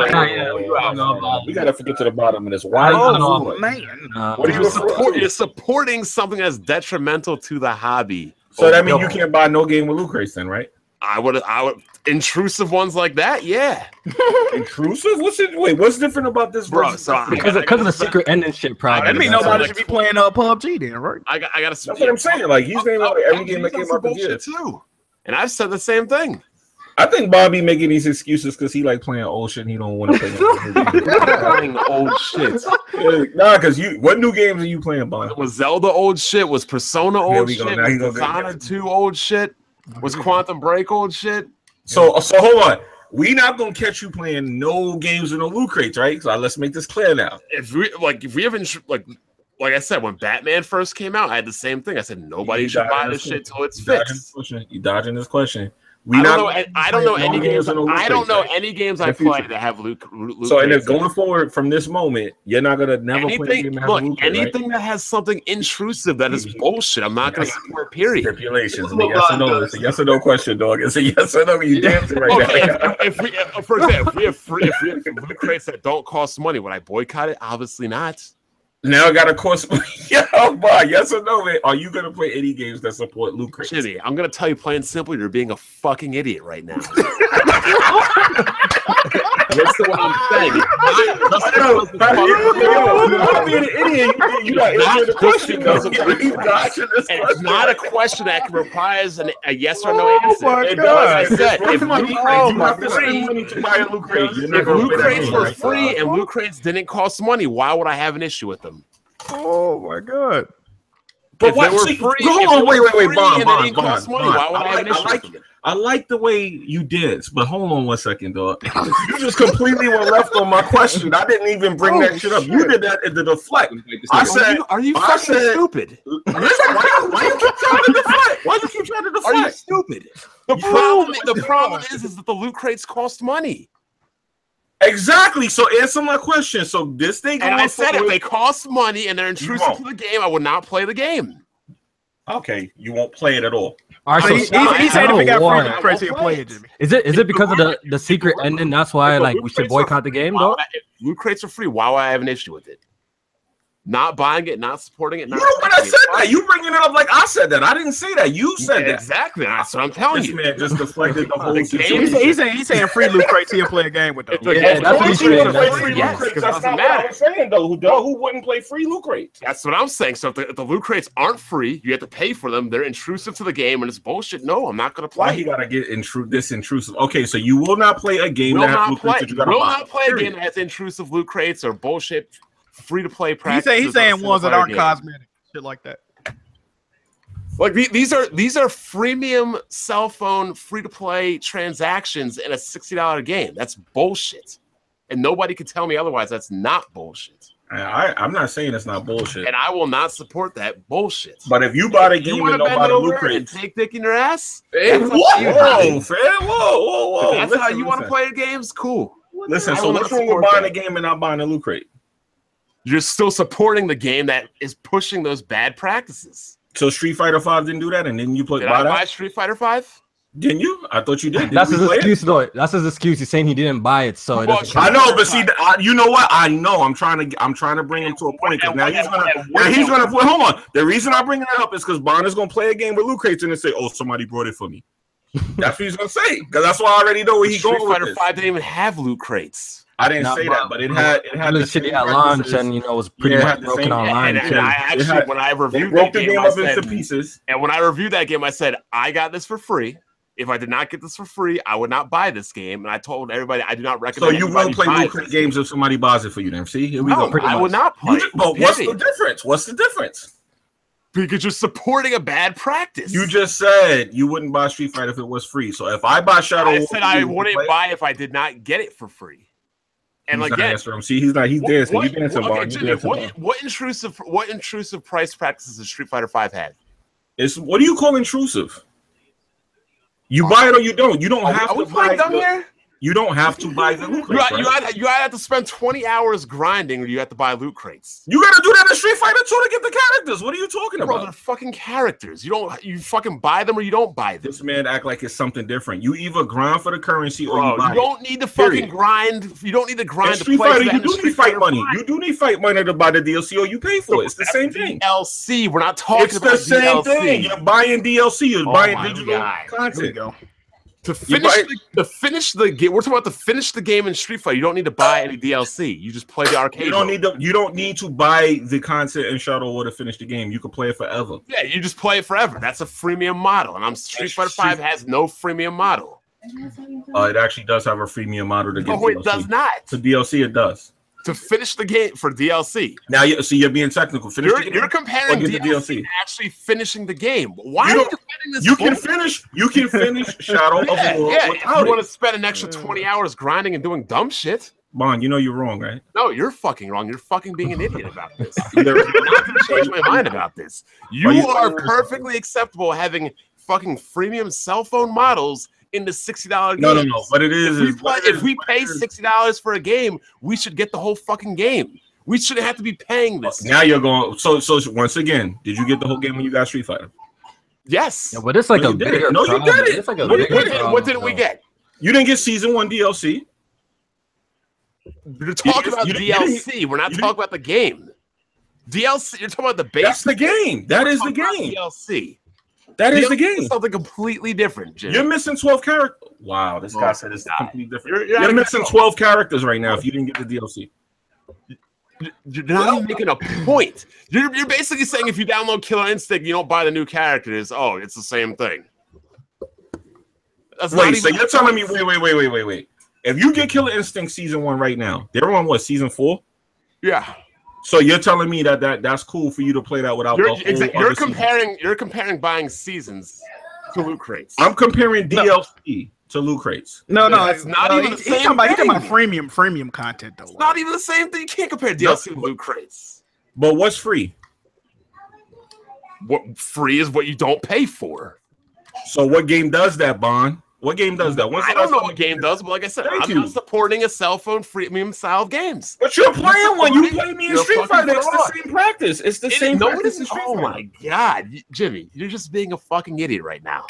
whoa, whoa! We gotta get to the bottom of this. Why? Oh man, what are you supporting? You're supporting something that's detrimental to the hobby. So oh, that means no. You can't buy no game with loot crates then, right? I would, I would intrusive ones like that, yeah. Intrusive? What's it? Wait, what's different about this, bro? So because because of the secret ending shit, probably. That means nobody should be playing uh, P U B G then, right? I got, I got to. That's what I'm saying. Like he's naming out every game that came out this year too, and I've said the same thing. I think Bobby making these excuses because he like playing old shit and he don't want to play playing old shit. Nah, because you what new games are you playing, Bobby? Was Zelda old shit? Was Persona old shit? Was Persona two old shit? Was Quantum Break old shit? So so hold on. We not gonna catch you playing no games with no loot crates, right? So let's make this clear now. If we like if we haven't like Like I said, when Batman first came out, I had the same thing. I said nobody you should buy this shit till it's fixed. You dodging this question. We I, don't know, I don't know any games. games I don't know any games I play that have loot. loot so, and if going forward from this moment, you're not gonna never anything, play a game that look, has loot anything right? that has something intrusive that is bullshit. I'm not yes. gonna support. Period. Stipulations. It's a yes or no. It's a yes or no question, dog. It's a yes or no. You dancing right okay, now. If, if we, if, for example, if we have free, if we have loot crates that don't cost money, would I boycott it? Obviously not. Now I got a course. Yo, boy, yes or no, man? Are you gonna play any games that support loot crates? Shitty, I'm gonna tell you plain and simple, you're being a fucking idiot right now. That's what I'm saying. I'm being an idiot. You're not answering the question. It's not a question that requires an, a yes or no answer. Oh it does. I said, if loot crates were free and loot crates didn't cost money, why would I have an issue with them? Oh my God. But if what? They were see, free, hold on, wait, wait, wait, Bond, Bond, Bond, Bond. I, I, like, I, like, I like the way you did, but hold on one second, dog. You just completely went left on my question. I didn't even bring oh, that shit up. Shit. You did that in the deflect. I said, are you, are you fucking said, stupid? Listen, why, why you keep trying to deflect? Why you keep trying to deflect? Are you stupid? The problem, the problem is, is that the loot crates cost money. Exactly. So answer my question. So this thing, and I said, if they cost money and they're intrusive to the game, I would not play the game. Okay, you won't play it at all. All right, so he's saying if it got free, I'm crazy to play it. Is it is it because of the the secret ending? That's why like we should boycott the game, though. Loot crates are free. Why would I have an issue with it? Not buying it, not supporting it. Not you know what I said it. That. You bringing it up like I said that. I didn't say that. You said yeah, that. Exactly. That's what I'm telling this you. This man just deflected the whole the game. He's, he's, saying, he's saying free loot crates. He'll play a game with them. Yeah, yeah, that's what he's saying. Yes, that's not matter. What I'm saying, though. Who, though. Who wouldn't play free loot crates? That's what I'm saying. So if the, if the loot crates aren't free, you have to pay for them. They're intrusive to the game, and it's bullshit. No, I'm not going to play. Why you got to get intru this intrusive? Okay, so you will not play a game will that has loot play. Crates. You will not play a game that has intrusive loot crates or bullshit. Free to play practice. He's, he's saying ones that aren't cosmetic, shit like that. Like these are these are freemium cell phone free to play transactions in a sixty dollar game. That's bullshit, and nobody can tell me otherwise. That's not bullshit. I, I'm not saying it's not bullshit, and I will not support that bullshit. But if you bought a game and nobody loot crate, take dick in your ass. Hey, whoa, whoa, whoa, whoa! That's listen, how you want to play the games. Cool. Listen, so what's wrong with buying a game and not buying a loot crate? You're still supporting the game that is pushing those bad practices. So Street Fighter five didn't do that, and then you played. Did I buy Street Fighter five? Didn't you? I thought you did. That's his excuse, though. That's his excuse. He's saying he didn't buy it, so it doesn't. I know, but see, I, you know what? I know. I'm trying to. I'm trying to bring him to a point because now he's gonna. Now he's gonna. Hold on. The reason I'm bringing that up is because Bond is gonna play a game with loot crates and say, "Oh, somebody brought it for me." That's what he's gonna say because that's why I already know where he's going with this. Street Fighter five didn't even have loot crates. I didn't Not say my, that, but it had it had the shit at launch, and you know it was pretty yeah, much broken online. And, and I actually, had, when I reviewed that game, game I said, into pieces. And when I reviewed that game, I said I got this for free. If I did not get this for free, I would not buy this game. And I told everybody I do not recommend. So you will play loot crate games if somebody buys it for you. Then see, here we no, go. I much. Would not play. Just, but what's the difference? What's the difference? Because you're supporting a bad practice. You just said you wouldn't buy Street Fighter if it was free. So if I buy Shadow, I said I wouldn't buy if I did not get it for free. And he's like, yeah, see, he's not. He's dancing. What, he's dancing. What, okay, Jimmy, dancing what, what intrusive? What intrusive price practices does Street Fighter five had? It's what do you call intrusive? You uh, buy it or you don't. You don't are, have. Are to we buy playing dumb here? You don't have to buy the loot crates. You, right? you, you have to spend twenty hours grinding, or you have to buy loot crates. You gotta do that in Street Fighter two to get the characters. What are you talking Bro, about? They're fucking characters. You don't. You fucking buy them or you don't buy them. This man act like it's something different. You either grind for the currency Bro, or you buy. You don't need to fucking Period. grind. You don't need to grind. In Street to play Fighter, you do need Street fight money. Fight. You do need fight money to buy the D L C or you pay for it. It's the same thing. D L C. We're not talking it's about the same D L C. Thing. You're buying D L C. You're oh buying digital God. content. Here we go. To finish, the, to finish the game, we're talking about to finish the game in Street Fighter. You don't need to buy any D L C. You just play the arcade. You don't mode. need to. You don't need to buy the content in Shadow of War to finish the game. You can play it forever. Yeah, you just play it forever. That's a freemium model, and I'm Street Fighter Five has no freemium model. Uh, it actually does have a freemium model to get. No, it D L C. Does not. To D L C, it does. To finish the game for D L C. Now, you see, you're being technical. Finish you're, the game you're comparing D L C, D L C to actually finishing the game. Why you are you defending this? You can finish. You can finish Shadow yeah, of War. Yeah, if you want to spend an extra twenty hours grinding and doing dumb shit. Bond, you know you're wrong, right? No, you're fucking wrong. You're fucking being an idiot about this. You're not going to change my mind about this. You, you are perfectly acceptable having fucking freemium cell phone models in the sixty dollar game. No, no, no. But it is. If we, play, if we pay sixty dollars for a game, we should get the whole fucking game. We shouldn't have to be paying this. Now you're going. So, so once again, did you get the whole game when you got Street Fighter? Yes. Yeah, but it's like no, a you bigger. No, you did it. It's like a no, bigger did, what didn't we get? You didn't get season one D L C. We're talking about D L C. We're not talking about the game. D L C. You're talking about the base. That's the game. That is the game. D L C. That is the game. Something completely different, Jim. You're missing twelve characters. Wow, this guy said it's completely different. You're, you're, you're missing twelve characters right now if you didn't get the D L C. You're not even making a point. You're, you're basically saying if you download Killer Instinct, you don't buy the new characters. Oh, it's the same thing. That's wait, so you're telling me, wait, wait, wait, wait, wait, wait. If you get Killer Instinct Season one right now, they're on what, Season four? Yeah. So you're telling me that, that that's cool for you to play that without? You're, the whole exactly, you're comparing. Season. You're comparing buying seasons to loot crates. I'm comparing D L C no. to loot crates. No, no, it's not no, even the same. He's talking about, he's talking about freemium, freemium content though. It's not even the same thing. You can't compare D L C no, to loot crates. But what's free? What free is what you don't pay for. So what game does that, Bond? What game does that? When's I don't know what game does, but like I said, Thank I'm you. not supporting a cell phone freemium style of games. But you're playing one. You play me in Street Fighter. It's the same practice. It's the it same no, practice. It oh my god, Jimmy, you're just being a fucking idiot right now.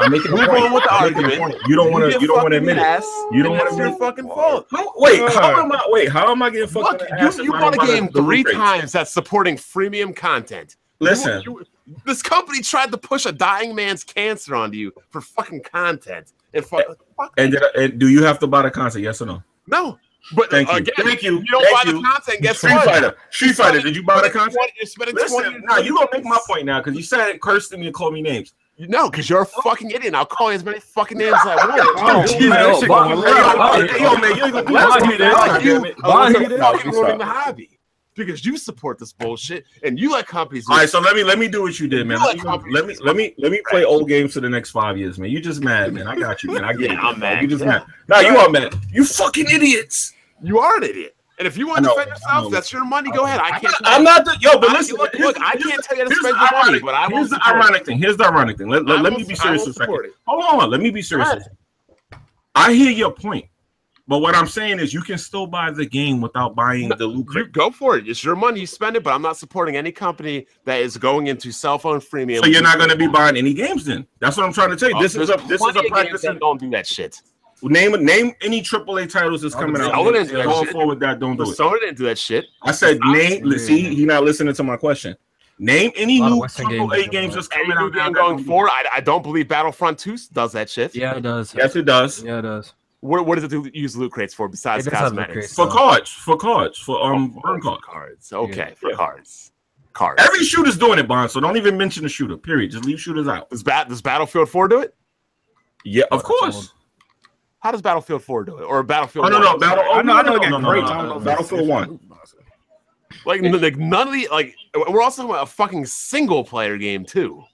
I'm making a point. With the argument. You don't want to. You don't want to admit it. You don't want to. Your fucking fault. How, wait, uh, how am I? Wait, how am I getting fucking? Look, ass you you bought a game three times that's supporting freemium content. Listen. You, you, This company tried to push a dying man's cancer onto you for fucking content. And, fuck, fuck and, did I, and do you have to buy the content? Yes or no? No. But thank you. Again, thank you. You don't thank buy you. the content. Guess Street what? Fighter. Street You're Fighter. Did you buy the content? twenty, you're spending Listen, twenty, nah, you gonna make my point now because you said it, cursed me and called me names. No, because you're a fucking idiot. I'll call you as many fucking names as I want. Hey, yo, man, you're going to fucking ruin the hobby. Because you support this bullshit and you let companies. All right, so let me let me do what you did, man. You let, let, me, let me let me let me play old games for the next five years, man. You just mad, man. I got you, man. I get yeah, it. I'm mad. You just yeah. mad. No, you are mad. You fucking idiots. You are an idiot. And if you want to defend yourself, that's your money. Go ahead. I can't. I'm not. The, yo, but listen. I, look, look I can't tell you to spend your money, but I will. Here's the ironic thing. Here's the ironic thing. Let, let, let me be serious for a second. Hold on. Let me be serious. I hear your point. But what I'm saying is, you can still buy the game without buying no, the loot crate. Go for it. It's your money. You spend it. But I'm not supporting any company that is going into cell phone freemium. So you're not going to be buying any games then. That's what I'm trying to tell you. Oh, this is a this is a practice. That don't do that shit. Name name any triple A titles that's coming out. Going forward, that don't do it. Persona didn't do that shit. I said name. See, he's not listening to my question. Name any new triple A games that's coming out now going forward. I I don't believe Battlefront two does that shit. Yeah, it does. Yes, it does. Yeah, it does. What, what does it do, use loot crates for besides cosmetics? Crates, for cards, for cards, for um, oh, burn cards. cards. Okay, yeah. for yeah. cards, cards. Every shooter's doing it, Bond. So don't even mention the shooter. Period. Just leave shooters out. Does bat does Battlefield four do it? Yeah, of oh, course. How does Battlefield four do it? Or Battlefield? Oh, no, no, Battle. Oh, no, I know, I know, no, Battlefield one. Like, like none of the like. We're also a fucking single player game too.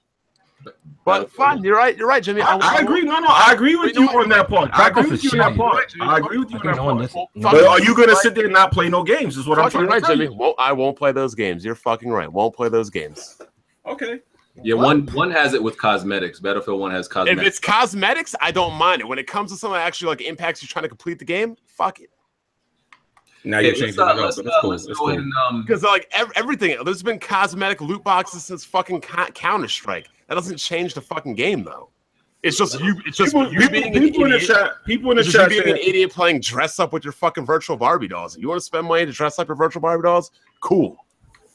But fine, you're right. You're right, Jimmy. I, I, I agree. No, no, I agree with you on that part. I agree with you on that part. I agree with you on that part. But are you gonna sit there and not play no games? Is what I'm trying to tell you. Well, I won't play those games. You're fucking right. Won't play those games. Okay. Yeah, one one has it with cosmetics. Battlefield one has cosmetics. If it's cosmetics, I don't mind it. When it comes to something that actually like impacts you trying to complete the game, fuck it. Now you're changing it up, but it's cool. Because like everything, there's been cosmetic loot boxes since fucking Counter-Strike. That doesn't change the fucking game though. It's just you. It's just people, you being an people idiot. In the chat, people in the chat being an idiot playing dress up with your fucking virtual Barbie dolls. If you want to spend money to dress up your virtual Barbie dolls, cool.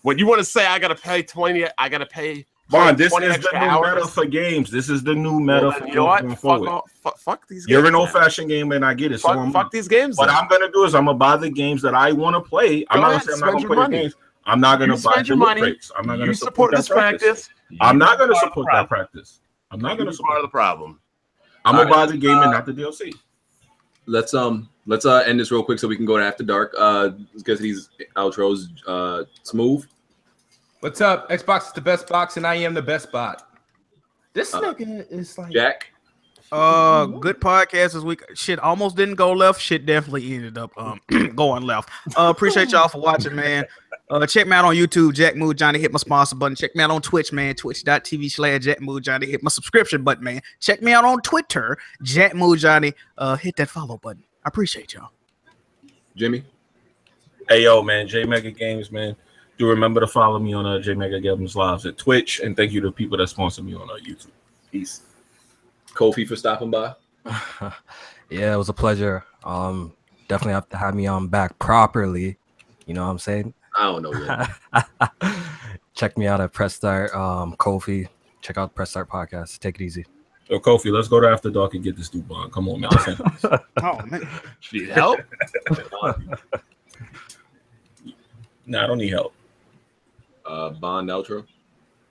When you want to say I gotta pay twenty, I gotta pay. Bond, this is the new hours. meta for games. This is the new meta well, for you know what? Fuck, all, fuck, fuck these games. You're an old-fashioned game, and I get it. So fuck, I'm, fuck these games. What then. I'm gonna do is I'm gonna buy the games that I want to play. Go I'm not ahead, gonna say I'm not gonna play money. games. I'm not gonna you buy your money. Breaks. I'm not gonna you support, support this practice. practice. I'm not gonna support that practice. I'm not gonna support part of the problem. I'm gonna buy the game and not the D L C. Let's um let's uh end this real quick so we can go to After Dark. Uh, let's get these outros uh smooth. What's up? Xbox is the best box, and I am the best bot. This uh, nigga is like Jack. Uh, good podcast this week. Shit almost didn't go left. Shit definitely ended up um going left. Uh, appreciate y'all for watching, man. Uh, check me out on YouTube, Jack Mood Johnny. Hit my sponsor button. Check me out on Twitch, man. Twitch.tv slash Jack Mood Johnny. Hit my subscription button, man. Check me out on Twitter, Jack Mood Johnny. Uh, hit that follow button. I appreciate y'all. Jimmy. Hey yo, man. J Mega Games, man. Do remember to follow me on uh, J Mega Games Lives at Twitch, and thank you to people that sponsor me on uh, YouTube. Peace. Kofi for stopping by. Yeah, it was a pleasure. Um, definitely have to have me on back properly. You know what I'm saying? I don't know yet. Check me out at Press Start. Um, Kofi, check out the Press Start podcast. Take it easy. Yo, Kofi, let's go to After Dark and get this dude on. Come on, man. Oh man, need help? Nah, I don't need help. Uh, Bond outro.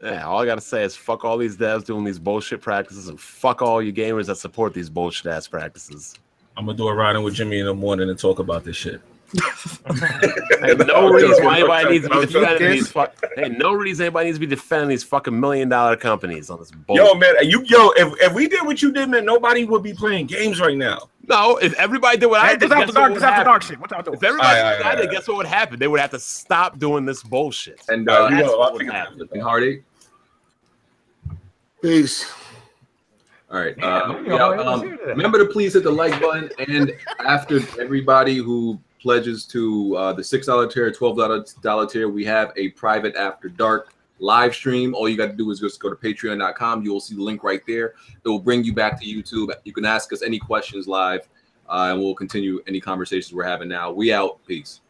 Yeah, all I gotta say is fuck all these devs doing these bullshit practices, and fuck all you gamers that support these bullshit ass practices. I'm gonna do a ride in with Jimmy in the morning and talk about this shit. No reason anybody needs to be defending these. Hey, no reason anybody needs to be defending these fucking million dollar companies on this bullshit. Yo, man, you yo, if, if we did what you did, man, nobody would be playing games right now. No, if everybody did what I did, guess what would happen? If everybody did what I did, guess what would happen? They would have to stop doing this bullshit. And uh, you know, I think happened. Hardy. Peace. All right. Uh, yeah, um, remember to please hit the like button. And after everybody who pledges to uh, the six dollar tier, twelve dollar tier, we have a private After Dark live stream. All you got to do is just go to patreon dot com. You will see the link right there. It will bring you back to YouTube. You can ask us any questions live, uh, and we'll continue any conversations we're having now. We out. Peace.